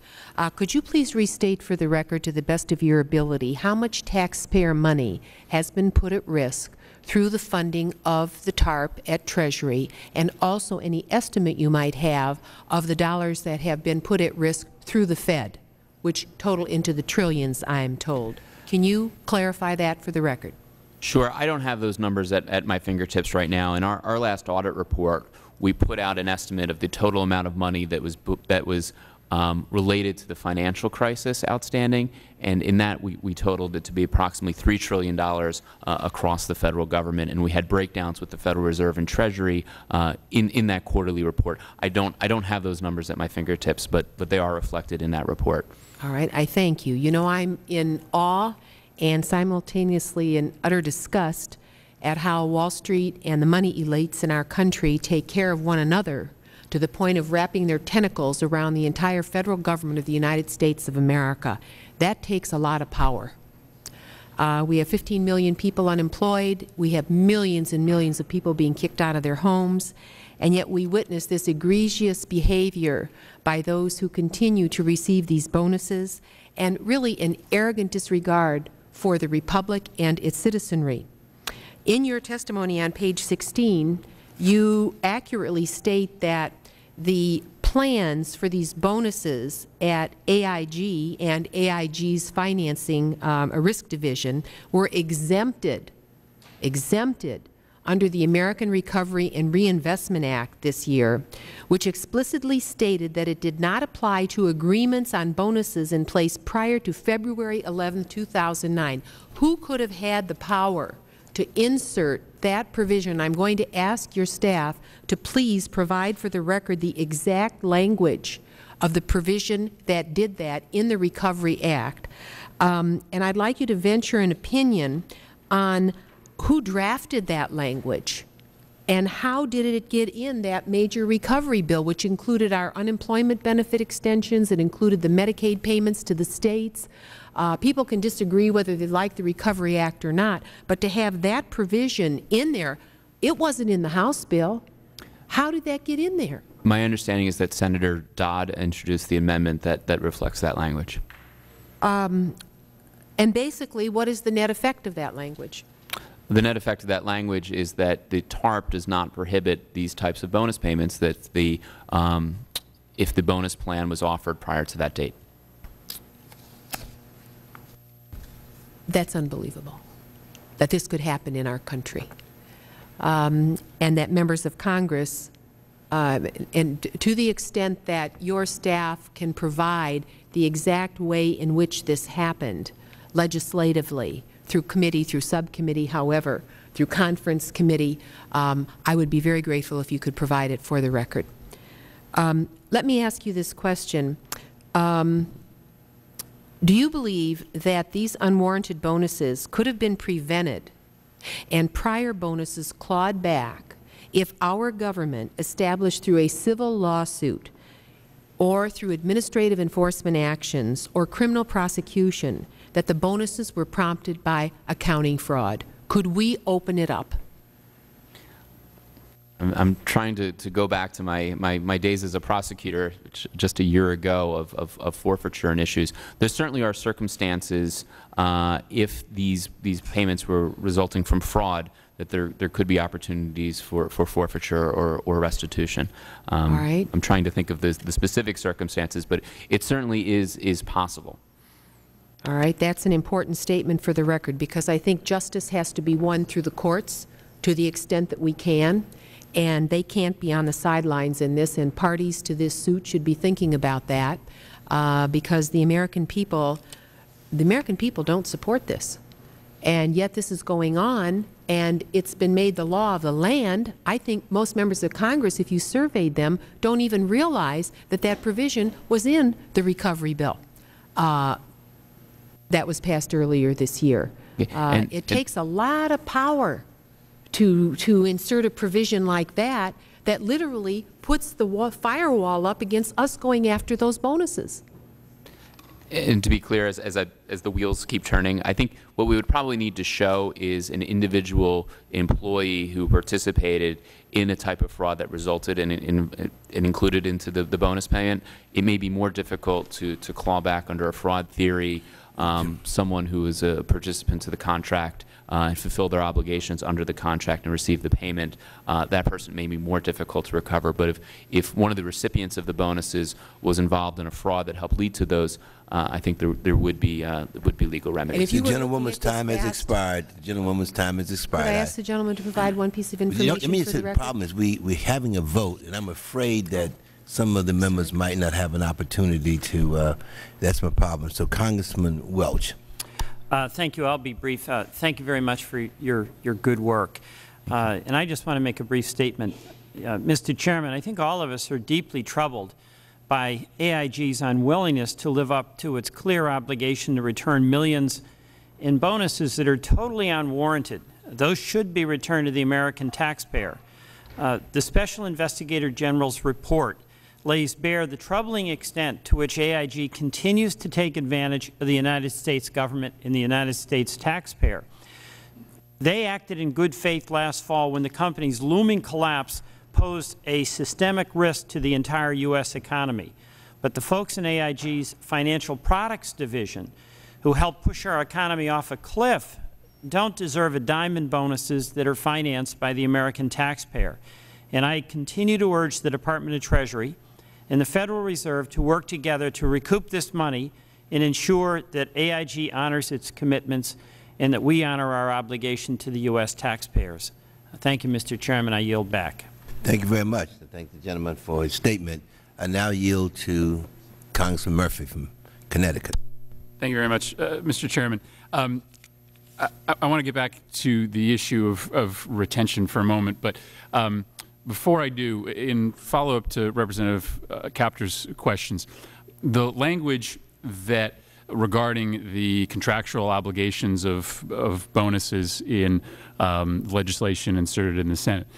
Could you please restate for the record, to the best of your ability, how much taxpayer money has been put at risk through the funding of the TARP at Treasury, and also any estimate you might have of the dollars that have been put at risk through the Fed, which total into the trillions, I am told? Can you clarify that for the record? Sure. I don't have those numbers at my fingertips right now. In our last audit report, we put out an estimate of the total amount of money that was related to the financial crisis outstanding, and in that we totaled it to be approximately $3 trillion across the Federal Government, and we had breakdowns with the Federal Reserve and Treasury in that quarterly report. I don't have those numbers at my fingertips, but they are reflected in that report. All right. I thank you. You know, I'm in awe and simultaneously in utter disgust at how Wall Street and the money elites in our country take care of one another to the point of wrapping their tentacles around the entire Federal Government of the United States of America. That takes a lot of power. We have 15 million people unemployed. We have millions and millions of people being kicked out of their homes. And yet we witness this egregious behavior by those who continue to receive these bonuses, and really an arrogant disregard for the Republic and its citizenry. In your testimony on page 16, you accurately state that the plans for these bonuses at AIG and AIG's financing risk division were exempted under the American Recovery and Reinvestment Act this year, which explicitly stated that it did not apply to agreements on bonuses in place prior to February 11, 2009. Who could have had the power to insert that provision? I'm going to ask your staff to please provide for the record the exact language of the provision that did that in the Recovery Act. And I'd like you to venture an opinion on who drafted that language and how did it get in that major recovery bill, which included our unemployment benefit extensions, it included the Medicaid payments to the states. People can disagree whether they like the Recovery Act or not, but to have that provision in there, it wasn't in the House bill. How did that get in there? My understanding is that Senator Dodd introduced the amendment that reflects that language. And basically, what is the net effect of that language? The net effect of that language is that the TARP does not prohibit these types of bonus payments that the if the bonus plan was offered prior to that date. That's unbelievable that this could happen in our country, and that members of Congress, and to the extent that your staff can provide the exact way in which this happened legislatively, through committee, through subcommittee, however, through conference committee, I would be very grateful if you could provide it for the record. Let me ask you this question. Do you believe that these unwarranted bonuses could have been prevented and prior bonuses clawed back if our government established through a civil lawsuit or through administrative enforcement actions or criminal prosecution that the bonuses were prompted by accounting fraud? Could we open it up? I'm trying to go back to my days as a prosecutor just a year ago of forfeiture and issues. There certainly are circumstances, if these payments were resulting from fraud, that there could be opportunities for forfeiture or restitution. All right. I'm trying to think of the specific circumstances, but it certainly is possible. All right. That's an important statement for the record, because I think justice has to be won through the courts to the extent that we can. And they can't be on the sidelines in this, and parties to this suit should be thinking about that, because the American people don't support this. And yet this is going on, and it's been made the law of the land. I think most members of Congress, if you surveyed them, don't even realize that that provision was in the recovery bill that was passed earlier this year. It takes a lot of power to insert a provision like that, that literally puts the firewall up against us going after those bonuses. And to be clear, as the wheels keep turning, I think what we would probably need to show is an individual employee who participated in a type of fraud that resulted in included into the bonus payment. It may be more difficult to claw back under a fraud theory, someone who is a participant to the contract and fulfill their obligations under the contract and receive the payment. That person may be more difficult to recover. But if one of the recipients of the bonuses was involved in a fraud that helped lead to those, I think there would be legal remedies. And if the gentlewoman's time has expired. The gentlewoman's time has expired. Could I ask the gentleman to provide one piece of information? I mean, the problem is we're having a vote, and I'm afraid that some of the members might not have an opportunity to. That's my problem. So, Congressman Welch. Thank you. I'll be brief. Thank you very much for your good work. And I just want to make a brief statement. Mr. Chairman, I think all of us are deeply troubled by AIG's unwillingness to live up to its clear obligation to return millions in bonuses that are totally unwarranted. Those should be returned to the American taxpayer. The Special Investigator General's report lays bare the troubling extent to which AIG continues to take advantage of the United States government and the United States taxpayer. They acted in good faith last fall when the company's looming collapse posed a systemic risk to the entire U.S. economy. But the folks in AIG's Financial Products Division, who helped push our economy off a cliff, don't deserve a dime in bonuses that are financed by the American taxpayer. And I continue to urge the Department of Treasury and the Federal Reserve to work together to recoup this money and ensure that AIG honors its commitments and that we honor our obligation to the U.S. taxpayers. Thank you, Mr. Chairman. I yield back. Thank you very much. I thank the gentleman for his statement. I now yield to Congressman Murphy from Connecticut. Thank you very much, Mr. Chairman. I want to get back to the issue of retention for a moment, but before I do, in follow-up to Representative Kaptur's questions, the language that regarding the contractual obligations of bonuses in legislation inserted in the Senate,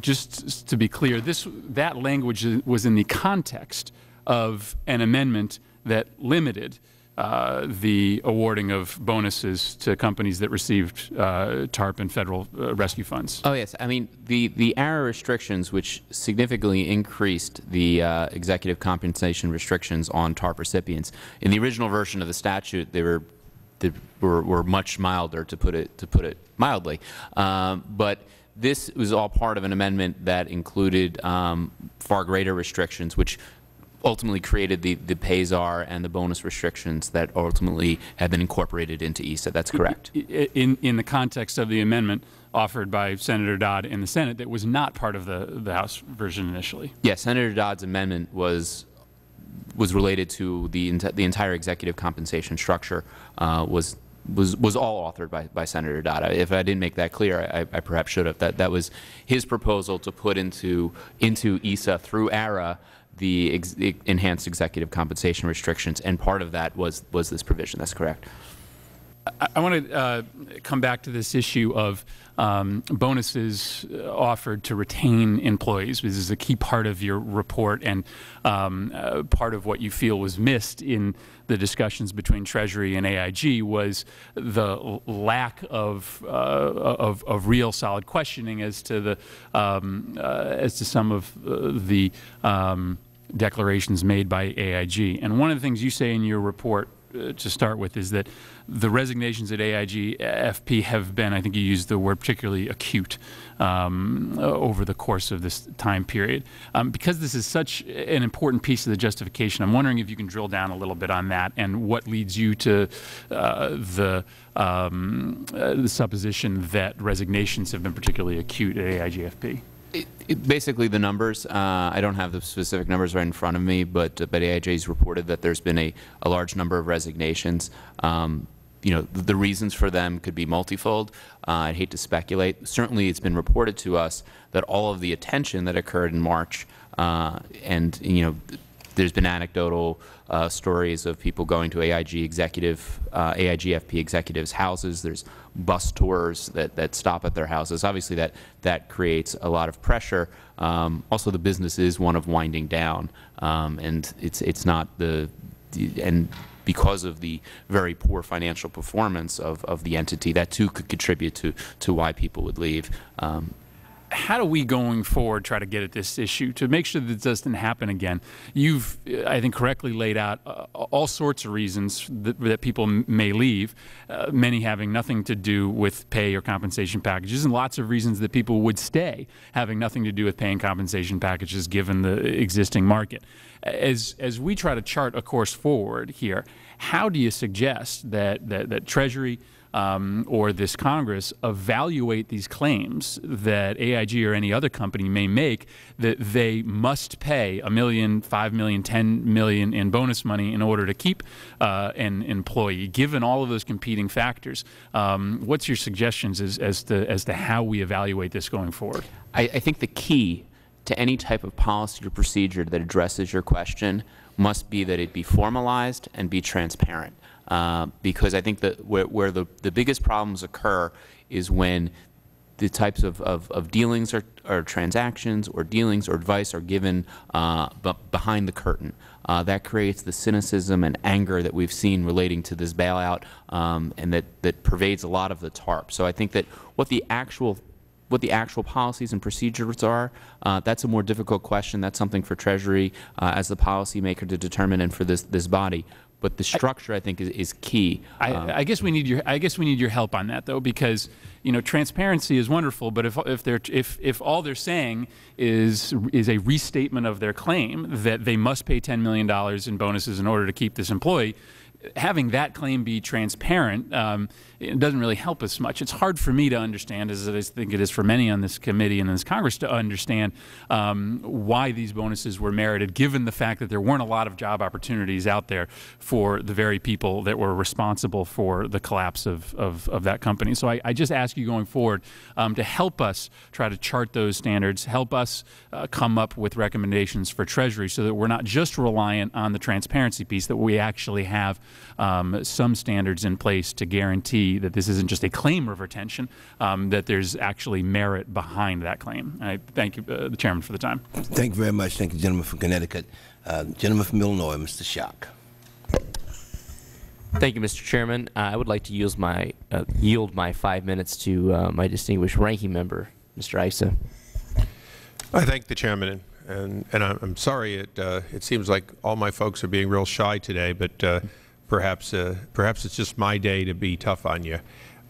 just to be clear, that language was in the context of an amendment that limited the awarding of bonuses to companies that received TARP and Federal rescue funds. Oh, yes. I mean, the ARRA restrictions, which significantly increased the executive compensation restrictions on TARP recipients, in the original version of the statute, they were much milder, to put it mildly. But this was all part of an amendment that included far greater restrictions, which ultimately created the pay czar and the bonus restrictions that ultimately have been incorporated into ESA. That's correct. In the context of the amendment offered by Senator Dodd in the Senate, that was not part of the House version initially. Yes, Senator Dodd's amendment was related to the entire executive compensation structure. Was all authored by Senator Dodd. If I didn't make that clear, I perhaps should have. That was his proposal to put into ESA through ARA the enhanced executive compensation restrictions, and part of that was this provision. That's correct. I want to come back to this issue of bonuses offered to retain employees. This is a key part of your report and part of what you feel was missed in the discussions between Treasury and AIG was the lack of real solid questioning as to the some of the declarations made by AIG. And one of the things you say in your report to start with is that the resignations at AIGFP have been, I think you used the word, particularly acute over the course of this time period. Because this is such an important piece of the justification, I'm wondering if you can drill down a little bit on that and what leads you to the supposition that resignations have been particularly acute at AIGFP. Basically, the numbers. I don't have the specific numbers right in front of me, but AIG's reported that there's been a large number of resignations. You know, the reasons for them could be multifold. I'd hate to speculate. Certainly, it's been reported to us that all of the attention that occurred in March, and you know, there's been anecdotal stories of people going to AIGFP executives' houses. There's bus tours that stop at their houses. Obviously, that creates a lot of pressure. Also, the business is one of winding down, and it's not and because of the very poor financial performance of the entity, that too could contribute to why people would leave. How do we, going forward, try to get at this issue to make sure that it doesn't happen again? You've, I think, correctly laid out all sorts of reasons that people may leave, many having nothing to do with pay or compensation packages, and lots of reasons that people would stay having nothing to do with pay and compensation packages given the existing market. As we try to chart a course forward here, how do you suggest that Treasury or this Congress evaluate these claims that AIG or any other company may make that they must pay $1 million, $5 million, $10 million in bonus money in order to keep an employee, given all of those competing factors? What's your suggestions as to how we evaluate this going forward? I think the key to any type of policy or procedure that addresses your question must be that it be formalized and be transparent. Because I think that where the biggest problems occur is when the types of dealings or transactions or dealings or advice are given behind the curtain. That creates the cynicism and anger that we've seen relating to this bailout, and that pervades a lot of the TARP. So I think that what the actual policies and procedures are, that's a more difficult question. That's something for Treasury as the policymaker to determine, and for this body. But the structure, I think, is key. I guess we need your help on that, though, because you know, transparency is wonderful, but if all they're saying is a restatement of their claim that they must pay $10 million in bonuses in order to keep this employee, having that claim be transparent it doesn't really help us much. It's hard for me to understand, as I think it is for many on this committee and in this Congress, to understand why these bonuses were merited, given the fact that there weren't a lot of job opportunities out there for the very people that were responsible for the collapse of that company. So I just ask you, going forward, to help us try to chart those standards, help us come up with recommendations for Treasury so that we're not just reliant on the transparency piece, that we actually have some standards in place to guarantee that this isn't just a claim of retention, that there's actually merit behind that claim. I thank you, the Chairman, for the time. Thank you very much. Thank you, gentleman from Connecticut. Gentleman from Illinois, Mr. Schock. Thank you, Mr. Chairman. I would like to yield my 5 minutes to my distinguished ranking member, Mr. Issa. I thank the Chairman. And I'm sorry, it seems like all my folks are being real shy today, but perhaps it's just my day to be tough on you.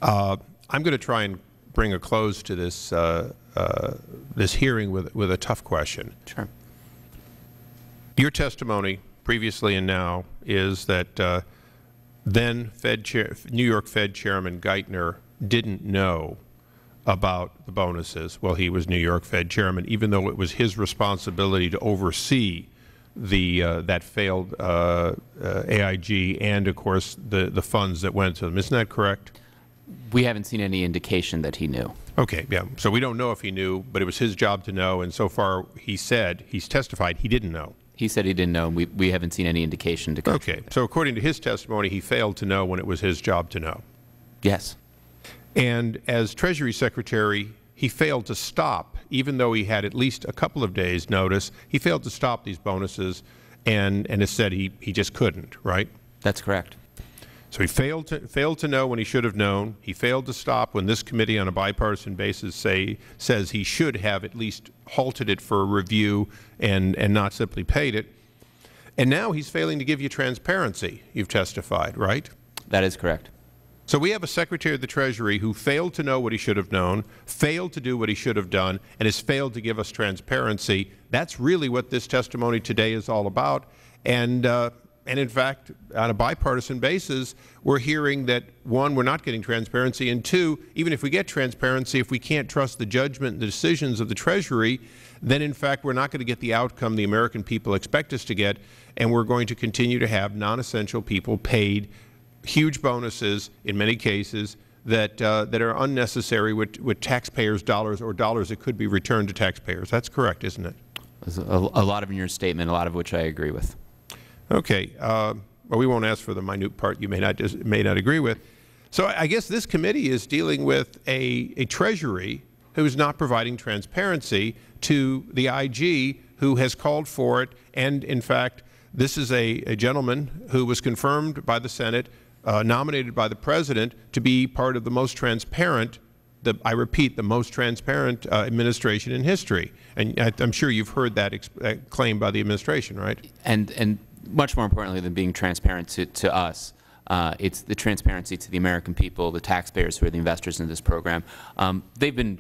I'm going to try and bring a close to this this hearing with a tough question. Sure. Your testimony previously and now is that then Fed Chair, New York Fed Chairman Geithner didn't know about the bonuses while he was New York Fed Chairman, even though it was his responsibility to oversee the that failed AIG and, of course, the funds that went to them. Isn't that correct? We haven't seen any indication that he knew. Okay. Yeah. So we don't know if he knew, but it was his job to know, and so far he said, he's testified, he didn't know. He said he didn't know, and we haven't seen any indication to contradict. Okay. So according to his testimony, he failed to know when it was his job to know. Yes. And as Treasury Secretary, he failed to stop, even though he had at least a couple of days' notice, he failed to stop these bonuses and has said he just couldn't, right? That's correct. So he failed to know when he should have known. He failed to stop when this committee on a bipartisan basis says he should have at least halted it for a review and not simply paid it. And now he's failing to give you transparency, you've testified, right? That is correct. So we have a Secretary of the Treasury who failed to know what he should have known, failed to do what he should have done, and has failed to give us transparency. That's really what this testimony today is all about. And in fact, on a bipartisan basis, we're hearing that, one, we're not getting transparency, and two, even if we get transparency, if we can't trust the judgment and the decisions of the Treasury, then in fact we're not going to get the outcome the American people expect us to get, and we're going to continue to have non-essential people paid huge bonuses in many cases that, that are unnecessary with taxpayers' dollars or dollars that could be returned to taxpayers. That's correct, isn't it? There's a lot of in your statement, a lot of which I agree with. Okay. Well, we won't ask for the minute part you may not agree with. So I guess this committee is dealing with a Treasury who is not providing transparency to the IG, who has called for it. And, in fact, this is a gentleman who was confirmed by the Senate, nominated by the President, to be part of the most transparent, I repeat, the most transparent administration in history. And I'm sure you've heard that claim by the administration, right? And much more importantly than being transparent to us, it's the transparency to the American people, the taxpayers who are the investors in this program. They've been,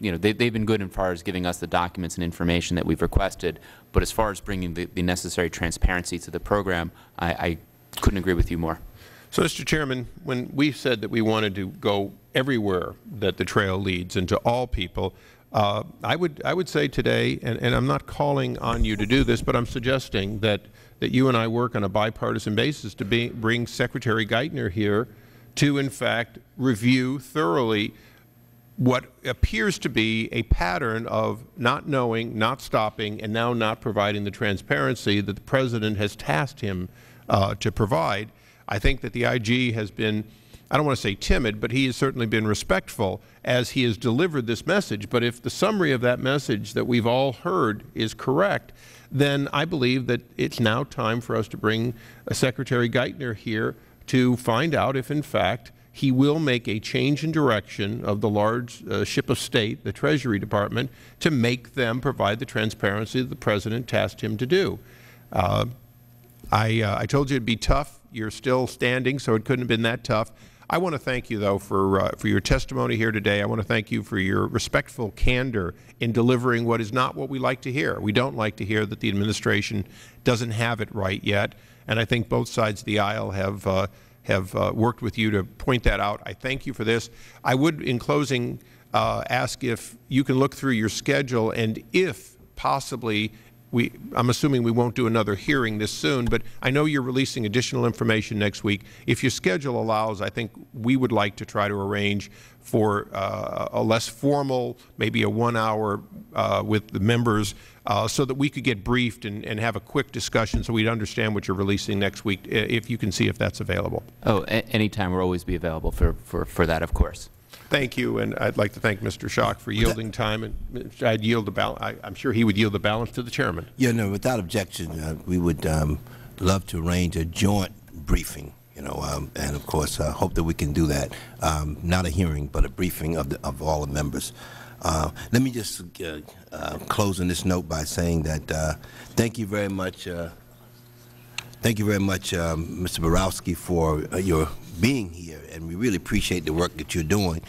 you know, they've been good as far as giving us the documents and information that we've requested, but as far as bringing the necessary transparency to the program, I couldn't agree with you more. So, Mr. Chairman, when we said that we wanted to go everywhere that the trail leads and to all people, I would say today, and I'm not calling on you to do this, but I'm suggesting that you and I work on a bipartisan basis to bring Secretary Geithner here to, in fact, review thoroughly what appears to be a pattern of not knowing, not stopping, and now not providing the transparency that the President has tasked him to provide. I think that the IG has been, I don't want to say timid, but he has certainly been respectful as he has delivered this message. But if the summary of that message that we've all heard is correct, then I believe that it's now time for us to bring Secretary Geithner here to find out if, in fact, he will make a change in direction of the large ship of state, the Treasury Department, to make them provide the transparency that the President tasked him to do. I told you it would be tough. You're still standing, so it couldn't have been that tough. I want to thank you, though, for your testimony here today. I want to thank you for your respectful candor in delivering what is not what we like to hear. We don't like to hear that the administration doesn't have it right yet, and I think both sides of the aisle have worked with you to point that out. I thank you for this. I would, in closing, ask if you can look through your schedule and if possibly I'm assuming we won't do another hearing this soon, but I know you're releasing additional information next week. If your schedule allows, I think we would like to try to arrange for a less formal, maybe a 1 hour with the members, so that we could get briefed and have a quick discussion so we'd understand what you're releasing next week, if you can see if that's available. Oh, any time. We'll always be available for that, of course. Thank you, and I'd like to thank Mr. Schoch for yielding time. And I'd yield the balance. I'm sure he would yield the balance to the chairman. Yeah, no, without objection, we would love to arrange a joint briefing. You know, and of course, I hope that we can do that. Not a hearing, but a briefing of all the members. Let me just close on this note by saying that thank you very much. Thank you very much, Mr. Barofsky, for your being here, and we really appreciate the work that you're doing.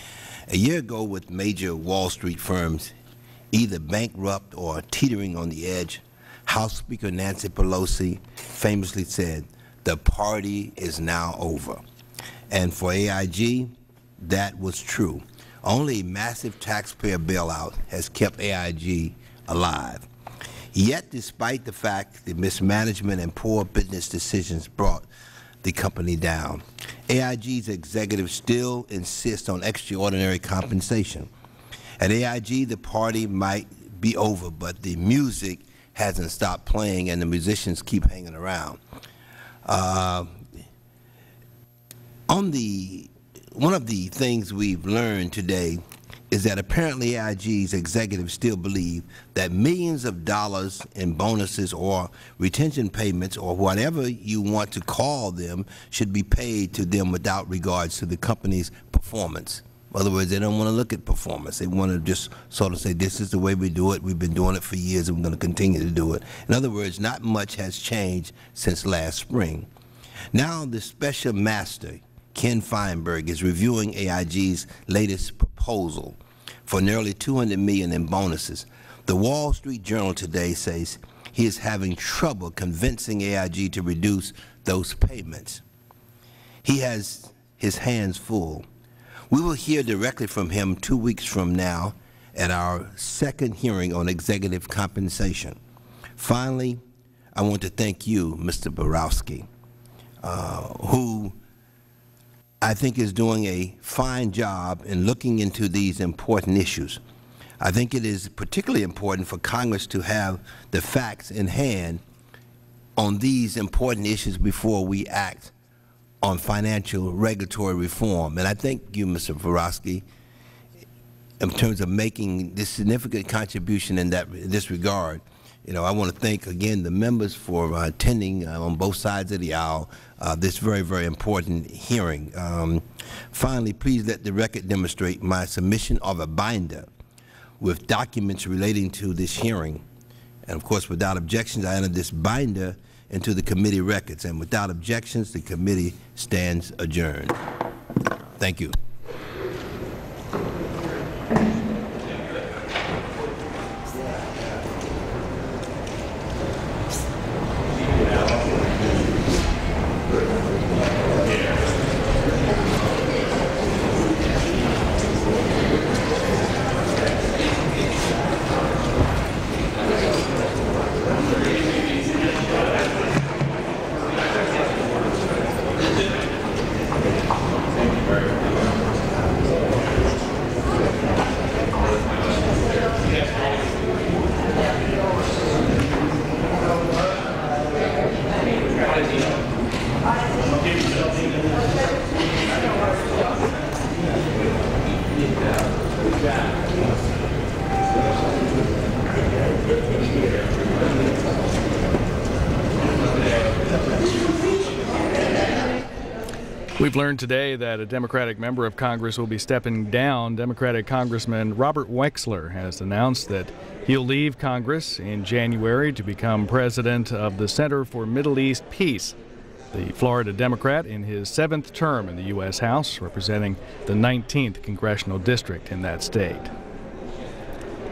A year ago, with major Wall Street firms either bankrupt or teetering on the edge, House Speaker Nancy Pelosi famously said, "The party is now over." And for AIG, that was true. Only massive taxpayer bailout has kept AIG alive. Yet, despite the fact that mismanagement and poor business decisions brought the company down, AIG's executives still insist on extraordinary compensation. At AIG, the party might be over, but the music hasn't stopped playing, and the musicians keep hanging around. One of the things we've learned today is that apparently AIG's executives still believe that millions of dollars in bonuses or retention payments or whatever you want to call them should be paid to them without regards to the company's performance. In other words, they don't want to look at performance. They want to just sort of say, this is the way we do it. We've been doing it for years, and we're going to continue to do it. In other words, not much has changed since last spring. Now the special master, Ken Feinberg, is reviewing AIG's latest proposal for nearly $200 million in bonuses. The Wall Street Journal today says he is having trouble convincing AIG to reduce those payments. He has his hands full. We will hear directly from him 2 weeks from now at our second hearing on executive compensation. Finally, I want to thank you, Mr. Barofsky, who I think is doing a fine job in looking into these important issues. I think it is particularly important for Congress to have the facts in hand on these important issues before we act on financial regulatory reform. And I thank you, Mr. Barofsky, in terms of making this significant contribution in this regard. You know, I want to thank again the members for attending on both sides of the aisle this very, very important hearing. Finally, please let the record demonstrate my submission of a binder with documents relating to this hearing. And of course, without objections, I enter this binder into the committee records. And without objections, the committee stands adjourned. Thank you. We've learned today that a Democratic member of Congress will be stepping down. Democratic Congressman Robert Wexler has announced that he'll leave Congress in January to become president of the Center for Middle East Peace. The Florida Democrat in his 7th term in the U.S. House, representing the 19th congressional district in that state.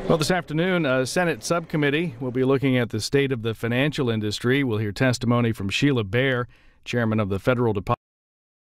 Well, this afternoon, a Senate subcommittee will be looking at the state of the financial industry. We'll hear testimony from Sheila Bair, chairman of the Federal Department.